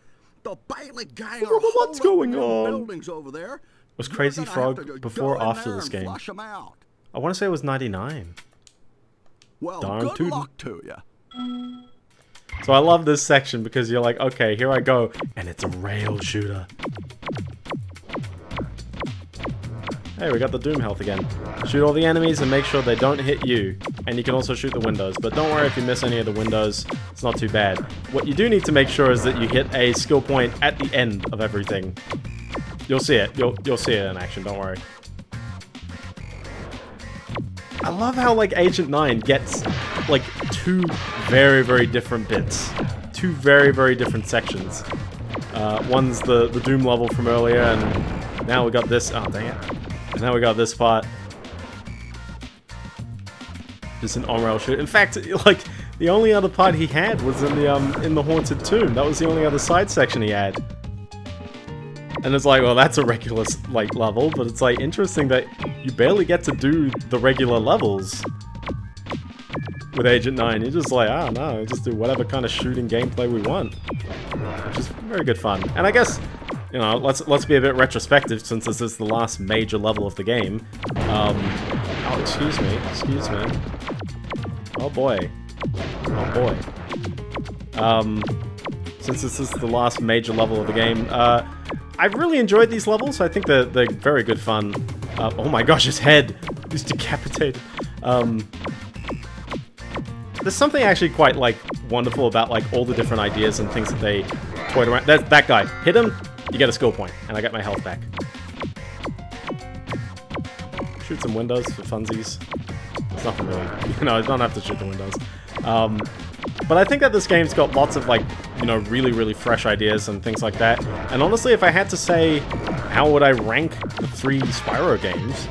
The Bailey gang are holding buildings over there. Was Crazy Frog before or after this game? I want to say it was 99. Well, darn good luck to you. So I love this section because you're like, okay, here I go, and it's a rail shooter. Hey, we got the Doom health again. Shoot all the enemies and make sure they don't hit you. And you can also shoot the windows, but don't worry if you miss any of the windows, it's not too bad. What you do need to make sure is that you hit a skill point at the end of everything. You'll see it. You'll see it in action, don't worry. I love how, like, Agent 9 gets, like, two very, very different bits. Two very, very different sections. One's the Doom level from earlier, and now we got this. Oh, dang it. And now we got this part. Just an on-rail shoot. In fact, like, the only other part he had was in the Haunted Tomb. That was the only other side section he had. And it's like, well, that's a regular, like, level, but it's, like, interesting that you barely get to do the regular levels with Agent 9. You're just like, ah, no, just do whatever kind of shooting gameplay we want. Which is very good fun. And I guess, you know, let's be a bit retrospective since this is the last major level of the game. Oh, excuse me, excuse me. Oh, boy. Oh, boy. Since this is the last major level of the game, I've really enjoyed these levels. I think they're very good fun. Oh my gosh, his head is decapitated. There's something actually quite, like, wonderful about, like, all the different ideas and things that they toyed around. That guy. Hit him, you get a skill point, and I get my health back. Shoot some windows for funsies. It's nothing really. You know, I don't have to shoot the windows. But I think that this game's got lots of, like, you know, really, really fresh ideas and things like that. And honestly, if I had to say, how would I rank the three Spyro games?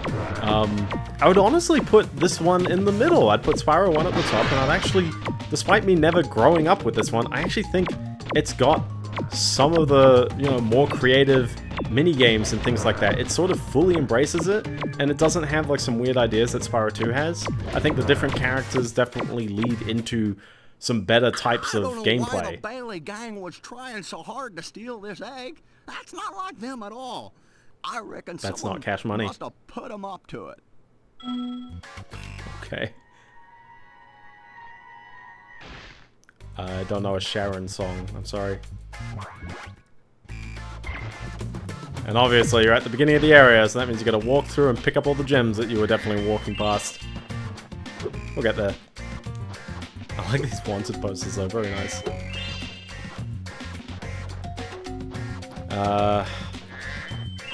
I would honestly put this one in the middle. I'd put Spyro 1 at the top, and I'd actually, despite me never growing up with this one, I actually think it's got some of the, you know, more creative mini games and things like that. It sort of fully embraces it, and it doesn't have, like, some weird ideas that Spyro 2 has. I think the different characters definitely lead into some better types of gameplay. Why the Bailey gang was trying so hard to steal this egg. That's not like them at all. I reckon that's not Cash Money. Must have put them up to it. Okay. I don't know a Sharon song. I'm sorry. And obviously you're at the beginning of the area, so that means you got to walk through and pick up all the gems that you were definitely walking past. We'll get there. I like these wanted posters though, very nice.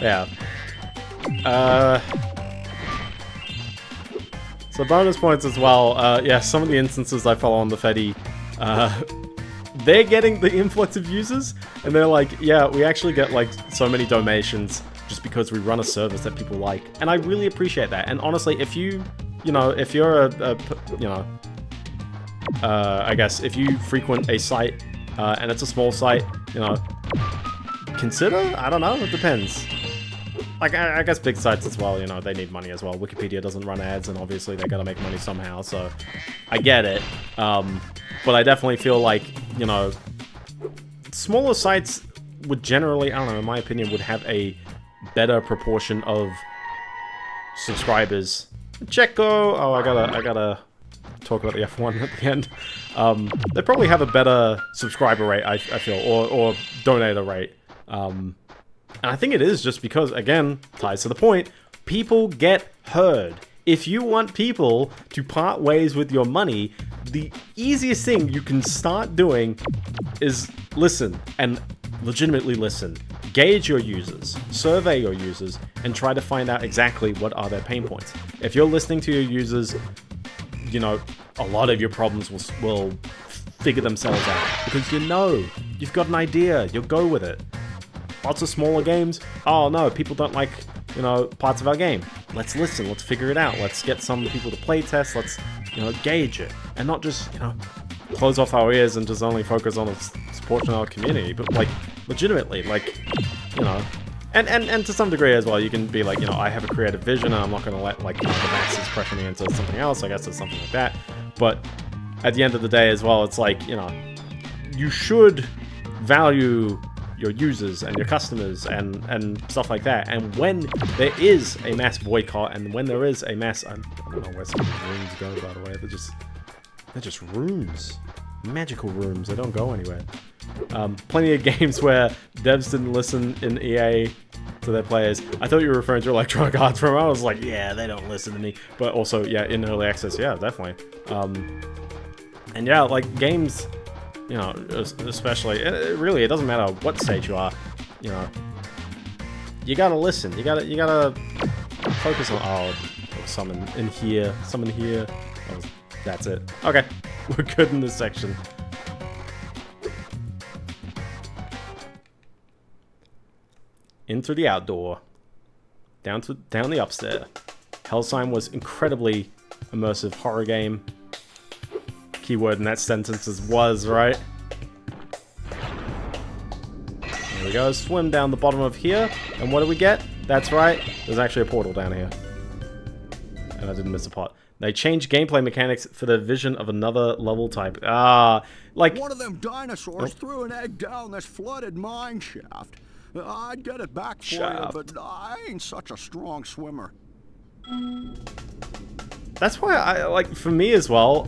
Yeah. So bonus points as well. Yeah, some of the instances I follow on the Fetty, they're getting the influx of users, and they're like, yeah, we actually get, like, so many donations just because we run a service that people like. And I really appreciate that. And honestly, if you, you know, if you're you know, I guess if you frequent a site, and it's a small site, you know, consider, I don't know, it depends. Like, I guess big sites as well, you know, they need money as well. Wikipedia doesn't run ads, and obviously they gotta make money somehow, so I get it. But I definitely feel like, you know, smaller sites would generally, I don't know, in my opinion, would have a better proportion of subscribers. Checo! Oh, I gotta talk about the F1 at the end. They probably have a better subscriber rate, I feel, or donator rate. And I think it is just because, again, ties to the point, people get heard. If you want people to part ways with your money, the easiest thing you can start doing is listen, and legitimately listen. Gauge your users, survey your users, and try to find out exactly what are their pain points. If you're listening to your users, you know, a lot of your problems will figure themselves out. Because you know, you've got an idea, you'll go with it. Lots of smaller games, oh no, people don't like, you know, parts of our game. Let's listen, let's figure it out, let's get some people to play test, let's, you know, gauge it. And not just, you know, close off our ears and just only focus on supporting our community, but, like, legitimately, like, you know. And to some degree as well, you can be like, you know, I have a creative vision and I'm not going to let, like, the masses pressure me into something else, I guess, or something like that. But at the end of the day as well, it's like, you know, you should value your users and your customers and stuff like that. And when there is a mass boycott and when there is a mass... I don't know where some of these rooms go, by the way. They're just rooms. Magical rooms, they don't go anywhere. Plenty of games where devs didn't listen in EA to their players. I thought you were referring to Electronic Arts from, I was like, yeah, they don't listen to me. But also, yeah, in early access, yeah, definitely. And yeah, like, games, you know, especially, really, it doesn't matter what stage you are, you know, you gotta listen, you gotta focus on, oh, summon in here, summon here, oh, that's it. Okay, we're good in this section. In through the outdoor, down the upstairs. Hellsheim was incredibly immersive horror game. Keyword in that sentence is was, right? There we go, swim down the bottom of here, and what do we get? That's right, there's actually a portal down here. And I didn't miss a pot. They changed gameplay mechanics for the vision of another level type. Ah, like... One of them dinosaurs threw an egg down this flooded mine shaft. I'd get it back for you, but I ain't such a strong swimmer. That's why I like, for me as well,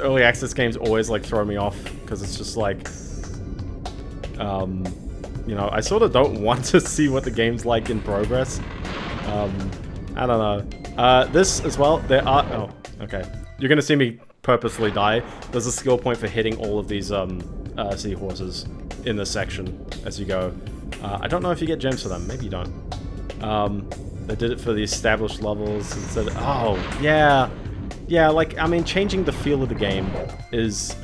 early access games always like throw me off, because it's just like, you know, I sort of don't want to see what the game's like in progress. I don't know. This as well, there are, oh, okay. You're gonna see me purposely die. There's a skill point for hitting all of these seahorses in this section as you go. I don't know if you get gems for them. Maybe you don't. They did it for the established levels instead of, oh, yeah. Yeah, like, I mean, changing the feel of the game is...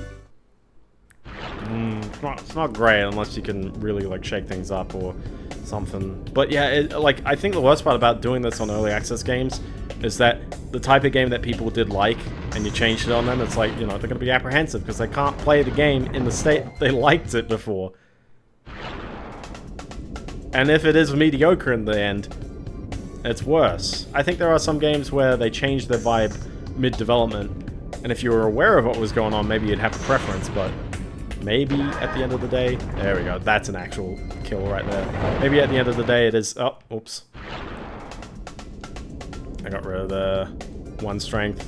it's not great unless you can really, like, shake things up or something. But yeah, like, I think the worst part about doing this on early access games is that the type of game that people did like, and you changed it on them, it's like, you know, they're going to be apprehensive because they can't play the game in the state they liked it before. And if it is mediocre in the end, it's worse. I think there are some games where they change their vibe mid-development, and if you were aware of what was going on, maybe you'd have a preference, but maybe at the end of the day... There we go, that's an actual kill right there. Maybe at the end of the day it is... Oh, oops. I got rid of the one strength.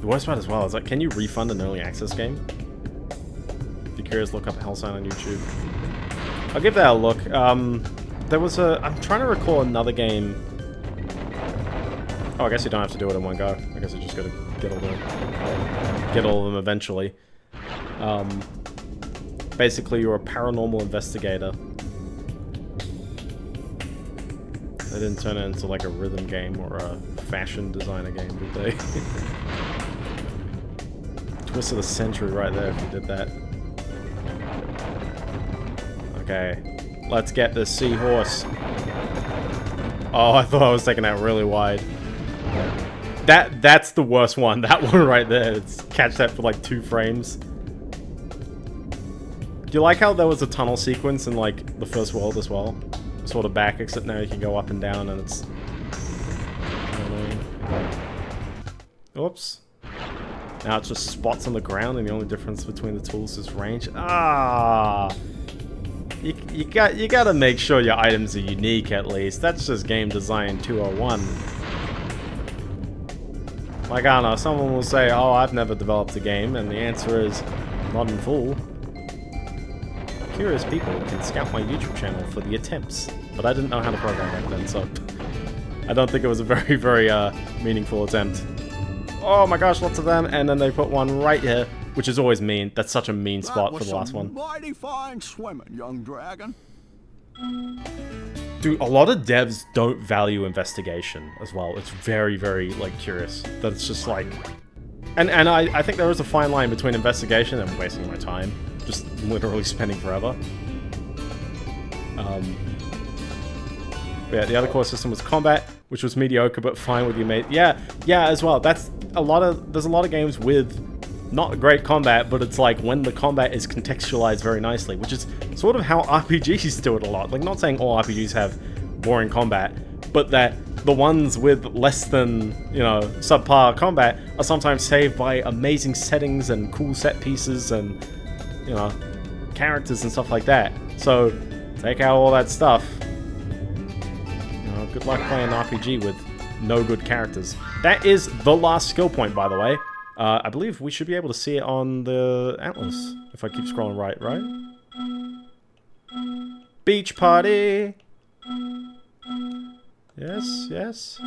The worst part as well is, like, can you refund an early access game? If you're curious, look up Hellsign on YouTube. I'll give that a look. There was a... I'm trying to recall another game. Oh, I guess you don't have to do it in one go. I guess you just gotta get all of them eventually. Basically, you're a paranormal investigator. They didn't turn it into like a rhythm game or a fashion designer game, did they? Twist of the century right there if you did that. Okay, let's get this seahorse. Oh, I thought I was taking that really wide. That's the worst one. That one right there. It's catch that for like 2 frames. Do you like how there was a tunnel sequence in like the first world as well? Sort of back, except now you can go up and down, and it's. Oops. Now it's just spots on the ground, and the only difference between the tools is range. Ah. You gotta make sure your items are unique, at least. That's just game design 201. Like, I don't know, someone will say, oh, I've never developed a game, and the answer is, not in full. Curious people can scout my YouTube channel for the attempts, but I didn't know how to program back then, so... I don't think it was a very, very, meaningful attempt. Oh my gosh, lots of them, and then they put one right here. Which is always mean. That's such a mean spot for the last one. Mighty fine swimming, young dragon. Dude, a lot of devs don't value investigation as well. It's very, very, like, curious. That it's just like... And I think there is a fine line between investigation and wasting my time. Just literally spending forever. Yeah, the other core system was combat, which was mediocre but fine with your mate. Yeah, as well. That's a lot of... There's a lot of games with... Not great combat, but it's like when the combat is contextualized very nicely, which is sort of how RPGs do it a lot. Like, not saying all RPGs have boring combat, but that the ones with less than, you know, subpar combat are sometimes saved by amazing settings and cool set pieces and, you know, characters and stuff like that. So, take out all that stuff. You know, good luck playing an RPG with no good characters. That is the last skill point, by the way. I believe we should be able to see it on the Atlas, if I keep scrolling right, right? Beach party! Yes, yes.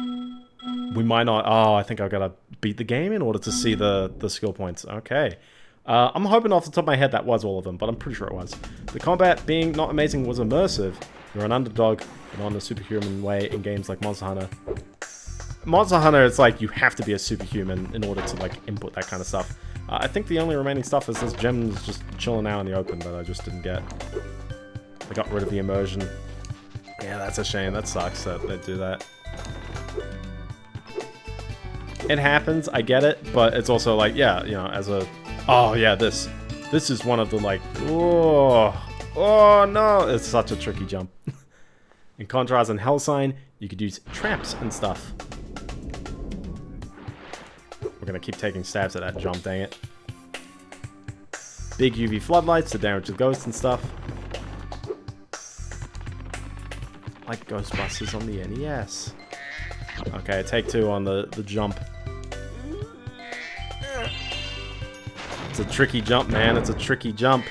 We might not... Oh, I think I've got to beat the game in order to see the skill points. Okay. I'm hoping off the top of my head that was all of them, but I'm pretty sure it was. The combat, being not amazing, was immersive. You're an underdog and on a superhuman way in games like Monster Hunter. Monster Hunter, it's like you have to be a superhuman in order to like input that kind of stuff. I think the only remaining stuff is this gem is just chilling out in the open that I just didn't get. I got rid of the immersion. Yeah, that's a shame. That sucks that they do that. It happens, I get it, but it's also like, yeah, you know, as a... Oh, yeah, this is one of the, like, oh, no, it's such a tricky jump. In contrast, in Hellsign, you could use traps and stuff. We're going to keep taking stabs at that jump, dang it. Big UV floodlights to damage the ghosts and stuff. Like Ghostbusters on the NES. Okay, take two on the jump. It's a tricky jump, man. It's a tricky jump.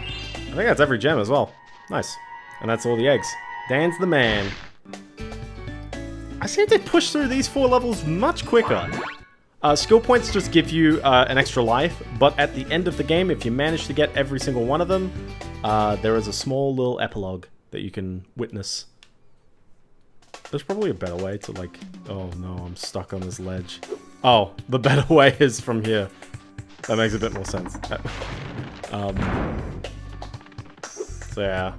I think that's every gem as well. Nice. And that's all the eggs. Dan's the man. I seem to push through these four levels much quicker. Skill points just give you an extra life, but at the end of the game, if you manage to get every single one of them, there is a small little epilogue that you can witness. There's probably a better way to like... Oh no, I'm stuck on this ledge. Oh, the better way is from here. That makes a bit more sense. So yeah.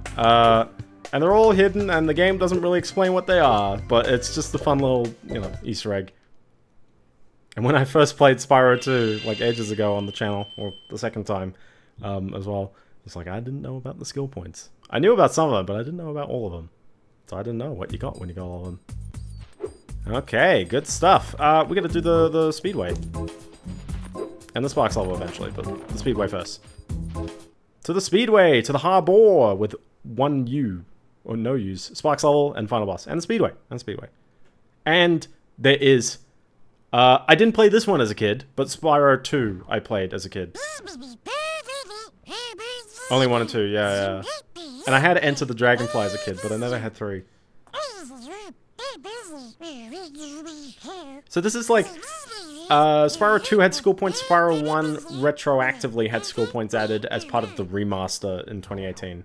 And they're all hidden, and the game doesn't really explain what they are, but it's just a fun little, you know, Easter egg. And when I first played Spyro 2, like ages ago on the channel, or the second time as well, it's like I didn't know about the skill points. I knew about some of them, but I didn't know about all of them. So I didn't know what you got when you got all of them. Okay, good stuff. We're going to do the speedway. And the Sparks level eventually, but the speedway first. To the speedway, to the harbor with one U. Or no use. Sparks level and final boss. And the speedway. And speedway. And there is... I didn't play this one as a kid, but Spyro 2 I played as a kid. Only 1 and 2, yeah, yeah. And I had Enter the Dragonfly as a kid, but I never had 3. So this is like... Spyro 2 had skill points, Spyro 1 retroactively had skill points added as part of the remaster in 2018.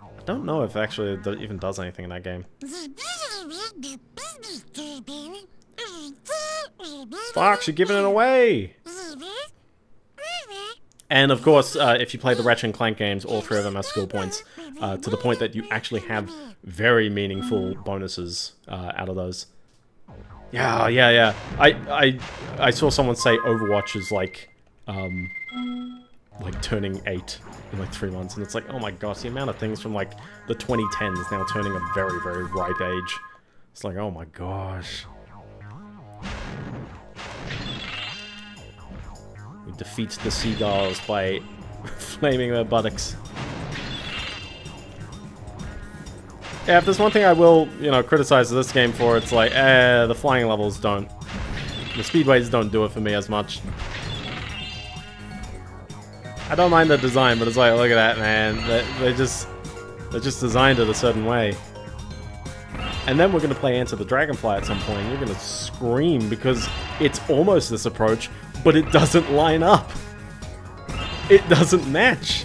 I don't know if actually it even does anything in that game. Sparks, you're giving it away! And of course, if you play the Ratchet and Clank games, all three of them have skill points, to the point that you actually have very meaningful bonuses out of those. Yeah, yeah, yeah. I saw someone say Overwatch is like turning 8 in like 3 months, and it's like, oh my gosh, the amount of things from like the 2010s now turning a very, very ripe age. It's like, oh my gosh. We defeat the seagulls by flaming their buttocks. Yeah, if there's one thing I will, you know, criticize this game for, it's like, the flying levels don't. The speedways don't do it for me as much. I don't mind the design, but it's like, look at that, man. They just designed it a certain way. And then we're going to play Enter the Dragonfly at some point, and you're going to scream because it's almost this approach, but it doesn't line up. It doesn't match.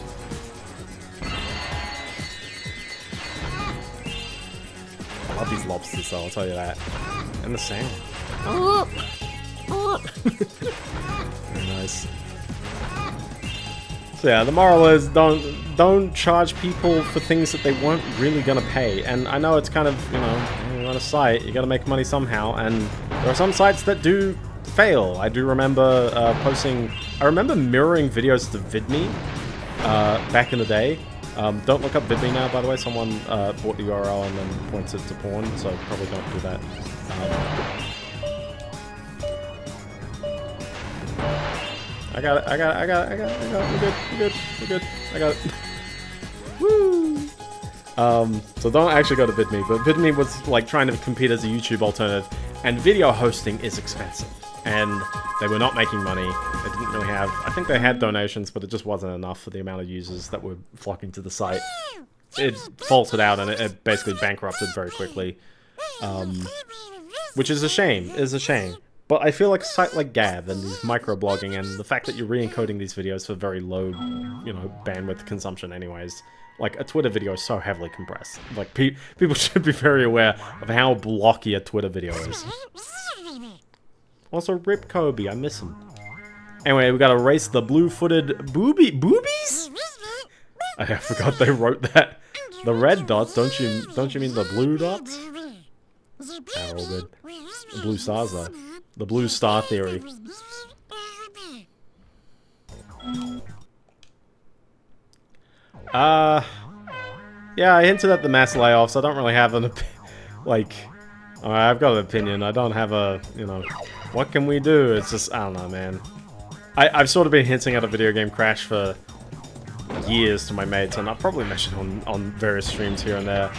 I love these lobsters though, I'll tell you that. And the sand. Oh, oh. Very nice. So yeah, the moral is don't charge people for things that they weren't really gonna pay. And I know it's kind of, you know, you're on a site, you gotta make money somehow, and there are some sites that do fail. I do remember I remember mirroring videos to VidMe back in the day. Don't look up VidMe now, by the way. Someone bought the URL and then points it to porn, so probably don't do that. I got it. We're good. I got it. Woo! So don't actually go to VidMe, but VidMe was like trying to compete as a YouTube alternative, and video hosting is expensive, and they were not making money. They didn't really have, I think they had donations, but it just wasn't enough for the amount of users that were flocking to the site. It faltered out and it basically bankrupted very quickly, which is a shame, But I feel like a site like Gab and these microblogging and the fact that you're re-encoding these videos for very low, you know, bandwidth consumption anyways, like a Twitter video is so heavily compressed. Like people should be very aware of how blocky a Twitter video is. Also, rip Kobe, I miss him. Anyway, we gotta race the blue-footed boobies? I forgot they wrote that. The red dots, don't you mean the blue dots? Oh, all good. The blue stars though. The blue star theory. Yeah, I hinted at the mass layoffs. I don't really have an I've got an opinion. I don't have a, you know, what can we do? It's just, I don't know, man. I've sort of been hinting at a video game crash for years to my mates, and I've probably mentioned on various streams here and there.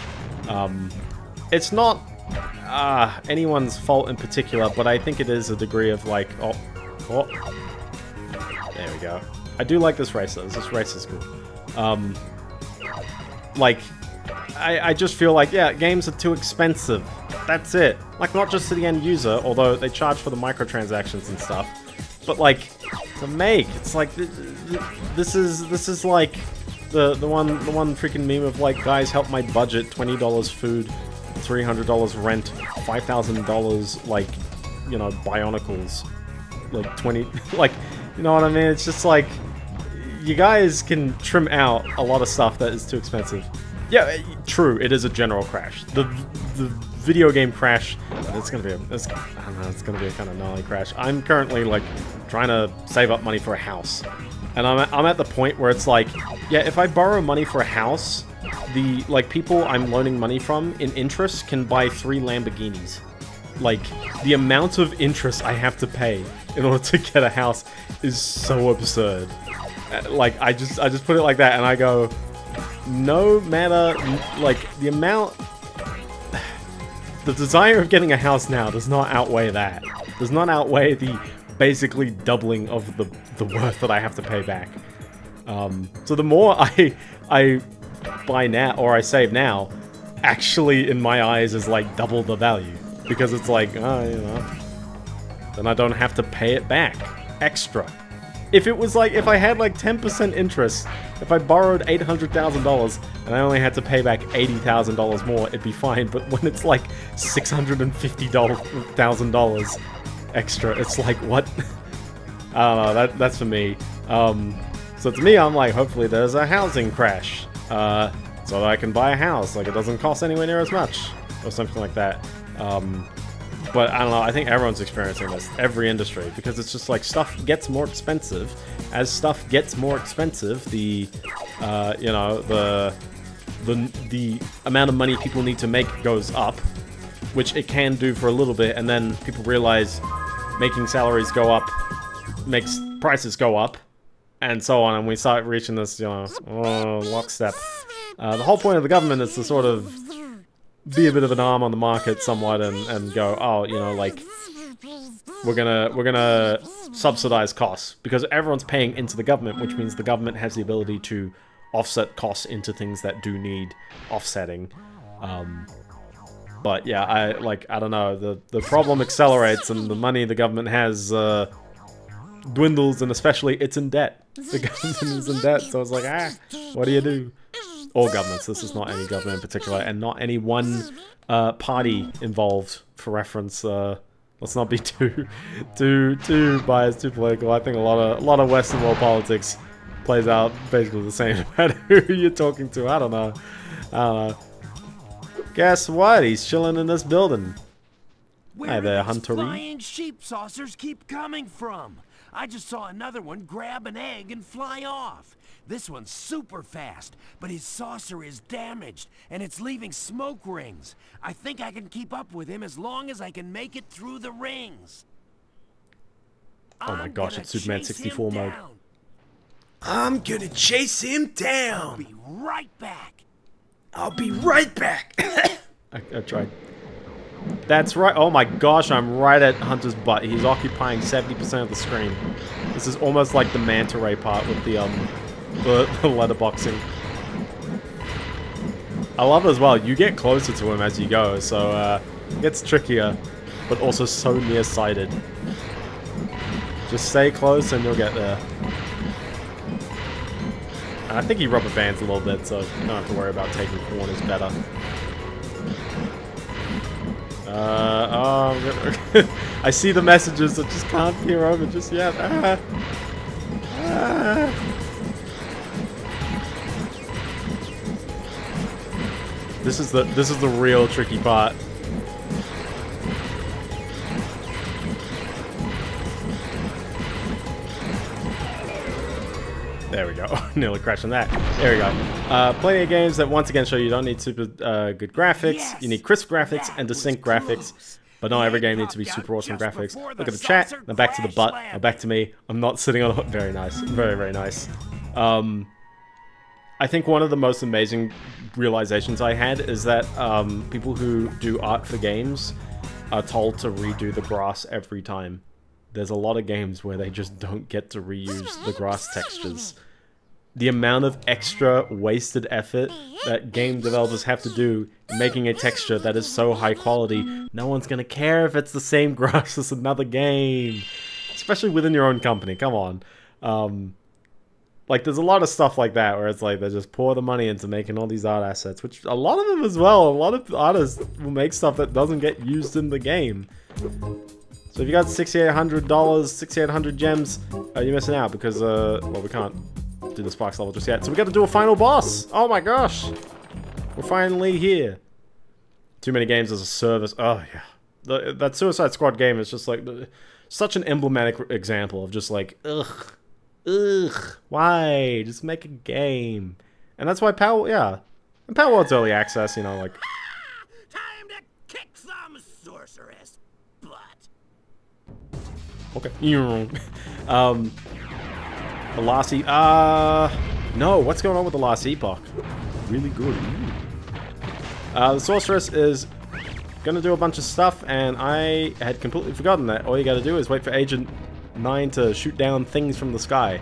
It's not anyone's fault in particular, but I think it is a degree of like, there we go. I do like this race though. This race is cool. Like, I just feel like, yeah, games are too expensive. That's it. Like, not just to the end user, although they charge for the microtransactions and stuff, but like, to make, it's like, this is like the one freaking meme of like, guys, help my budget, $20 food, $300 rent, $5,000 like, you know, Bionicles, like 20, like, you know what I mean? It's just like, you guys can trim out a lot of stuff that is too expensive. Yeah, true, it is a general crash. The video game crash, it's gonna be a kind of gnarly crash. I'm currently like trying to save up money for a house, and I'm at the point where it's like, yeah, if I borrow money for a house, the like people I'm loaning money from in interest can buy 3 Lamborghinis. Like, the amount of interest I have to pay in order to get a house is so absurd. Like, I just put it like that, and I go, no matter, like, the amount, the desire of getting a house now does not outweigh that. Does not outweigh the basically doubling of the worth that I have to pay back. So the more I buy now, or I save now, actually in my eyes is like double the value. Because it's like, oh, you know, then I don't have to pay it back extra. If it was like, if I had like 10% interest, if I borrowed $800,000 and I only had to pay back $80,000 more, it'd be fine. But when it's like $650,000 extra, it's like, what? I don't know, that's for me. So to me, I'm like, hopefully there's a housing crash. So that I can buy a house, like it doesn't cost anywhere near as much, or something like that. But I don't know, I think everyone's experiencing this, every industry, because it's just like, stuff gets more expensive. As stuff gets more expensive, you know, the amount of money people need to make goes up, which it can do for a little bit, and then people realize making salaries go up makes prices go up, and so on, and we start reaching this, you know, lockstep. The whole point of the government is to sort of be a bit of an arm on the market somewhat, and go, oh, you know, like, we're gonna subsidize costs, because everyone's paying into the government, which means the government has the ability to offset costs into things that do need offsetting. But yeah, I don't know, the problem accelerates, and the money the government has dwindles, and especially it's in debt. The government is in debt, so it's like, ah, what do you do? All governments, this is not any government in particular, and not any one party involved. For reference, let's not be too biased, too political. I think a lot of Western world politics plays out basically the same, no matter who you're talking to. I don't know. Guess what? He's chilling in this building. Where Hi there, Hunter. Flying sheep saucers keep coming from? I just saw another one grab an egg and fly off. This one's super fast, but his saucer is damaged, and it's leaving smoke rings. I think I can keep up with him as long as I can make it through the rings. Oh my gosh, it's Superman 64 mode. I'm gonna chase him down. I'll be right back. I'll be right back. I tried. That's right. Oh my gosh, I'm right at Hunter's butt. He's occupying 70% of the screen. This is almost like the manta ray part with the letterboxing. I love it as well. You get closer to him as you go, so it gets trickier, but also so nearsighted. Just stay close and you'll get there. And I think he rubber bands a little bit, so you don't have to worry about taking corners better. I see the messages, I just can't peer over just yet. This is the real tricky part. There we go. Nearly crashed on that. There we go. Plenty of games that once again show you don't need super good graphics. Yes, you need crisp graphics and distinct graphics. But not every game needs to be super awesome graphics. Look at the chat, then back to the butt, or back to me. I'm not sitting on a hook. Very nice. Very, very nice. I think one of the most amazing realizations I had is that people who do art for games are told to redo the grass every time. There's a lot of games where they just don't get to reuse the grass textures. The amount of extra wasted effort that game developers have to do making a texture that is so high quality, no one's gonna care if it's the same grass as another game. Especially within your own company, come on. Like, there's a lot of stuff like that where it's like, they just pour the money into making all these art assets, which a lot of them as well, a lot of artists will make stuff that doesn't get used in the game. So if you got $6,800, 6,800 gems, you're missing out because, well, we can't do the Sparks level just yet. So we got to do a final boss. Oh my gosh. We're finally here. Too many games as a service. Oh yeah. That Suicide Squad game is just like, such an emblematic example of just like, ugh. Ugh. Why? Just make a game. And that's why Power, yeah. And Power World's early access, you know, like. Time to kick some sorceress. Okay. The last e- no, what's going on with the last epoch? Really good. The sorceress is gonna do a bunch of stuff, and I had completely forgotten that. All you gotta do is wait for Agent 9 to shoot down things from the sky.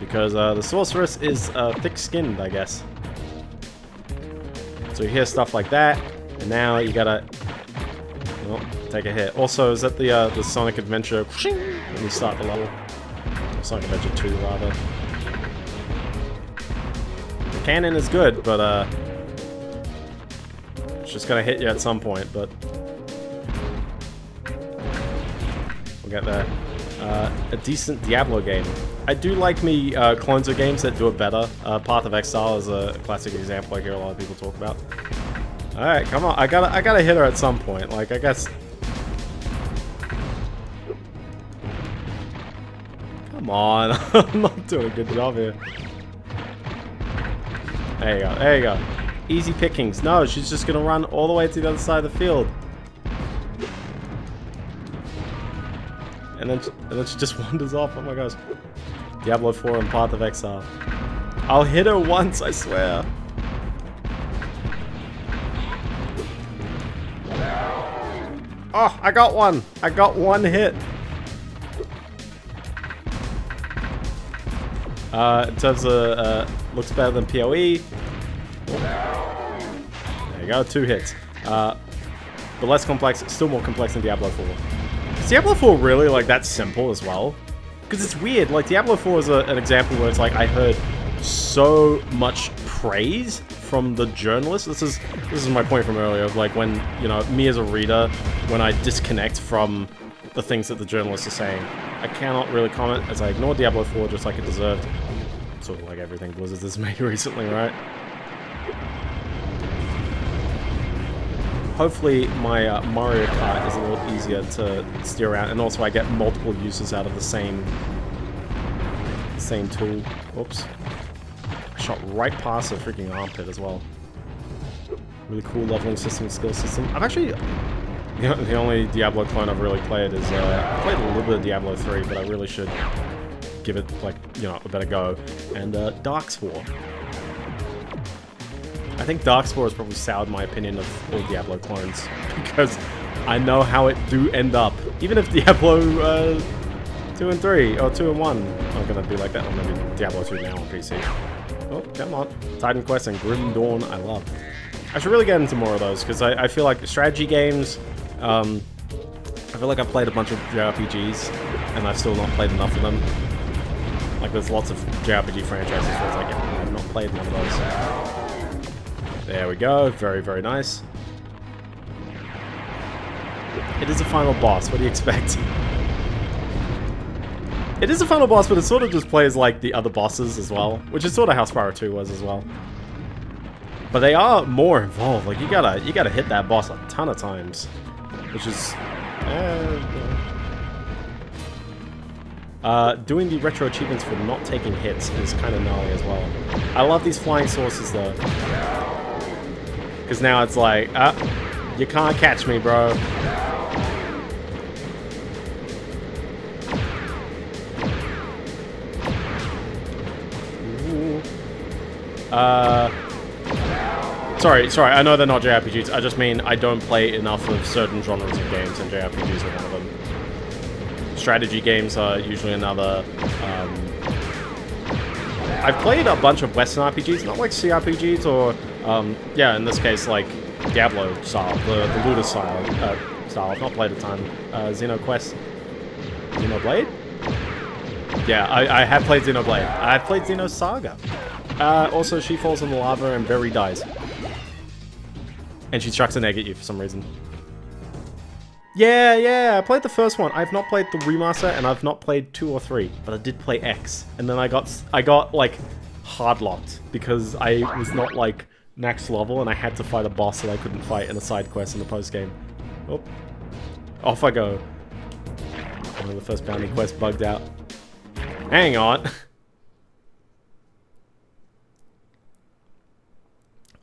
Because the sorceress is thick-skinned, I guess. So you hear stuff like that, and now you gotta... Well, take a hit. Also, is that the Sonic Adventure when you start the level? Sonic Adventure 2, rather. The cannon is good, but it's just gonna hit you at some point, but we'll get there. A decent Diablo game. I do like me clones of games that do it better. Path of Exile is a classic example I hear a lot of people talk about. Alright, come on. I gotta hit her at some point. Like, I guess... Come on. I'm not doing a good job here. There you go. There you go. Easy pickings. No, she's just gonna run all the way to the other side of the field. And then she just wanders off. Oh my gosh. Diablo 4 and Path of Exile. I'll hit her once, I swear. Oh, I got one! I got one hit! In terms of, looks better than PoE. There you go, 2 hits. But less complex, still more complex than Diablo 4. Is Diablo 4 really, like, that simple as well? Because it's weird, like, Diablo 4 is an example where it's like, I heard so much praise from the journalists. This is my point from earlier of like when, you know, me as a reader, when I disconnect from the things that the journalists are saying, I cannot really comment as I ignore Diablo 4 just like it deserved. Sort of like everything Blizzard has made recently, right? Hopefully my Mario Kart is a little easier to steer around, and also I get multiple uses out of the same tool. Oops. Shot right past the freaking armpit as well. Really cool leveling system, skill system. I've actually, you know, the only Diablo clone I've really played is I played a little bit of Diablo 3, but I really should give it, like, you know, a better go. And Dark Sword. I think Darkspore has probably soured my opinion of all Diablo clones, because I know how it do end up. Even if Diablo 2 and 3, or 2 and 1 are going to be like that, I'm going to be Diablo 2 now on PC. Oh, come on. Titan Quest and Grim Dawn, I love. I should really get into more of those, because I feel like strategy games, I feel like I've played a bunch of JRPGs, and I've still not played enough of them. Like, there's lots of JRPG franchises where it's like, yeah, I've not played none of those. There we go, very, very nice. It is a final boss, what do you expect? It is a final boss, but it sort of just plays like the other bosses as well, which is sort of how Spyro 2 was as well. But they are more involved, like you gotta hit that boss a ton of times, which is... doing the retro achievements for not taking hits is kind of gnarly as well. I love these flying saucers though, because now it's like, you can't catch me, bro. Sorry, I know they're not JRPGs, I just mean I don't play enough of certain genres of games, and JRPGs are one of them. Strategy games are usually another. I've played a bunch of Western RPGs, not like CRPGs or, yeah, in this case, like Diablo style, the looter style, I've not played a ton. XenoQuest. Xenoblade? Yeah, I have played Xenoblade. I've played Xenosaga. Also, she falls in the lava and Berry dies. And she chucks an egg at you for some reason. Yeah, I played the first one. I've not played the remaster, and I've not played 2 or 3, but I did play X. And then I got like hardlocked because I was not like next level, and I had to fight a boss that I couldn't fight in a side quest in the post game. Oh, off I go. One of the first bounty quests bugged out. Hang on.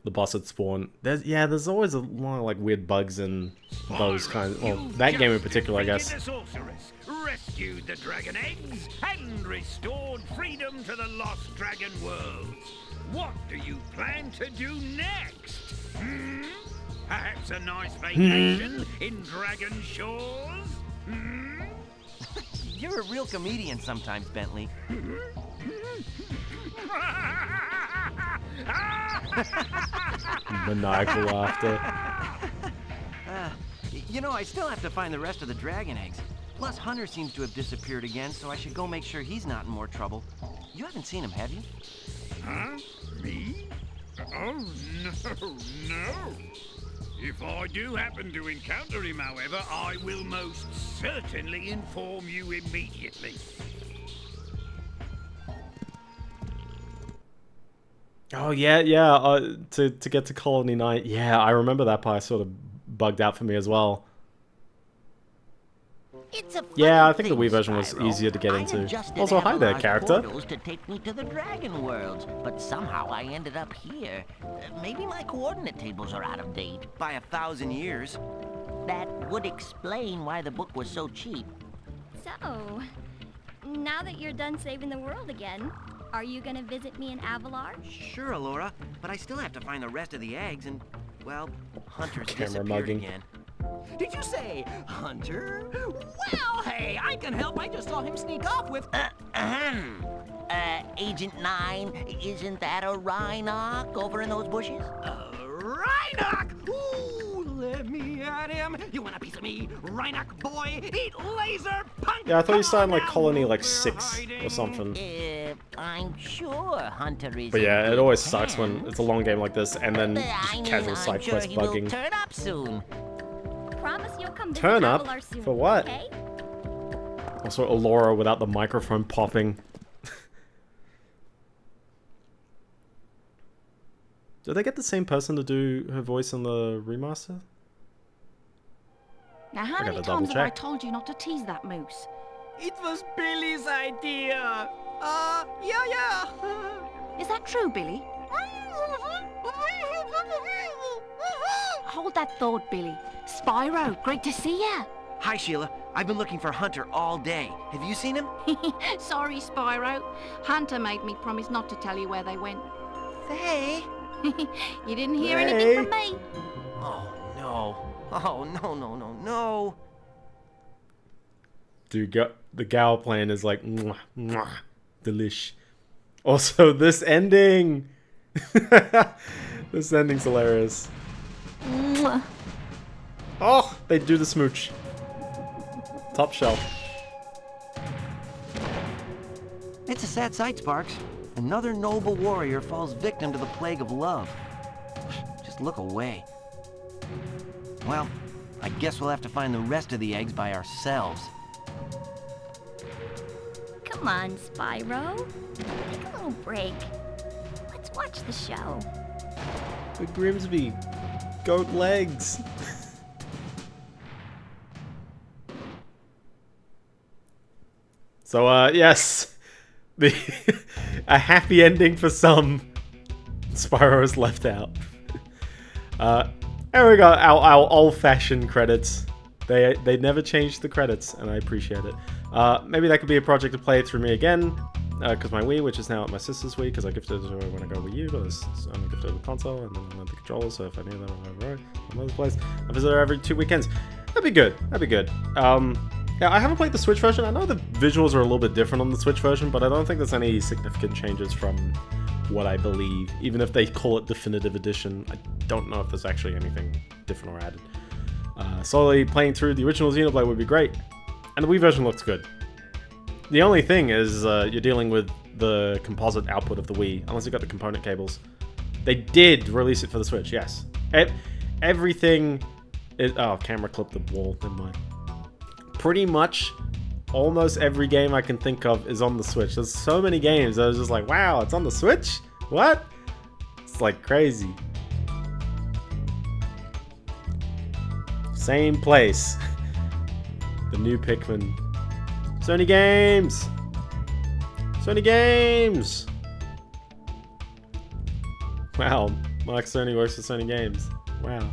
The boss had spawned. There's always a lot of like weird bugs in those kinds. Well, that game in particular, I guess. The Sorceress rescued the dragon eggs and restored freedom to the lost dragon world. What do you plan to do next? Perhaps a nice vacation in Dragon Shores? You're a real comedian sometimes, Bentley. Maniacal laughter. You know, I still have to find the rest of the dragon eggs. Plus, Hunter seems to have disappeared again, so I should go make sure he's not in more trouble. You haven't seen him, have you? Huh? Me? Oh, no. If I do happen to encounter him, however, I will most certainly inform you immediately. Oh, yeah, to get to Colony 9. Yeah, I remember that part. Sort of bugged out for me as well. It's a I think the Wii version was easier to get into. Also, hi there, character. To take me to the dragon worlds, but somehow I ended up here. Maybe my coordinate tables are out of date. By 1,000 years. That would explain why the book was so cheap. So, now that you're done saving the world again, are you gonna visit me in Avalar? Sure, Elora, but I still have to find the rest of the eggs and, well, Hunter's disappeared again. Did you say Hunter? Well, hey, I can help. I just saw him sneak off with... Agent 9, isn't that a Rhinoc over in those bushes? A Rhinoc! Ooh, let me at him. You want a piece of me, Rhinoc boy? Eat laser punk! Yeah, I thought you signed like Colony like 6 or something. I'm sure Hunter is. But yeah, it always sucks when it's a long game like this and then casual side quest bugging. Turn up soon. Promise you'll come visit Avalar soon, for what? Okay? Also, Elora without the microphone popping. Did they get the same person to do her voice in the remaster? Now, how many times have I told you not to tease that moose? It was Billy's idea. Yeah. Is that true, Billy? Hold that thought, Billy. Spyro, great to see ya. Hi, Sheila. I've been looking for Hunter all day. Have you seen him? Sorry, Spyro. Hunter made me promise not to tell you where they went. They? You didn't hear anything from me. Oh no! Oh no! No! No! No! Dude, the gal plan is like mwah, mwah, delish. Also, this ending. This ending's hilarious. Mwah. Oh, they do the smooch. Top shelf. It's a sad sight, Sparks. Another noble warrior falls victim to the plague of love. Just look away. Well, I guess we'll have to find the rest of the eggs by ourselves. Come on, Spyro. Take a little break. Let's watch the show. The Grimsby. Goat legs. So, yes. A happy ending for some. Spyro is left out. There we go, our old-fashioned credits. They never changed the credits, and I appreciate it. Maybe that could be a project to play through me again, because my Wii, which is now at my sister's Wii, because I gifted it to her when I got Wii U, because I'm gifted the console, and then the controller, so if I need them, I'm going to another place. I visit her every 2 weekends. That'd be good. That'd be good. Yeah, I haven't played the Switch version. I know the visuals are a little bit different on the Switch version, but I don't think there's any significant changes from what I believe. Even if they call it Definitive Edition, I don't know if there's actually anything different or added. Solely playing through the original Xenoblade would be great. And the Wii version looks good. The only thing is you're dealing with the composite output of the Wii, unless you've got the component cables. They did release it for the Switch, yes. Everything... Oh, camera clipped the wall, never mind. Pretty much almost every game I can think of is on the Switch. There's so many games that I was just like, wow, it's on the Switch? What? It's like crazy. Same place. The new Pikmin. So many games! So many games! Wow, Mark Cerny works for Sony Games. Wow.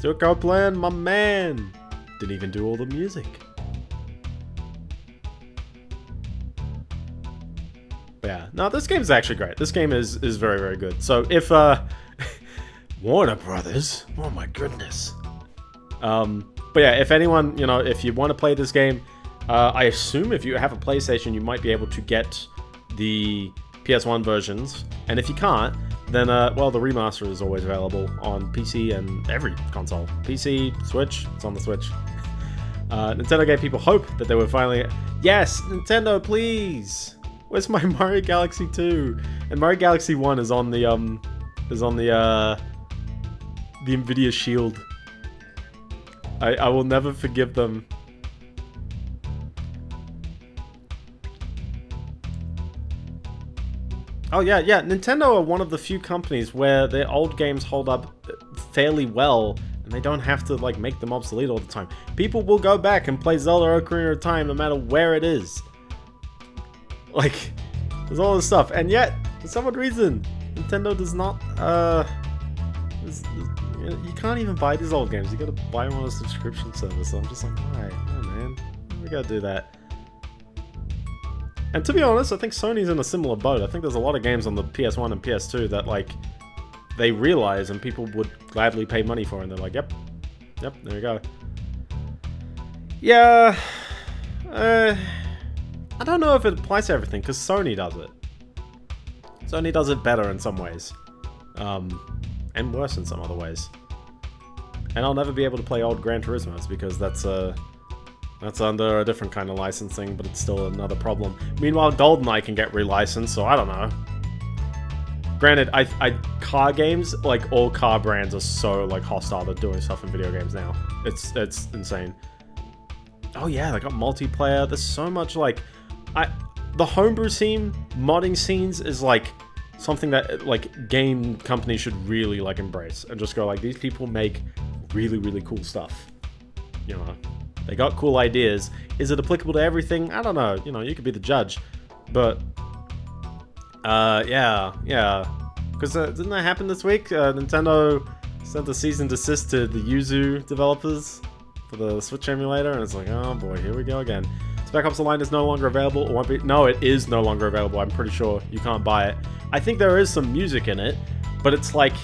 Zuko Plan, my man! Didn't even do all the music. But yeah, no, this game's actually great. This game is very, very good. So if, Warner Brothers, oh my goodness. But yeah, if anyone, you know, if you want to play this game, I assume if you have a PlayStation, you might be able to get the PS1 versions. And if you can't, then, well, the remaster is always available on PC and every console. PC, Switch, it's on the Switch. Nintendo gave people hope that they were finally... Yes, Nintendo, please! Where's my Mario Galaxy 2? And Mario Galaxy 1 is on the Nvidia Shield. I will never forgive them. Oh yeah, yeah, Nintendo are one of the few companies where their old games hold up fairly well and they don't have to like make them obsolete all the time. People will go back and play Zelda Ocarina of Time no matter where it is. Like, there's all this stuff, and yet, for some odd reason, Nintendo does not, you can't even buy these old games, you gotta buy them on a subscription service, so I'm just like, why? Oh man, we gotta do that. And to be honest, I think Sony's in a similar boat. I think there's a lot of games on the PS1 and PS2 that, like, they realize and people would gladly pay money for, and they're like, yep, yep, there you go. Yeah, I don't know if it applies to everything, because Sony does it. Sony does it better in some ways, and worse in some other ways. And I'll never be able to play old Gran Turismos, because that's under a different kind of licensing, but it's still another problem. Meanwhile, GoldenEye can get relicensed, so I don't know. Granted, car games, like all car brands are so like hostile to doing stuff in video games now. It's insane. Oh yeah, they got multiplayer. There's so much like, the homebrew scene, modding scenes is like something that like game companies should really like embrace and just go like, these people make really, really cool stuff, you know. They got cool ideas. Is it applicable to everything? I don't know. You know, you could be the judge. But, yeah, yeah. Because didn't that happen this week? Nintendo sent a cease and desist to the Yuzu developers for the Switch emulator, and it's like, oh boy, here we go again. Spec Ops: The Line is no longer available, or won't be. No, it is no longer available. I'm pretty sure you can't buy it. I think there is some music in it, But it's like,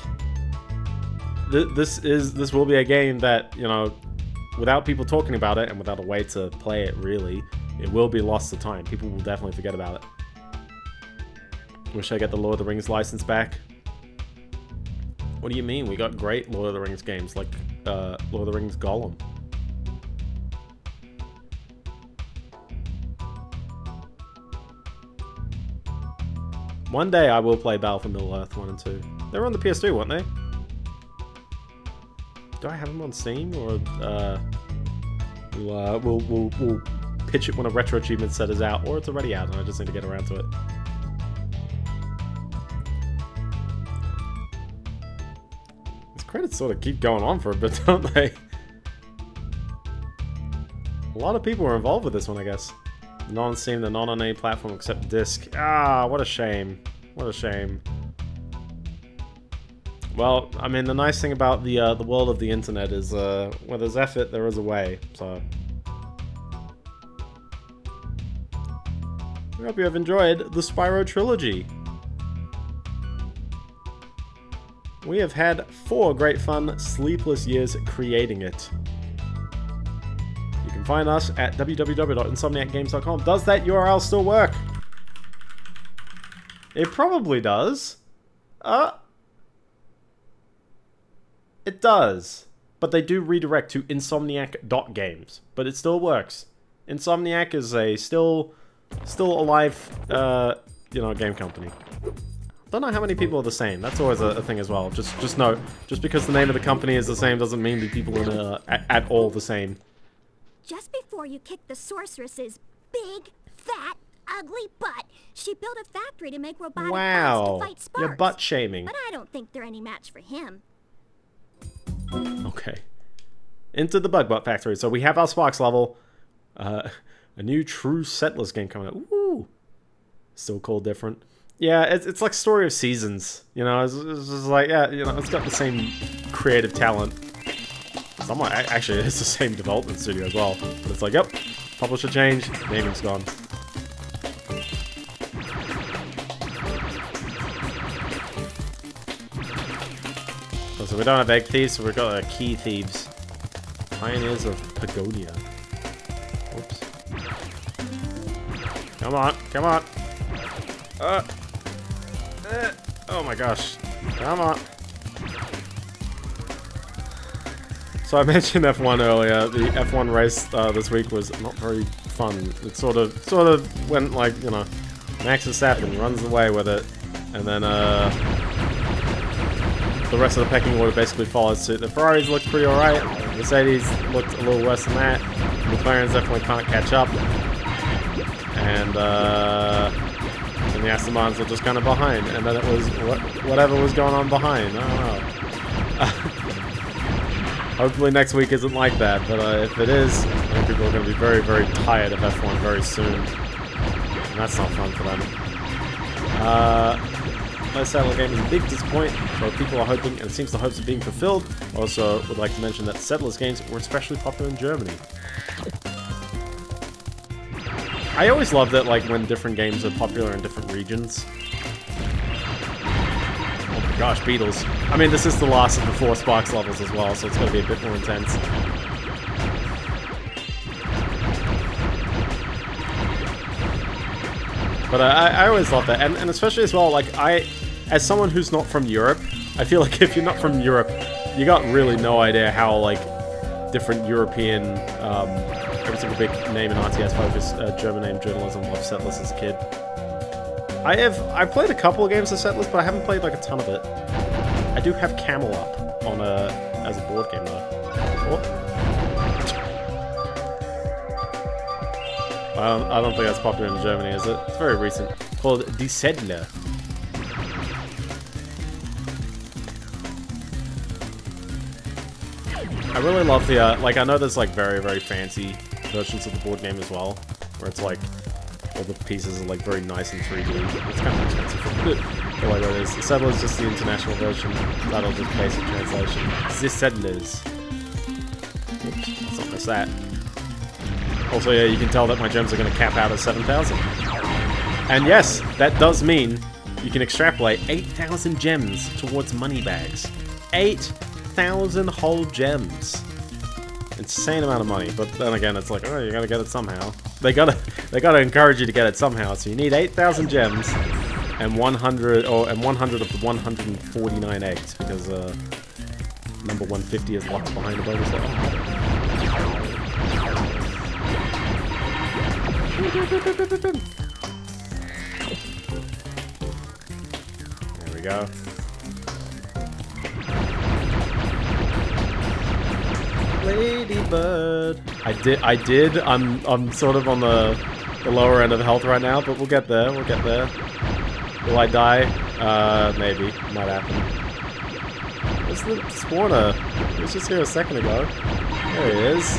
this will be a game that, you know, without people talking about it and without a way to play it, really, it will be lost to time. People will definitely forget about it. Wish I get the Lord of the Rings license back. What do you mean? We got great Lord of the Rings games like Lord of the Rings Gollum. One day I will play Battle for Middle-earth 1 and 2. They were on the PS2, weren't they? Do I have them on Steam? Or, we'll pitch it when a retro achievement set is out, or it's already out and I just need to get around to it. These credits sort of keep going on for a bit, don't they? A lot of people were involved with this one, I guess. Not on Steam, they're not on any platform except disc. Ah, what a shame. What a shame. Well, I mean, the nice thing about the world of the internet is where there's effort, there is a way, so. I hope you have enjoyed the Spyro trilogy. We have had 4 great fun, sleepless years creating it. Find us at www.insomniacgames.com. Does that URL still work? It probably does. It does. But they do redirect to insomniac.games. But it still works. Insomniac is a still alive, you know, game company. Don't know how many people are the same. That's always a thing as well. Just note, just because the name of the company is the same doesn't mean the people in at all the same. Just before you kicked the Sorceress's big, fat, ugly butt, she built a factory to make robotic wow. Bots to fight sparks. Wow, you're butt-shaming. But I don't think they're any match for him. Okay. Into the bug butt factory. So we have our sparks level. A new true settlers game coming out. Ooh. Still called different. Yeah, it's like Story of Seasons. You know, it's just like, yeah, you know, it's got the same creative talent. Someone, actually, it's the same development studio as well. But it's like, yep, publisher change, naming's gone. So we don't have egg thieves, so we've got key thieves. Pioneers of Pagodia. Oops. Come on, come on. Oh my gosh. Come on. So I mentioned F1 earlier. The F1 race this week was not very fun. It sort of went like, you know, Max Verstappen runs away with it, and then the rest of the pecking order basically follows suit. The Ferraris looked pretty alright. Mercedes looked a little worse than that. McLaren's definitely can't catch up, and the Aston Martins were just kind of behind. And then it was whatever was going on behind. I don't know. Hopefully next week isn't like that, but if it is, I think people are going to be very, very tired of F1 very soon. And that's not fun for them. My satellite game is a big disappointment, so people are hoping, and it seems the hopes are being fulfilled. Also, would like to mention that Settlers games were especially popular in Germany. I always loved it, like, when different games are popular in different regions. Gosh, Beatles. I mean, this is the last of the 4 Sparks levels as well, so it's going to be a bit more intense. But I always love that, and especially as well, like, as someone who's not from Europe, I feel like if you're not from Europe, you got really no idea how, like, different European, every single big name in RTS focus, German name journalism loved Settlers as a kid. I played a couple of games of Settlers, but I haven't played like a ton of it. I do have Camel Up on as a board game though. What? I don't think that's popular in Germany, is it? It's very recent. Called Die Settler. I really love the like I know there's like very, very fancy versions of the board game as well, where it's like all the pieces are like very nice in 3D. It's kind of expensive for it. Like what it is. The Settlers is just the international version. That'll just basic translation. The Settlers. Oops, let's not miss that. Also, yeah, you can tell that my gems are going to cap out at 7,000. And yes, that does mean you can extrapolate 8,000 gems towards money bags. 8,000 whole gems. Insane amount of money, but then again, it's like, oh, you gotta get it somehow. They gotta encourage you to get it somehow. So you need 8,000 gems and 100 of the 149 eggs, because number 150 is locked behind a bonus level. There we go. Ladybird. I did. I'm sort of on the lower end of health right now, but we'll get there. We'll get there. Will I die? Maybe. Might happen. Where's the spawner? He was just here a second ago. There he is.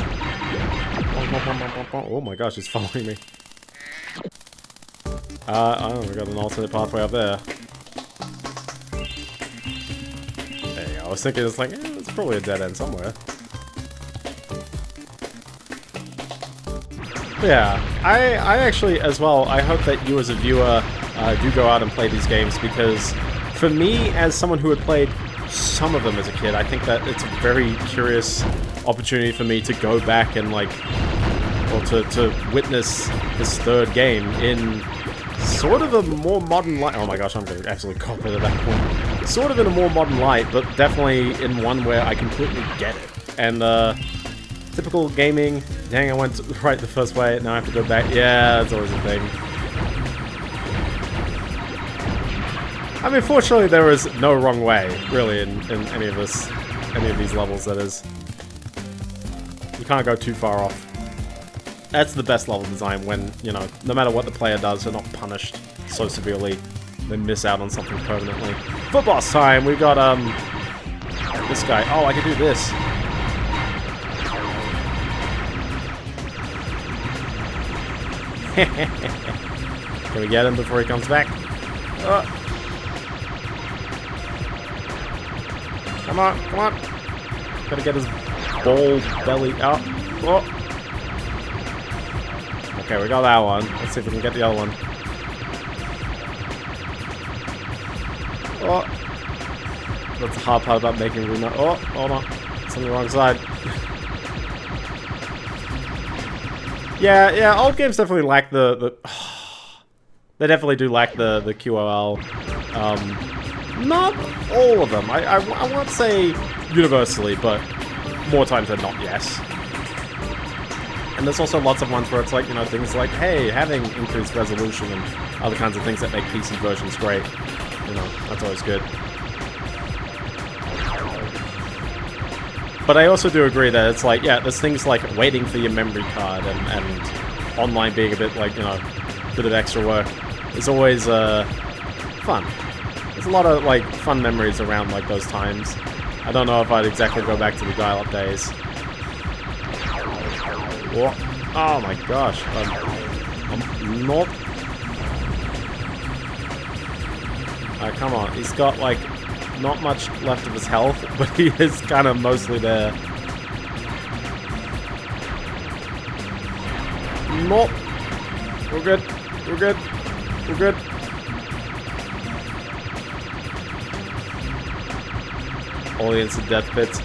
Oh my gosh, he's following me. Oh, we got an alternate pathway up there. There you go. I was thinking it's like, eh, it's probably a dead end somewhere. Yeah, I actually, as well, I hope that you as a viewer do go out and play these games, because for me, as someone who had played some of them as a kid, I think that it's a very curious opportunity for me to go back and, like, or to witness this third game in sort of a more modern light. Oh my gosh, I'm going to absolutely cop it at that point. Sort of in a more modern light, but definitely in one where I completely get it. And, typical gaming. Dang, I went right the first way, now I have to go back. Yeah, that's always a thing. I mean, fortunately there is no wrong way, really, in any of these levels, that is. You can't go too far off. That's the best level design, when, you know, no matter what the player does, they're not punished so severely, they miss out on something permanently. For boss time, we got, this guy. Oh, I can do this. Can we get him before he comes back? Come on, come on. Gotta get his bald belly up. Oh. Okay, we got that one. Let's see if we can get the other one. Oh. That's the hard part about making room. Oh, hold on. It's on the wrong side. Yeah, old games definitely lack they definitely do lack the QOL. Not all of them. I won't say universally, but more times than not, yes. And there's also lots of ones where it's like, you know, things like, hey, having increased resolution and other kinds of things that make PC versions great. You know, that's always good. But I also do agree that it's like, yeah, there's things like waiting for your memory card and online being a bit like, you know, a bit of extra work. It's always, fun. There's a lot of, like, fun memories around, like, those times. I don't know if I'd exactly go back to the dial-up days. Whoa. Oh my gosh. I'm not... Alright, come on. He's got, like... not much left of his health, but he is kind of mostly there. Nope. We're good. We're good. We're good. Audience of death pits.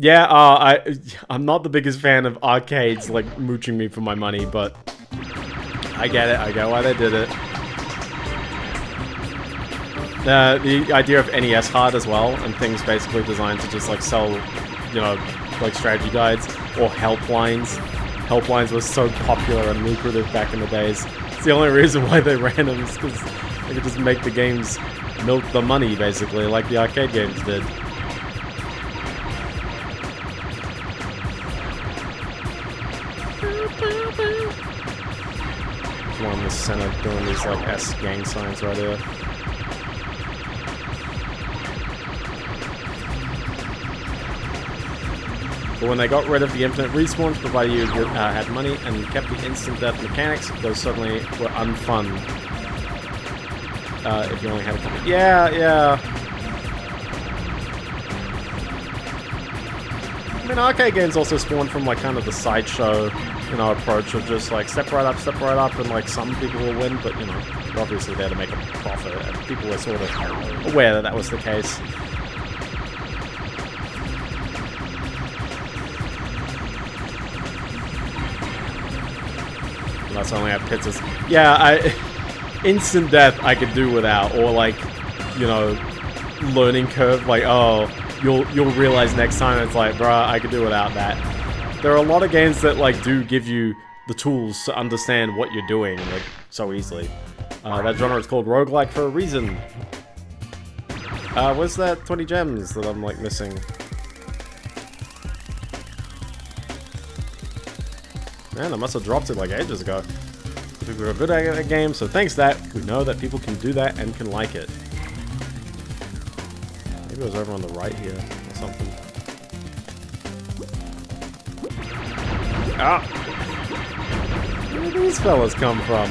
Yeah, I'm not the biggest fan of arcades, like, mooching me for my money, but... I get it. I get why they did it. The idea of NES hard as well, and things basically designed to just, like, sell, you know, like, strategy guides or helplines. Helplines were so popular and lucrative back in the days. It's the only reason why they ran them, is because they could just make the games milk the money, basically, like the arcade games did. There's one in the center doing these, like, S gang signs right here. But when they got rid of the infinite respawns, provided you had money and kept the instant death mechanics, those suddenly were unfun. If you only had a couple. Yeah, yeah. I mean, arcade games also spawned from like kind of the sideshow, you know, approach of just like step right up, and like some people will win, but you know, they're obviously there to make a profit, and people were sort of aware that that was the case. Unless I only have pizzas. Yeah, instant death I could do without, or like, you know, learning curve, like, oh, you'll realize next time. It's like, bruh, I could do without that. There are a lot of games that like do give you the tools to understand what you're doing like so easily. That genre is called roguelike for a reason. Where's that 20 gems that I'm like missing? Man, I must have dropped it like ages ago. We were good at that game, so thanks to that, we know that people can do that and can like it. Maybe it was over on the right here or something. Ah! Where do these fellas come from?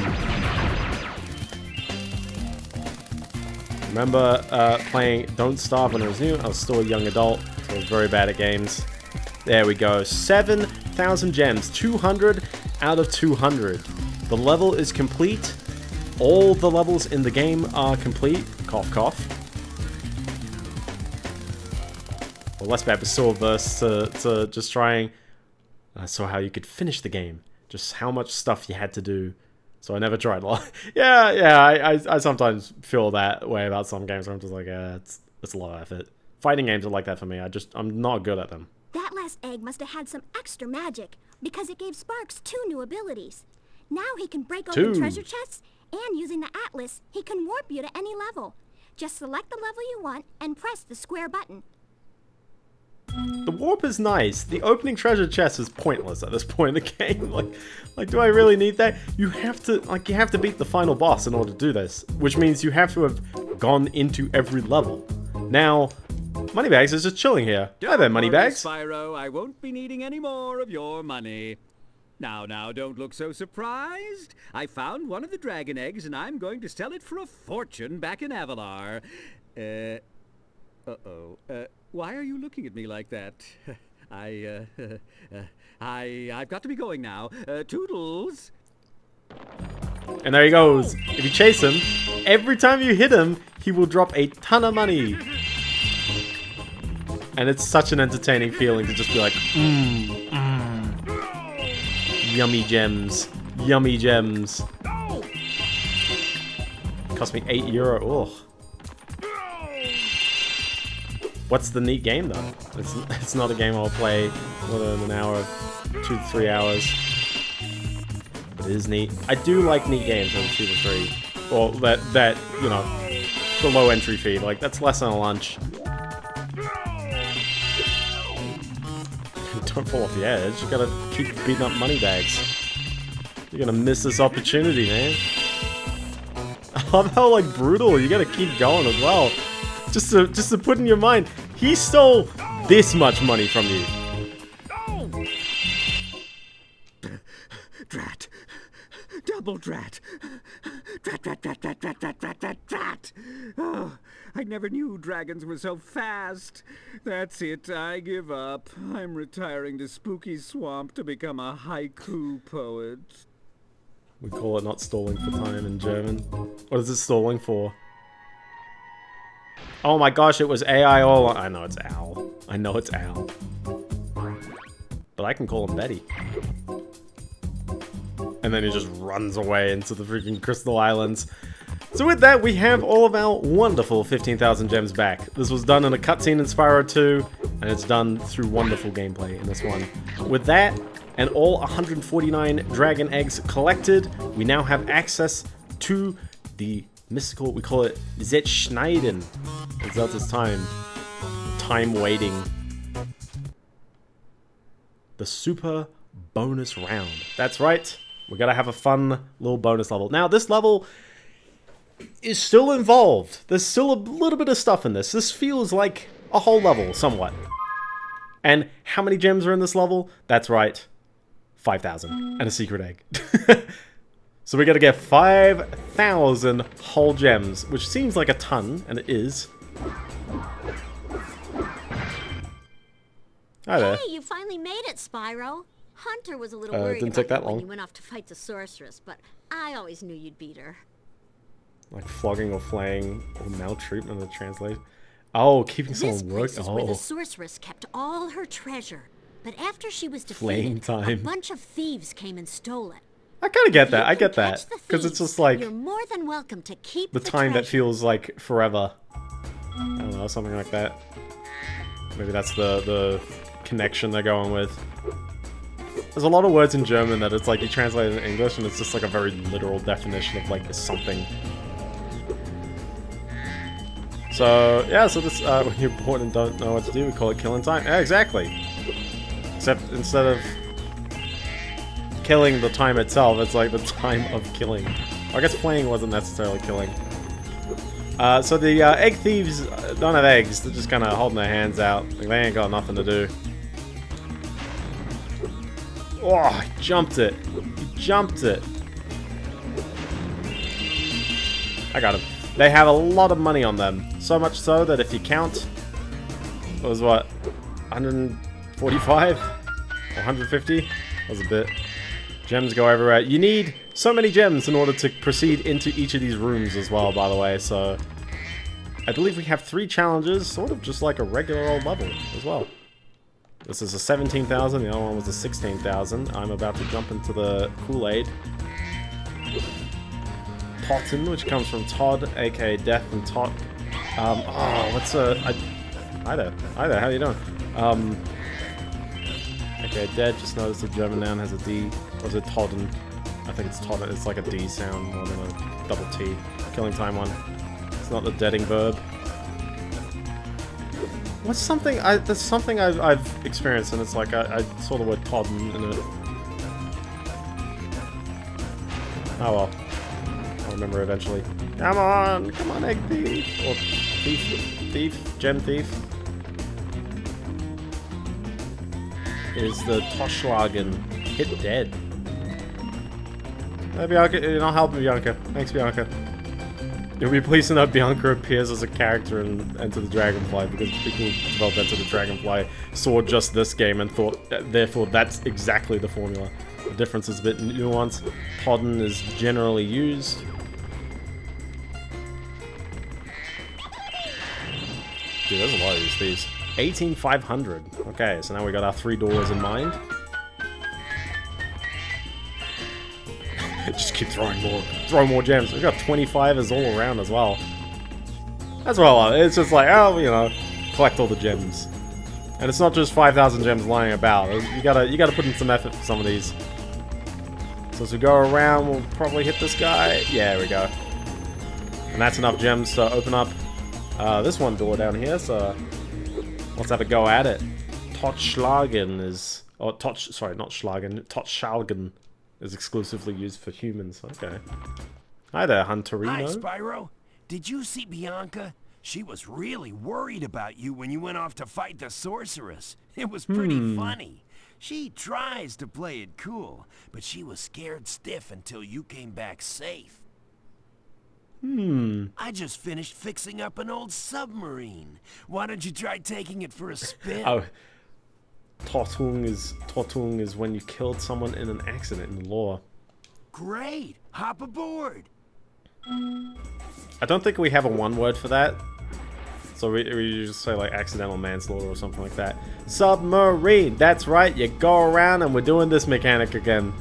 Remember playing Don't Starve when it was new? I was still a young adult, so I was very bad at games. There we go. 7,000 gems. 200 out of 200. The level is complete. All the levels in the game are complete. Cough, cough. Well, let's back to Swordverse to just trying. I saw how you could finish the game. Just how much stuff you had to do. So I never tried. Yeah, I sometimes feel that way about some games where I'm just like, it's a lot of effort. Fighting games are like that for me. I'm not good at them. That last egg must have had some extra magic, because it gave Sparks 2 new abilities. Now he can break open treasure chests, and using the Atlas, he can warp you to any level. Just select the level you want and press the square button. The warp is nice. The opening treasure chest is pointless at this point in the game. Like, do I really need that? You have to beat the final boss in order to do this, which means you have to have gone into every level. Now, Moneybags is just chilling here. Hi there, Moneybags. Spyro, I won't be needing any more of your money. Now, don't look so surprised. I found one of the dragon eggs, and I'm going to sell it for a fortune back in Avalar. Why are you looking at me like that? I've got to be going now. Toodles. And there he goes. If you chase him, every time you hit him, he will drop a ton of money. And it's such an entertaining feeling to just be like, yummy gems. Yummy gems. Cost me €8. Ugh. What's the neat game though? It's not a game I'll play more than an hour, 2 to 3 hours. It is neat. I do like neat games over 2 to 3. Or that, you know, the low entry fee. Like, that's less than a lunch. Don't fall off the edge. You gotta keep beating up Moneybags. You're gonna miss this opportunity, man. I love how, like, brutal. You gotta keep going as well. Just to put in your mind, he stole this much money from you. Drat. Double drat. Drat, drat, drat, drat, drat, drat, drat, drat, drat. Oh, I never knew dragons were so fast. That's it, I give up. I'm retiring to Spooky Swamp to become a haiku poet. We call it not stalling for time in German. What is it stalling for? Oh my gosh, it was AI all... I know it's Al. I know it's Al. But I can call him Betty. And then he just runs away into the freaking Crystal Islands. So with that, we have all of our wonderful 15,000 gems back. This was done in a cutscene in Spyro 2, and it's done through wonderful gameplay in this one. With that, and all 149 dragon eggs collected, we now have access to the mystical, we call it Zeitschneiden. It's out this time. Time waiting. The super bonus round. That's right. We're gonna have a fun little bonus level. Now, this level is still involved. There's still a little bit of stuff in this. This feels like a whole level, somewhat. And how many gems are in this level? That's right. 5,000. And a secret egg. So we gotta get 5,000 whole gems, which seems like a ton, and it is. Hi there. Hey, you finally made it, Spyro. Hunter was a little worried when you went off to fight the sorceress, but I always knew you'd beat her. Like flogging or flaying or maltreatment of the translation. Oh, keeping someone work. This is where the sorceress kept all her treasure. But after she was defeated, a bunch of thieves came and stole it. I kind of get that. I get that. Because it's just like you're more than welcome to keep the time that feels like forever. I don't know, something like that. Maybe that's the connection they're going with. There's a lot of words in German that it's like you translate it in English and it's just like a very literal definition of like something. So yeah, so this when you're bored and don't know what to do, we call it killing time. Yeah, exactly. Except instead of killing the time itself, it's like the time of killing. I guess playing wasn't necessarily killing. So the egg thieves don't have eggs, they're just kind of holding their hands out. Like, they ain't got nothing to do. Oh, I jumped it. He jumped it. I got him. They have a lot of money on them. So much so that if you count, it was what? 145? 150? That was a bit. Gems go everywhere. You need so many gems in order to proceed into each of these rooms as well, by the way, so... I believe we have 3 challenges, sort of just like a regular old level as well. This is a 17,000, the other one was a 16,000. I'm about to jump into the Kool-Aid. Totten, which comes from Todd, aka Death and Tot. Oh, what's a... Hi there. Hi there, how you doing? Okay, Dad just noticed the German noun has a D, or is it Todden? I think it's Todden, it's like a D sound more than a double T. Killing time one. It's not the deading verb. What's something, there's something I've experienced and it's like I saw the word Todden in it. Oh well. I'll remember eventually. Come on egg thief! Or thief, gem thief. Is the Toschlagen hit dead? Hey, Bianca, you're not helping Bianca. Thanks, Bianca. You'll be pleased to know Bianca appears as a character in Enter the Dragonfly because people who developed Enter the Dragonfly saw just this game and thought, therefore, that's exactly the formula. The difference is a bit nuanced. Todden is generally used. Dude, there's a lot of these thieves. 18,500. Okay, so now we got our 3 doors in mind. Just keep throwing more. Throw more gems. We've got 25s all around as well. That's what I love. It's just like, oh, you know, collect all the gems. And it's not just 5,000 gems lying about. You gotta put in some effort for some of these. So as we go around, we'll probably hit this guy. Yeah, there we go. And that's enough gems to open up this one door down here, so... Let's have a go at it. Totschlagen is... Oh, Totsch... Sorry, not Schlagen. Totschlagen is exclusively used for humans. Okay. Hi there, Hunterino. Hi, Spyro. Did you see Bianca? She was really worried about you when you went off to fight the sorceress. It was pretty funny. She tries to play it cool, but she was scared stiff until you came back safe. I just finished fixing up an old submarine. Why don't you try taking it for a spin? Oh, Tortung is when you killed someone in an accident in the lore. Great, hop aboard. I don't think we have a one word for that, so we just say like accidental manslaughter or something like that. Submarine. That's right. You go around and we're doing this mechanic again.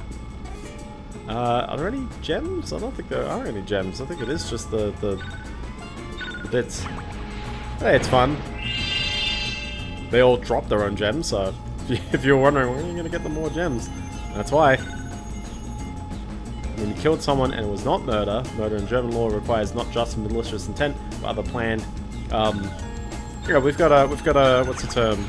Are there any gems? I don't think there are any gems. I think it is just the bits. Hey, it's fun. They all drop their own gems, so if you're wondering, where are you going to get the more gems? That's why. When you killed someone and it was not murder, murder in German law requires not just malicious intent, but other planned. Yeah, we've got a, what's the term?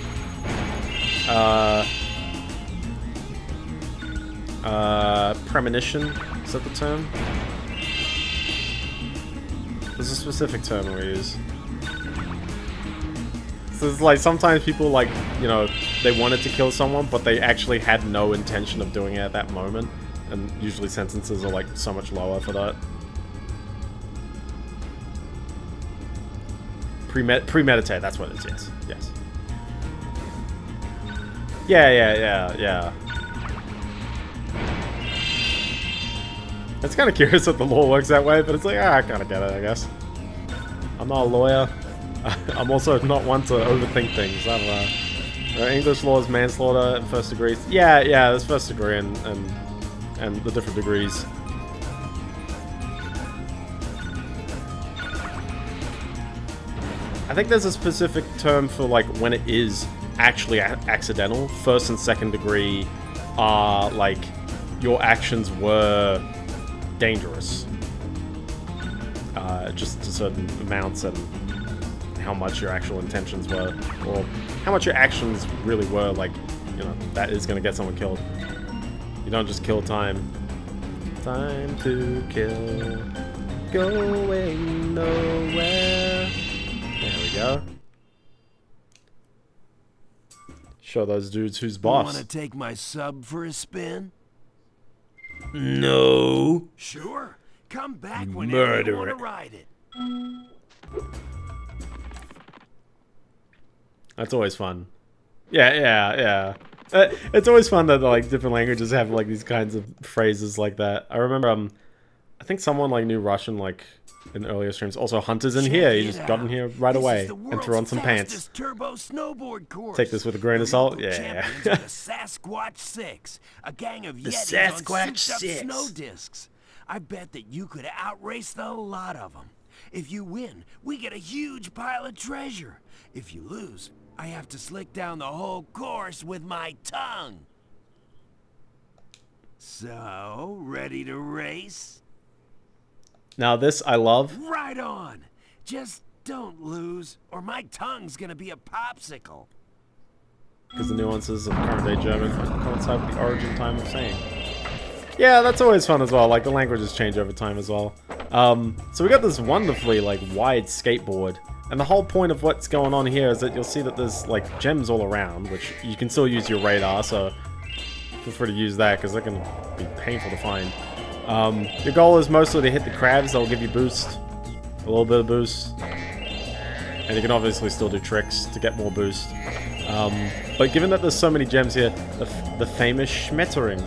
Premonition, is that the term? There's a specific term we use. So it's like sometimes people like, you know, they wanted to kill someone, but they actually had no intention of doing it at that moment. And usually sentences are like so much lower for that. Premeditate, that's what it is, yes. Yeah. It's kind of curious that the lore works that way, but it's like, ah, I kind of get it, I guess. I'm not a lawyer. I'm also not one to overthink things. English law is manslaughter and first degree. Yeah, there's first degree and the different degrees. I think there's a specific term for like when it is actually accidental. First and second degree are like your actions were dangerous, just to certain amounts, and how much your actual intentions were, or how much your actions really were. Like, you know, that is gonna get someone killed. You don't just kill time. Time to kill. Going nowhere. There we go. Show those dudes who's boss. You wanna take my sub for a spin? No. Sure. Come back whenever you wanna ride it. That's always fun. Yeah. It's always fun that like different languages have like these kinds of phrases like that. I remember I think someone like knew Russian like in earlier streams. Also, Hunter's in here. He just got in here right away and threw on some pants. Take this with a grain of salt. Yeah. The Sasquatch 6, a gang of Yetis on snow discs. I bet that you could outrace the lot of them. If you win, we get a huge pile of treasure. If you lose, I have to slick down the whole course with my tongue. So, ready to race? Now this I love. Right on. Just don't lose, or my tongue's gonna be a popsicle. Because the nuances of current-day German coincide with the origin time of saying. Yeah, that's always fun as well. Like, the languages change over time as well. So we got this wonderfully, like, wide skateboard. And the whole point of what's going on here is that you'll see that there's, like, gems all around, which you can still use your radar, so feel free to use that, because that can be painful to find. Your goal is mostly to hit the crabs. They'll give you boost. A little bit of boost. And you can obviously still do tricks to get more boost. But given that there's so many gems here, the famous Schmetterling.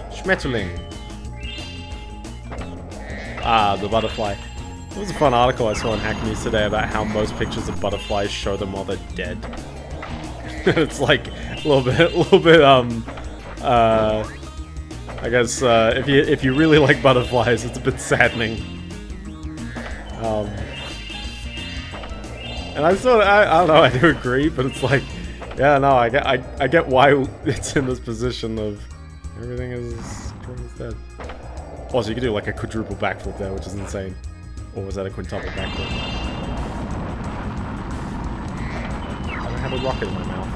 Ah, the butterfly. There was a fun article I saw on Hack News today about how most pictures of butterflies show them while they're dead. It's like a little bit. I guess if you really like butterflies, it's a bit saddening. And I don't know, I do agree, but it's like, yeah, no, I get why it's in this position of everything is dead. Also, you could do like a quadruple backflip there, which is insane. Or was that a quintuple backflip? I don't have a rocket in my mouth.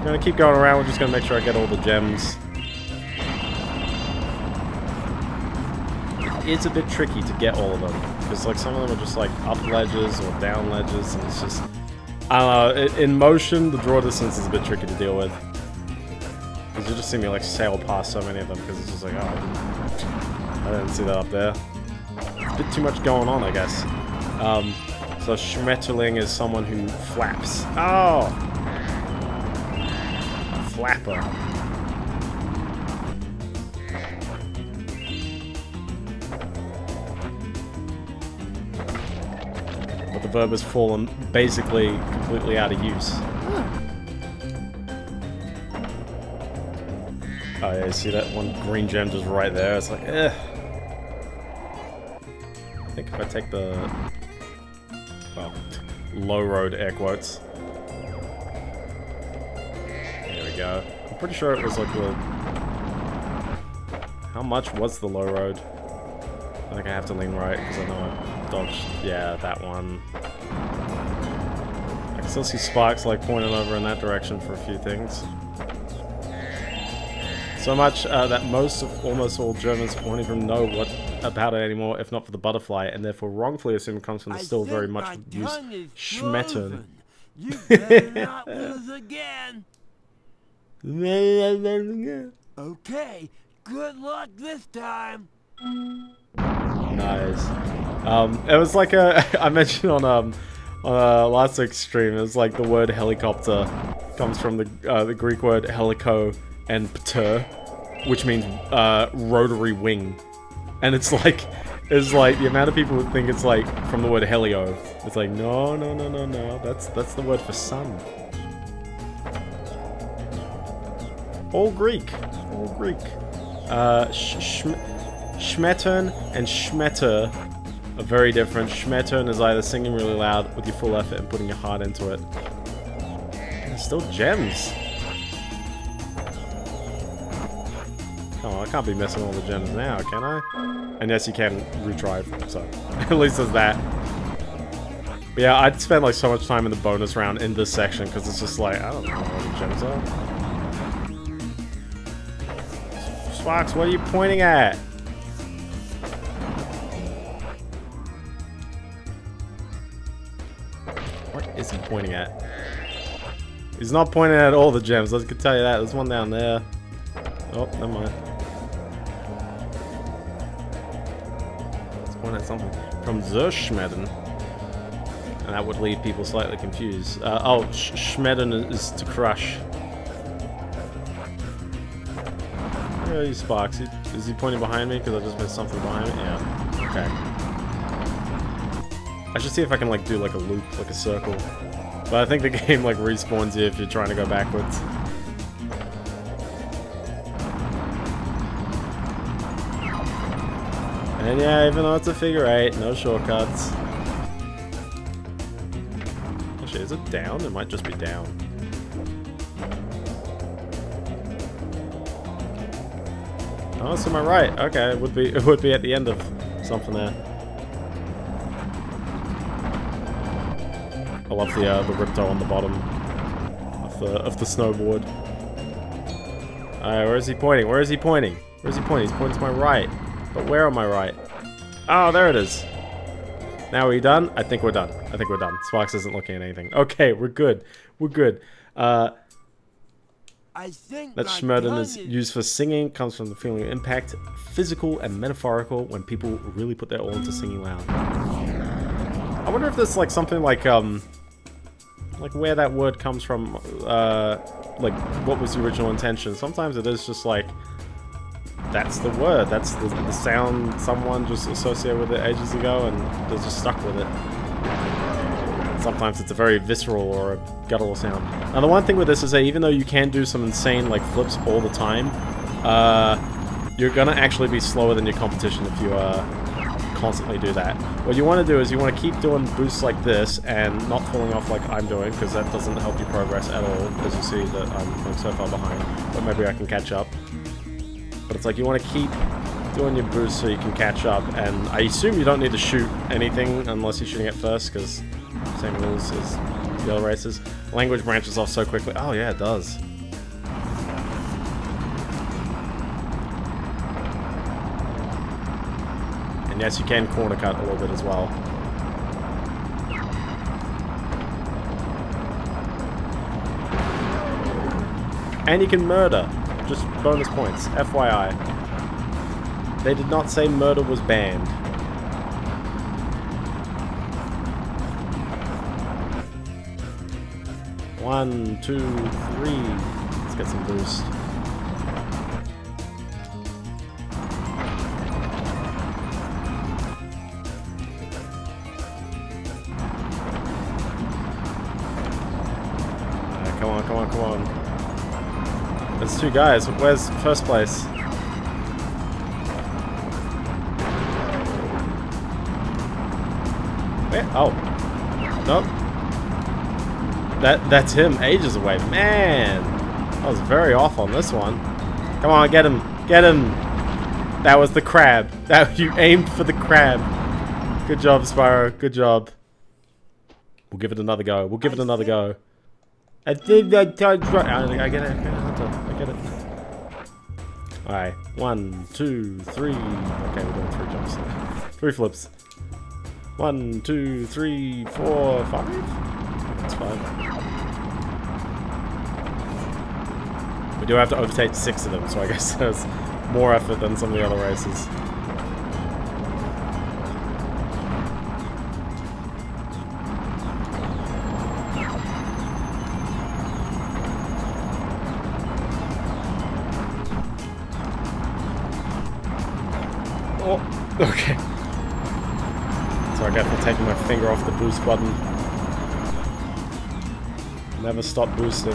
I'm gonna keep going around. We're just gonna make sure I get all the gems. It's a bit tricky to get all of them, because like some of them are just like up ledges or down ledges, and it's just, I don't know. In motion, the draw distance is a bit tricky to deal with. Because you just see me like sail past so many of them, because it's just like, oh, I didn't see that up there. It's a bit too much going on, I guess. So Schmetterling is someone who flaps. Oh! Flapper. But the verb has fallen basically completely out of use. Oh yeah, you see that one green gem just right there? It's like, eh. I think if I take the... well, low road, air quotes. There we go. I'm pretty sure it was like the... how much was the low road? I think I have to lean right, because I know I dodged. Yeah, that one. I can still see sparks like pointing over in that direction for a few things. So much that most of almost all Germans won't even know what about it anymore, if not for the butterfly, and therefore wrongfully assume it comes from the still very much used Schmettern. You better not lose again. Okay, good luck this time. Nice. It was like a I mentioned on Last extreme is like the word helicopter comes from the Greek word helico and pter, which means rotary wing, and it's like the amount of people who think it's like from the word helio. It's like no, that's the word for sun. All Greek. Schmettern and Schmetter are very different. Schmettern is either singing really loud with your full effort and putting your heart into it. And it's still gems. Oh, I can't be missing all the gems now, can I? And yes, you can retrieve them, so at least there's that. But yeah, I'd spend like so much time in the bonus round in this section because it's just like, I don't know what the gems are. Fox, what are you pointing at? What is he pointing at? He's not pointing at all the gems, I can tell you that. There's one down there. Oh, never mind. Let's point at something. From Zerschmedden. And that would leave people slightly confused. Oh, Schmedden is to crush. Sparks. Is he pointing behind me? Because I just missed something behind me? Yeah. Okay. I should see if I can like do like a loop, like a circle. But I think the game like respawns you if you're trying to go backwards. And yeah, even though it's a figure eight, no shortcuts. Actually, is it down? It might just be down. Oh, it's to my right. Okay, it would be at the end of something there. I love the riptoe on the bottom of the snowboard. Alright, where is he pointing? Where is he pointing? Where is he pointing? He's pointing to my right. But where on my right? Oh, there it is. Now are we done? I think we're done. I think we're done. Sparks isn't looking at anything. Okay, we're good. We're good. That Schmerden is used for singing, comes from the feeling of impact, physical and metaphorical, when people really put their all into singing loud. I wonder if there's like something like where that word comes from, like what was the original intention. Sometimes it is just like, that's the word, that's the sound someone just associated with it ages ago and they're just stuck with it. Sometimes it's a very visceral or a guttural sound. Now the one thing with this is that even though you can do some insane like flips all the time, you're gonna actually be slower than your competition if you constantly do that. What you want to do is you want to keep doing boosts like this and not falling off like I'm doing, because that doesn't help your progress at all, because you see that I'm so far behind, but maybe I can catch up. But it's like you want to keep doing your boosts so you can catch up, and I assume you don't need to shoot anything unless you're shooting it first, because same rules as the other races. Language branches off so quickly. Oh yeah, it does. And yes, you can corner cut a little bit as well. And you can murder. Just bonus points, FYI. They did not say murder was banned. One, two, three. Let's get some boost. Come on, come on, come on. There's two guys. Where's first place? Where? Oh. Nope. That's him ages away. Man! I was very off on this one. Come on, get him! Get him! That was the crab. You aimed for the crab. Good job, Spyro. Good job. We'll give it another go. We'll give it another go. I think I touched right. I get it. I get it. Alright. One, two, three. Okay, we're doing three jumps. Three flips. One, two, three, four, five. That's fine. We do have to overtake 6 of them, so I guess there's more effort than some of the other races. Oh, okay. Sorry guys for taking my finger off the boost button. Never stop boosting.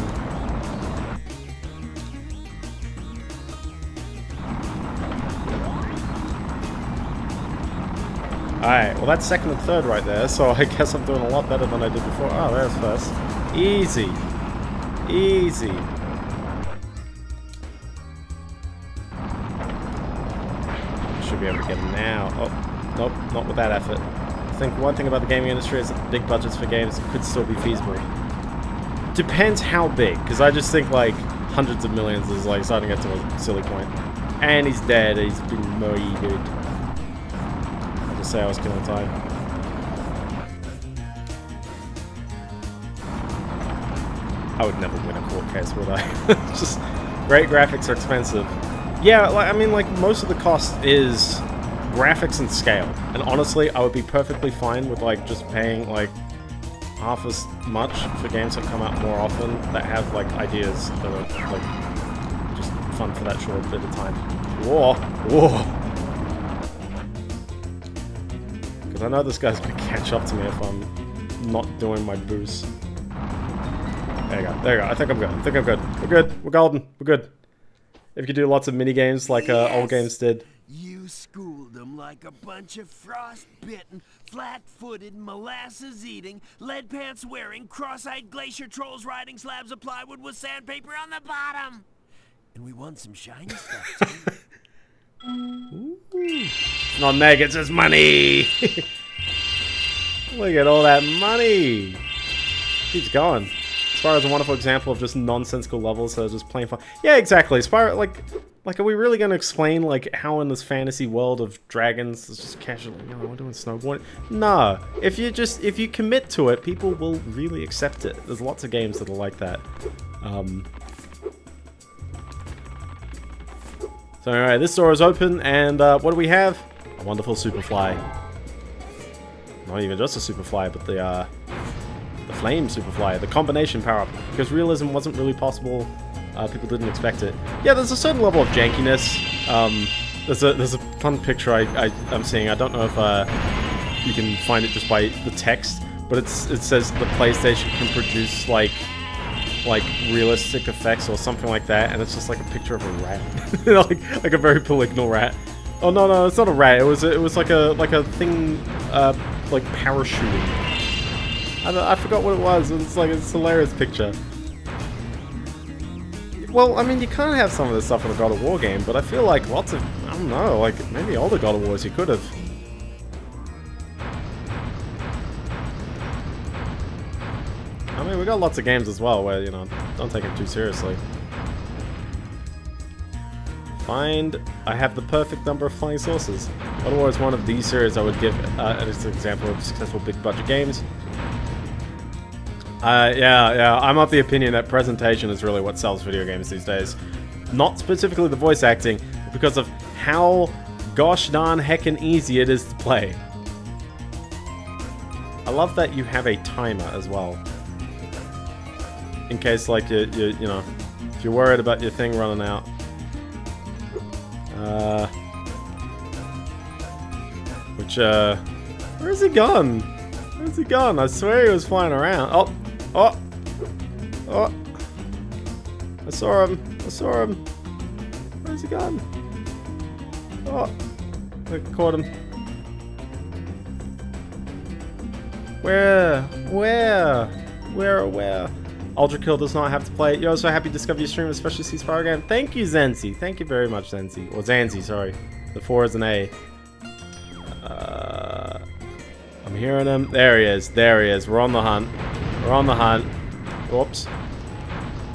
Alright, well that's second and third right there, so I guess I'm doing a lot better than I did before. Oh, there's first. Easy. Easy. Should be able to get him now. Oh, nope, not with that effort. I think one thing about the gaming industry is that big budgets for games could still be feasible. Depends how big, because I just think like hundreds of millions is like starting to get to a silly point. And he's dead, he's been murdered. Say I was killing time. I would never win a court case, would I? Just great graphics are expensive. Yeah, like, I mean, like most of the cost is graphics and scale. And honestly, I would be perfectly fine with like just paying like half as much for games that come out more often that have like ideas that are like just fun for that short bit of time. Whoa, whoa. I know this guy's gonna catch up to me if I'm not doing my boost. There you go, there you go. I think I'm good, I think I'm good. We're good, we're golden, we're good. If you do lots of mini-games like old games did. You schooled them like a bunch of frost-bitten, flat-footed, molasses-eating, lead pants-wearing, cross-eyed glacier trolls riding slabs of plywood with sandpaper on the bottom. And we want some shiny stuff too. It's not nuggets, it's money! Look at all that money! Keeps going. Spyro's a wonderful example of just nonsensical levels that are just plain fun. Yeah, exactly. Spyro, like, are we really gonna explain, like, how in this fantasy world of dragons it's just casually, you know, we're doing snowboarding? Nah. If you commit to it, people will really accept it. There's lots of games that are like that. So anyway, this door is open, and what do we have? A wonderful Superfly. Not even just a Superfly, but the Flame Superfly, the combination power-up. Because realism wasn't really possible, people didn't expect it. Yeah, there's a certain level of jankiness. There's a fun picture I'm seeing. I don't know if you can find it just by the text, but it says the PlayStation can produce like realistic effects or something like that, and it's just like a picture of a rat, like a very polygonal rat. Oh no, no, it's not a rat. It was like a thing, like parachuting. I forgot what it was. It's like it's a hilarious picture. Well, I mean, you can't have some of this stuff in a God of War game, but I feel like lots of I don't know, like maybe older God of Wars you could have. I mean, we got lots of games as well where, you know, don't take it too seriously. Find I have the perfect number of flying saucers. God of War is one of these series I would give as an example of successful big budget games. Yeah, I'm of the opinion that presentation is really what sells video games these days. Not specifically the voice acting, but because of how gosh darn heckin' easy it is to play. I love that you have a timer as well. In case, like, you know, if you're worried about your thing running out. Where's he gone? Where's he gone? I swear he was flying around. Oh! Oh! Oh! I saw him! I saw him! Where's he gone? Oh! I caught him. Where? Where? Where? Ultrakill does not have to play it. Yo, so happy to discover your stream, especially see Spyro again. Thank you, Zanzi. Thank you very much, Zanzi. Or Zanzi, sorry. The 4 is an A. I'm hearing him. There he is. There he is. We're on the hunt. We're on the hunt. Whoops.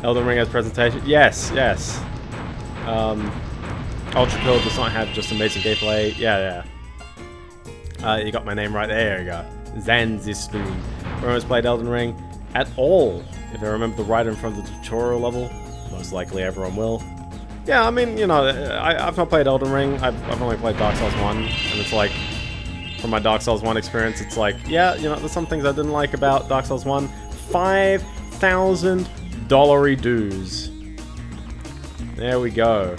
Elden Ring has presentation. Yes, yes. Ultrakill does not have just amazing gameplay. Yeah, yeah. You got my name right there. You go. Zanzi stream. Everyone's played Elden Ring at all. If I remember the right in front of the tutorial level, most likely everyone will. Yeah, I mean, you know, I've not played Elden Ring. I've only played Dark Souls 1, and it's like, from my Dark Souls 1 experience, it's like, yeah, you know, there's some things I didn't like about Dark Souls 1. $5,000 dues. There we go.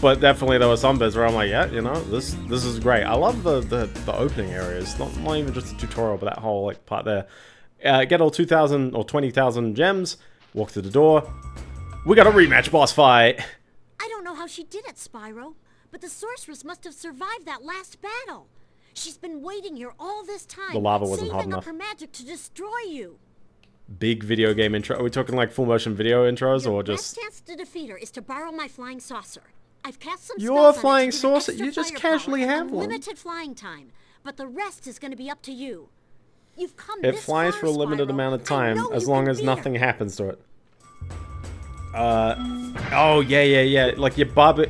But definitely there were some bits where I'm like, yeah, you know, this is great. I love the opening areas. Not even just the tutorial, but that whole like part there. Get all 2,000 or 20,000 gems. Walk through the door. We got a rematch boss fight. I don't know how she did it, Spyro, but the sorceress must have survived that last battle. She's been waiting here all this time. The lava wasn't hot enough. Saving up her magic to destroy you. Big video game intro. Are we talking like full motion video intros or just? Your best chance to defeat her is to borrow my flying saucer. I've cast some spells. Your flying saucer. You just casually have one. Limited flying time, but the rest is going to be up to you. You've come this far, Spyro. It flies for a limited amount of time, as long as nothing happens to it. Oh yeah. Like your Baba,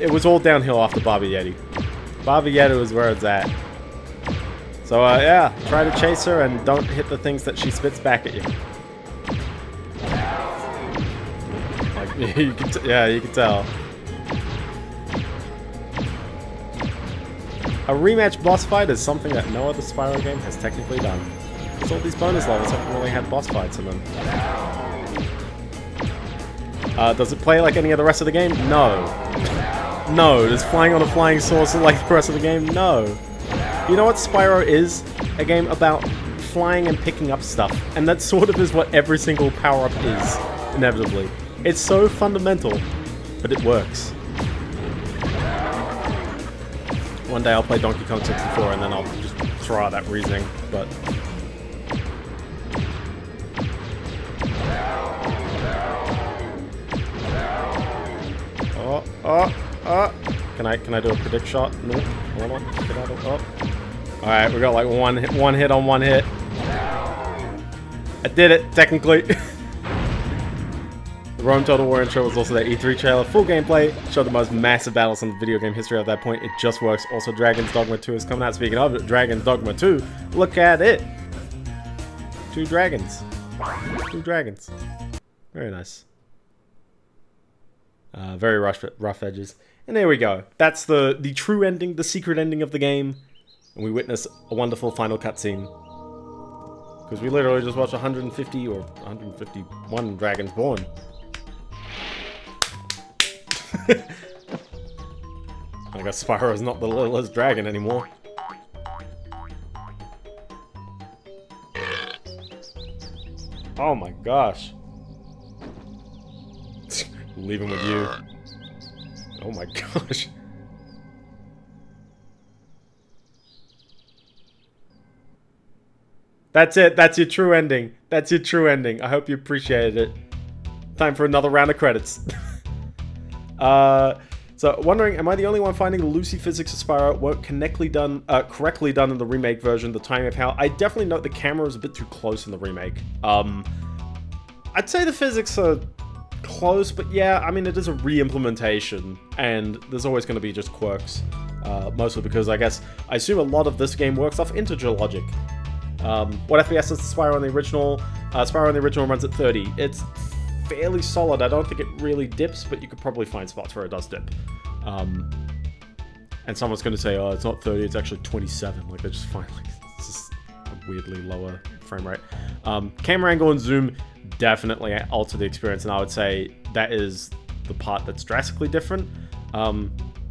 it was all downhill after Baba Yeti. Baba Yeti is where it's at. So yeah, try to chase her and don't hit the things that she spits back at you. Like, you can yeah, you can tell. A rematch boss fight is something that no other Spyro game has technically done. Because all these bonus levels haven't really had boss fights in them. Does it play like any of the rest of the game? No. No. Does flying on a flying saucer like the rest of the game? No. You know what Spyro is? A game about flying and picking up stuff. And that sort of is what every single power-up is, inevitably. It's so fundamental, but it works. One day I'll play Donkey Kong 64 and then I'll just throw out that reasoning, but... Oh, oh, oh! Can I do a predict shot? No, hold on, get out of... Oh. Alright, we got like one hit on one hit. I did it, technically. The Rome Total War intro was also their E3 trailer. Full gameplay showed the most massive battles in video game history at that point. It just works. Also, Dragon's Dogma 2 is coming out. Speaking of it, Dragon's Dogma 2, look at it. Two dragons. Two dragons. Very nice. Very rough edges. And there we go. That's the true ending, the secret ending of the game. And we witness a wonderful final cutscene. Because we literally just watched 150 or 151 dragons born. I guess Spyro is not the littlest dragon anymore. Oh my gosh. Leave him with you. Oh my gosh. That's it. That's your true ending. That's your true ending. I hope you appreciated it. Time for another round of credits. So wondering, am I the only one finding the Lucy physics of Spyro weren't correctly done in the remake version? The timing of how I definitely note the camera is a bit too close in the remake. I'd say the physics are close, but yeah, I mean it is a re-implementation, and there's always going to be just quirks. Mostly because I assume a lot of this game works off integer logic. What FPS is Spyro on the original? Spyro on the original runs at 30. It's fairly solid. I don't think it really dips, but you could probably find spots where it does dip. And someone's going to say, oh, it's not 30, it's actually 27. Like, they just find, like, it's just a weirdly lower frame rate. Camera angle and zoom definitely alter the experience, and I would say that is the part that's drastically different.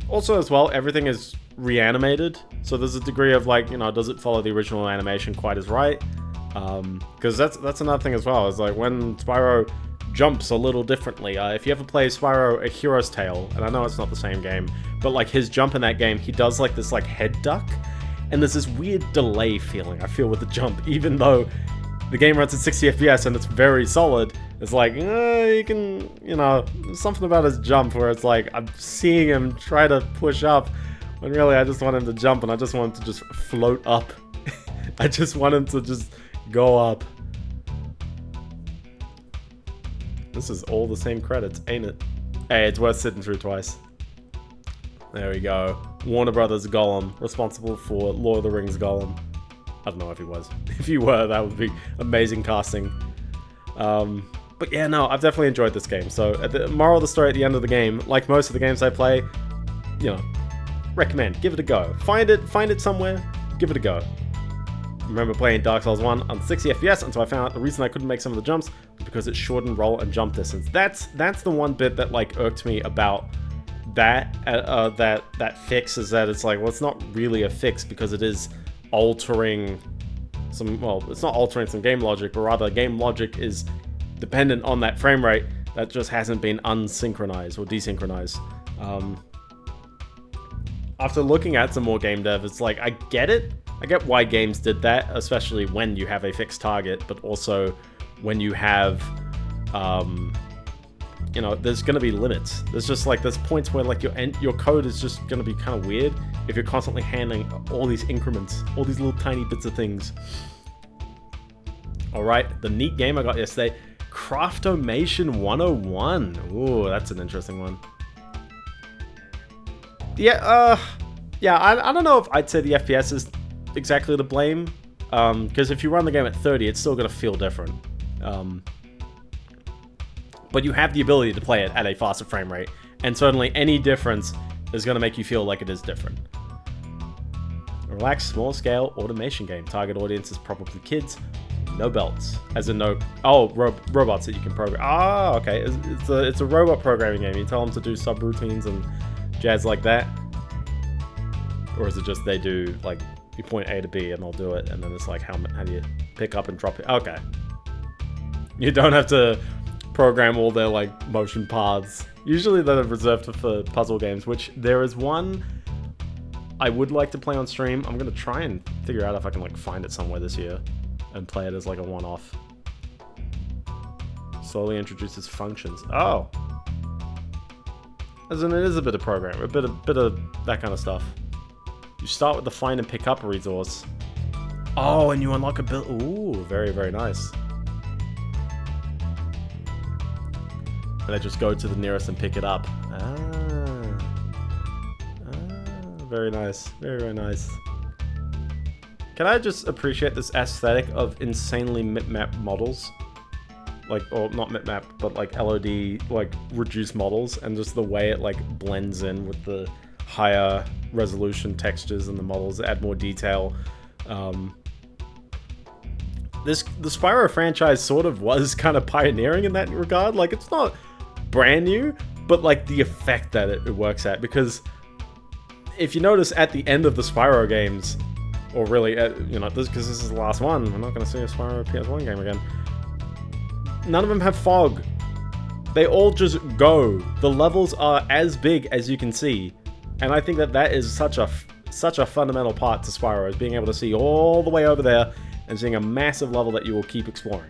Also, as well, everything is reanimated, so there's a degree of, like, you know, does it follow the original animation quite as right? Because that's another thing as well, is, like, when Spyro jumps a little differently. If you ever play Spyro A Hero's Tale, and I know it's not the same game, but like his jump in that game, he does like this like head duck, and there's this weird delay feeling I feel with the jump, even though the game runs at 60 FPS and it's very solid. It's like, you can, you know, there's something about his jump where it's like, I'm seeing him try to push up, when really I just want him to jump and I just want him to just float up. I just want him to just go up. This is all the same credits, ain't it? Hey, it's worth sitting through twice. There we go. Warner Brothers Gollum, responsible for Lord of the Rings Gollum. I don't know if he was. If you were, that would be amazing casting. But yeah, no, I've definitely enjoyed this game. So, at the moral of the story at the end of the game, like most of the games I play, you know, recommend. Give it a go. Find it somewhere. Give it a go. Remember playing Dark Souls 1 on 60 FPS until I found out the reason I couldn't make some of the jumps was because it shortened roll and jump distance. That's the one bit that like irked me about that fix is that it's like, well, it's not really a fix because it is altering some, well, it's not altering some game logic, but rather game logic is dependent on that frame rate that just hasn't been unsynchronized or desynchronized. After looking at some more game dev, it's like, I get it. I get why games did that, especially when you have a fixed target, but also when you have, you know, there's going to be limits. There's just like, there's points where like your code is just going to be kind of weird if you're constantly handling all these increments, all these little tiny bits of things. All right, the neat game I got yesterday, Craftomation 101. Ooh, that's an interesting one. Yeah, I don't know if I'd say the FPS is exactly to blame, because if you run the game at 30, it's still going to feel different. But you have the ability to play it at a faster frame rate, and certainly any difference is going to make you feel like it is different. A relaxed, small-scale automation game. Target audience is probably kids. No belts. As in no... Oh, robots that you can program. Ah, okay. It's a robot programming game. You tell them to do subroutines and jazz like that. Or is it just they do, like, you point A to B and I'll do it, and then it's like, how do you pick up and drop it? Okay. You don't have to program all their, like, motion paths. Usually they're reserved for puzzle games, which there is one I would like to play on stream. I'm going to try and figure out if I can, like, find it somewhere this year and play it as, like, a one-off. Slowly introduces functions. Oh! As in, it is a bit of program, a bit of that kind of stuff. You start with the find and pick up resource. Oh, and you unlock a build. Ooh, very, very nice. And I just go to the nearest and pick it up. Ah, very nice. Very, very nice. Can I just appreciate this aesthetic of insanely mipmap models? Like, or not mipmap, but like LOD, like reduced models, and just the way it like blends in with the higher resolution textures and the models that add more detail. The Spyro franchise sort of was kind of pioneering in that regard. Like, it's not brand new, but like the effect that it works at, because if you notice at the end of the Spyro games, or really, you know, because this is the last one, we're not going to see a Spyro PS1 game again. None of them have fog. They all just go. The levels are as big as you can see. And I think that that is such a fundamental part to Spyro, is being able to see all the way over there and seeing a massive level that you will keep exploring.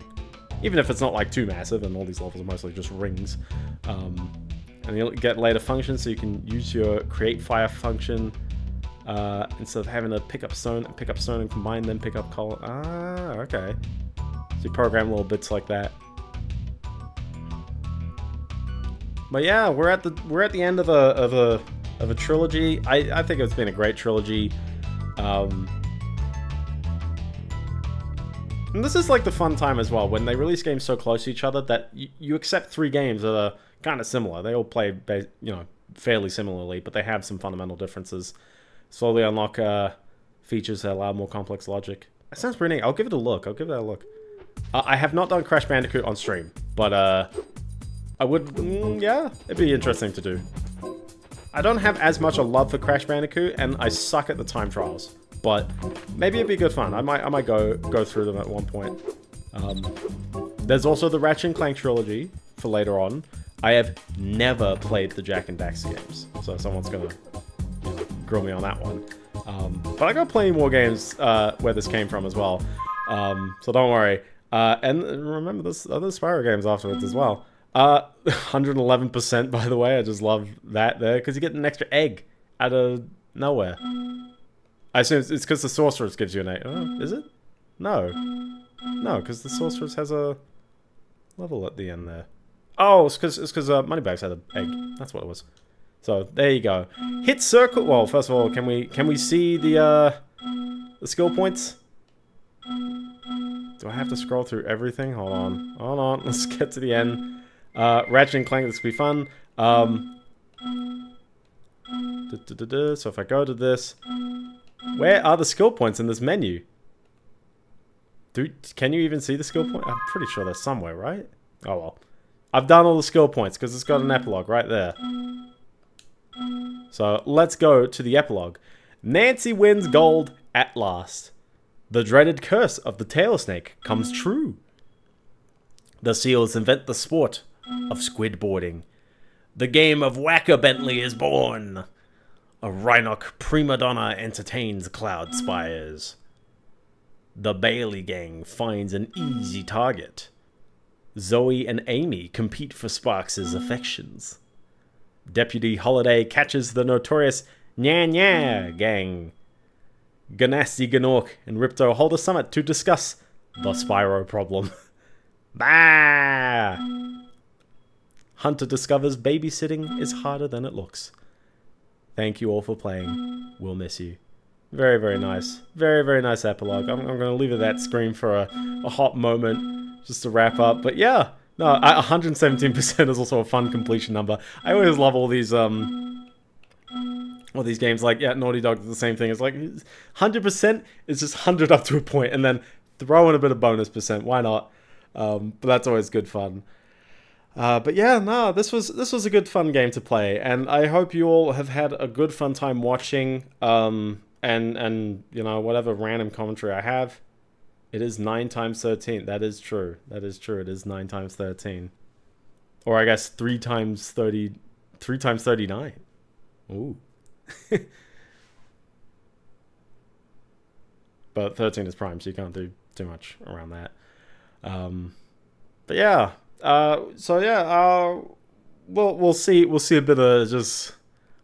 Even if it's not like too massive, and all these levels are mostly just rings. And you'll get later functions, so you can use your create fire function instead of having to pick up stone and combine them, pick up color. Ah, okay. So you program little bits like that. But yeah, we're at the end of a trilogy. I think it's been a great trilogy. And this is like the fun time as well, when they release games so close to each other that you accept three games that are kind of similar. They all play, you know, fairly similarly, but they have some fundamental differences. Slowly unlock features that allow more complex logic. That sounds pretty neat. I'll give it a look. I'll give that a look. I have not done Crash Bandicoot on stream, but I would... yeah, it'd be interesting to do. I don't have as much a love for Crash Bandicoot, and I suck at the time trials, but maybe it'd be good fun. I might go through them at one point. There's also the Ratchet and Clank trilogy for later on. I have never played the Jak and Daxter games, so someone's gonna grill me on that one. But I got plenty more games where this came from as well, so don't worry. And remember, there's other Spyro games afterwards as well. 111%, by the way. I just love that there, because you get an extra egg out of nowhere. I assume it's because the Sorceress gives you an egg. Oh, is it? No. No, because the Sorceress has a level at the end there. Oh, it's because Moneybags had an egg. That's what it was. So, there you go. Hit circle... Well, first of all, can we see the skill points? Do I have to scroll through everything? Hold on. Hold on. Let's get to the end. Ratchet and Clank, this will be fun. So if I go to this, where are the skill points in this menu? Can you even see the skill point? I'm pretty sure they're somewhere, right? Oh well. I've done all the skill points because it's got an epilogue right there. So let's go to the epilogue. Nancy wins gold at last. The dreaded curse of the tail snake comes true. The seals invent the sport of squid boarding. The game of Wacker Bentley is born. A Rhinoc prima donna entertains cloud spires. The Bailey gang finds an easy target. Zoe and Amy compete for Sparks' affections. Deputy Holiday catches the notorious Nya-Nya gang. Ganassi, Ganork, and Ripto hold a summit to discuss the Spyro problem. Bah! Hunter discovers babysitting is harder than it looks. Thank you all for playing. We'll miss you. Very, very nice. Very, very nice epilogue. I'm going to leave it at that screen for a hot moment just to wrap up. But yeah, no, 117% is also a fun completion number. I always love all these games. Like, yeah, Naughty Dog did the same thing. It's like 100% is just 100 up to a point, and then throw in a bit of bonus percent. Why not? But that's always good fun. But yeah, no, this was a good fun game to play, and I hope you all have had a good fun time watching. And you know, whatever random commentary I have, it is 9 times 13. That is true. That is true. It is 9 times 13, or I guess 3 times 30, 3 times 39. Ooh. But 13 is prime, so you can't do too much around that. But yeah. So yeah, we'll see a bit of just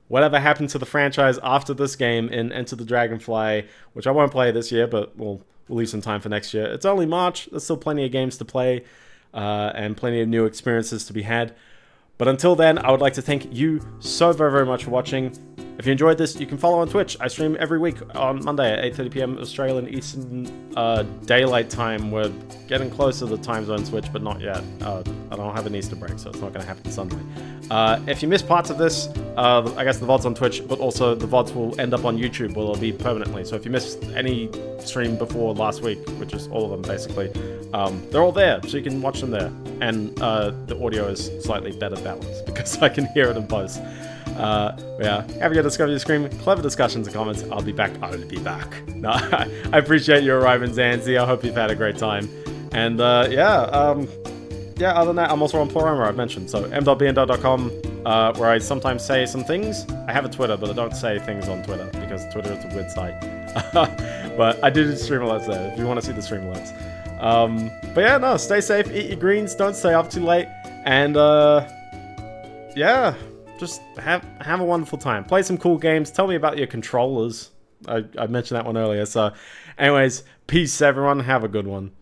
whatever happened to the franchise after this game in Enter the Dragonfly, which I won't play this year, but we'll leave some time for next year. It's only March. There's still plenty of games to play, and plenty of new experiences to be had. But until then, I would like to thank you so very, very much for watching. If you enjoyed this, you can follow on Twitch. I stream every week on Monday at 8:30 p.m. Australian Eastern Daylight Time. We're getting close to the time zone switch, but not yet. I don't have an Easter break, so it's not going to happen Sunday. If you miss parts of this, I guess the VOD's on Twitch, but also the VODs will end up on YouTube, where they'll be permanently. So if you missed any stream before last week, which is all of them basically, they're all there, so you can watch them there. And the audio is slightly better balanced because I can hear it in post. Yeah, have a good discovery scream, clever discussions and comments. I'll be back. No, I appreciate your arriving, Zanzi. I hope you've had a great time. And yeah, other than that, I'm also on Pleroma, I've mentioned. So m.bndo.com, where I sometimes say some things. I have a Twitter, but I don't say things on Twitter because Twitter is a weird site. But I do stream alerts there if you want to see the stream alerts. But yeah, no, stay safe, eat your greens, don't stay up too late, and yeah. Just have a wonderful time. Play some cool games. Tell me about your controllers. I mentioned that one earlier. So anyways, peace everyone. Have a good one.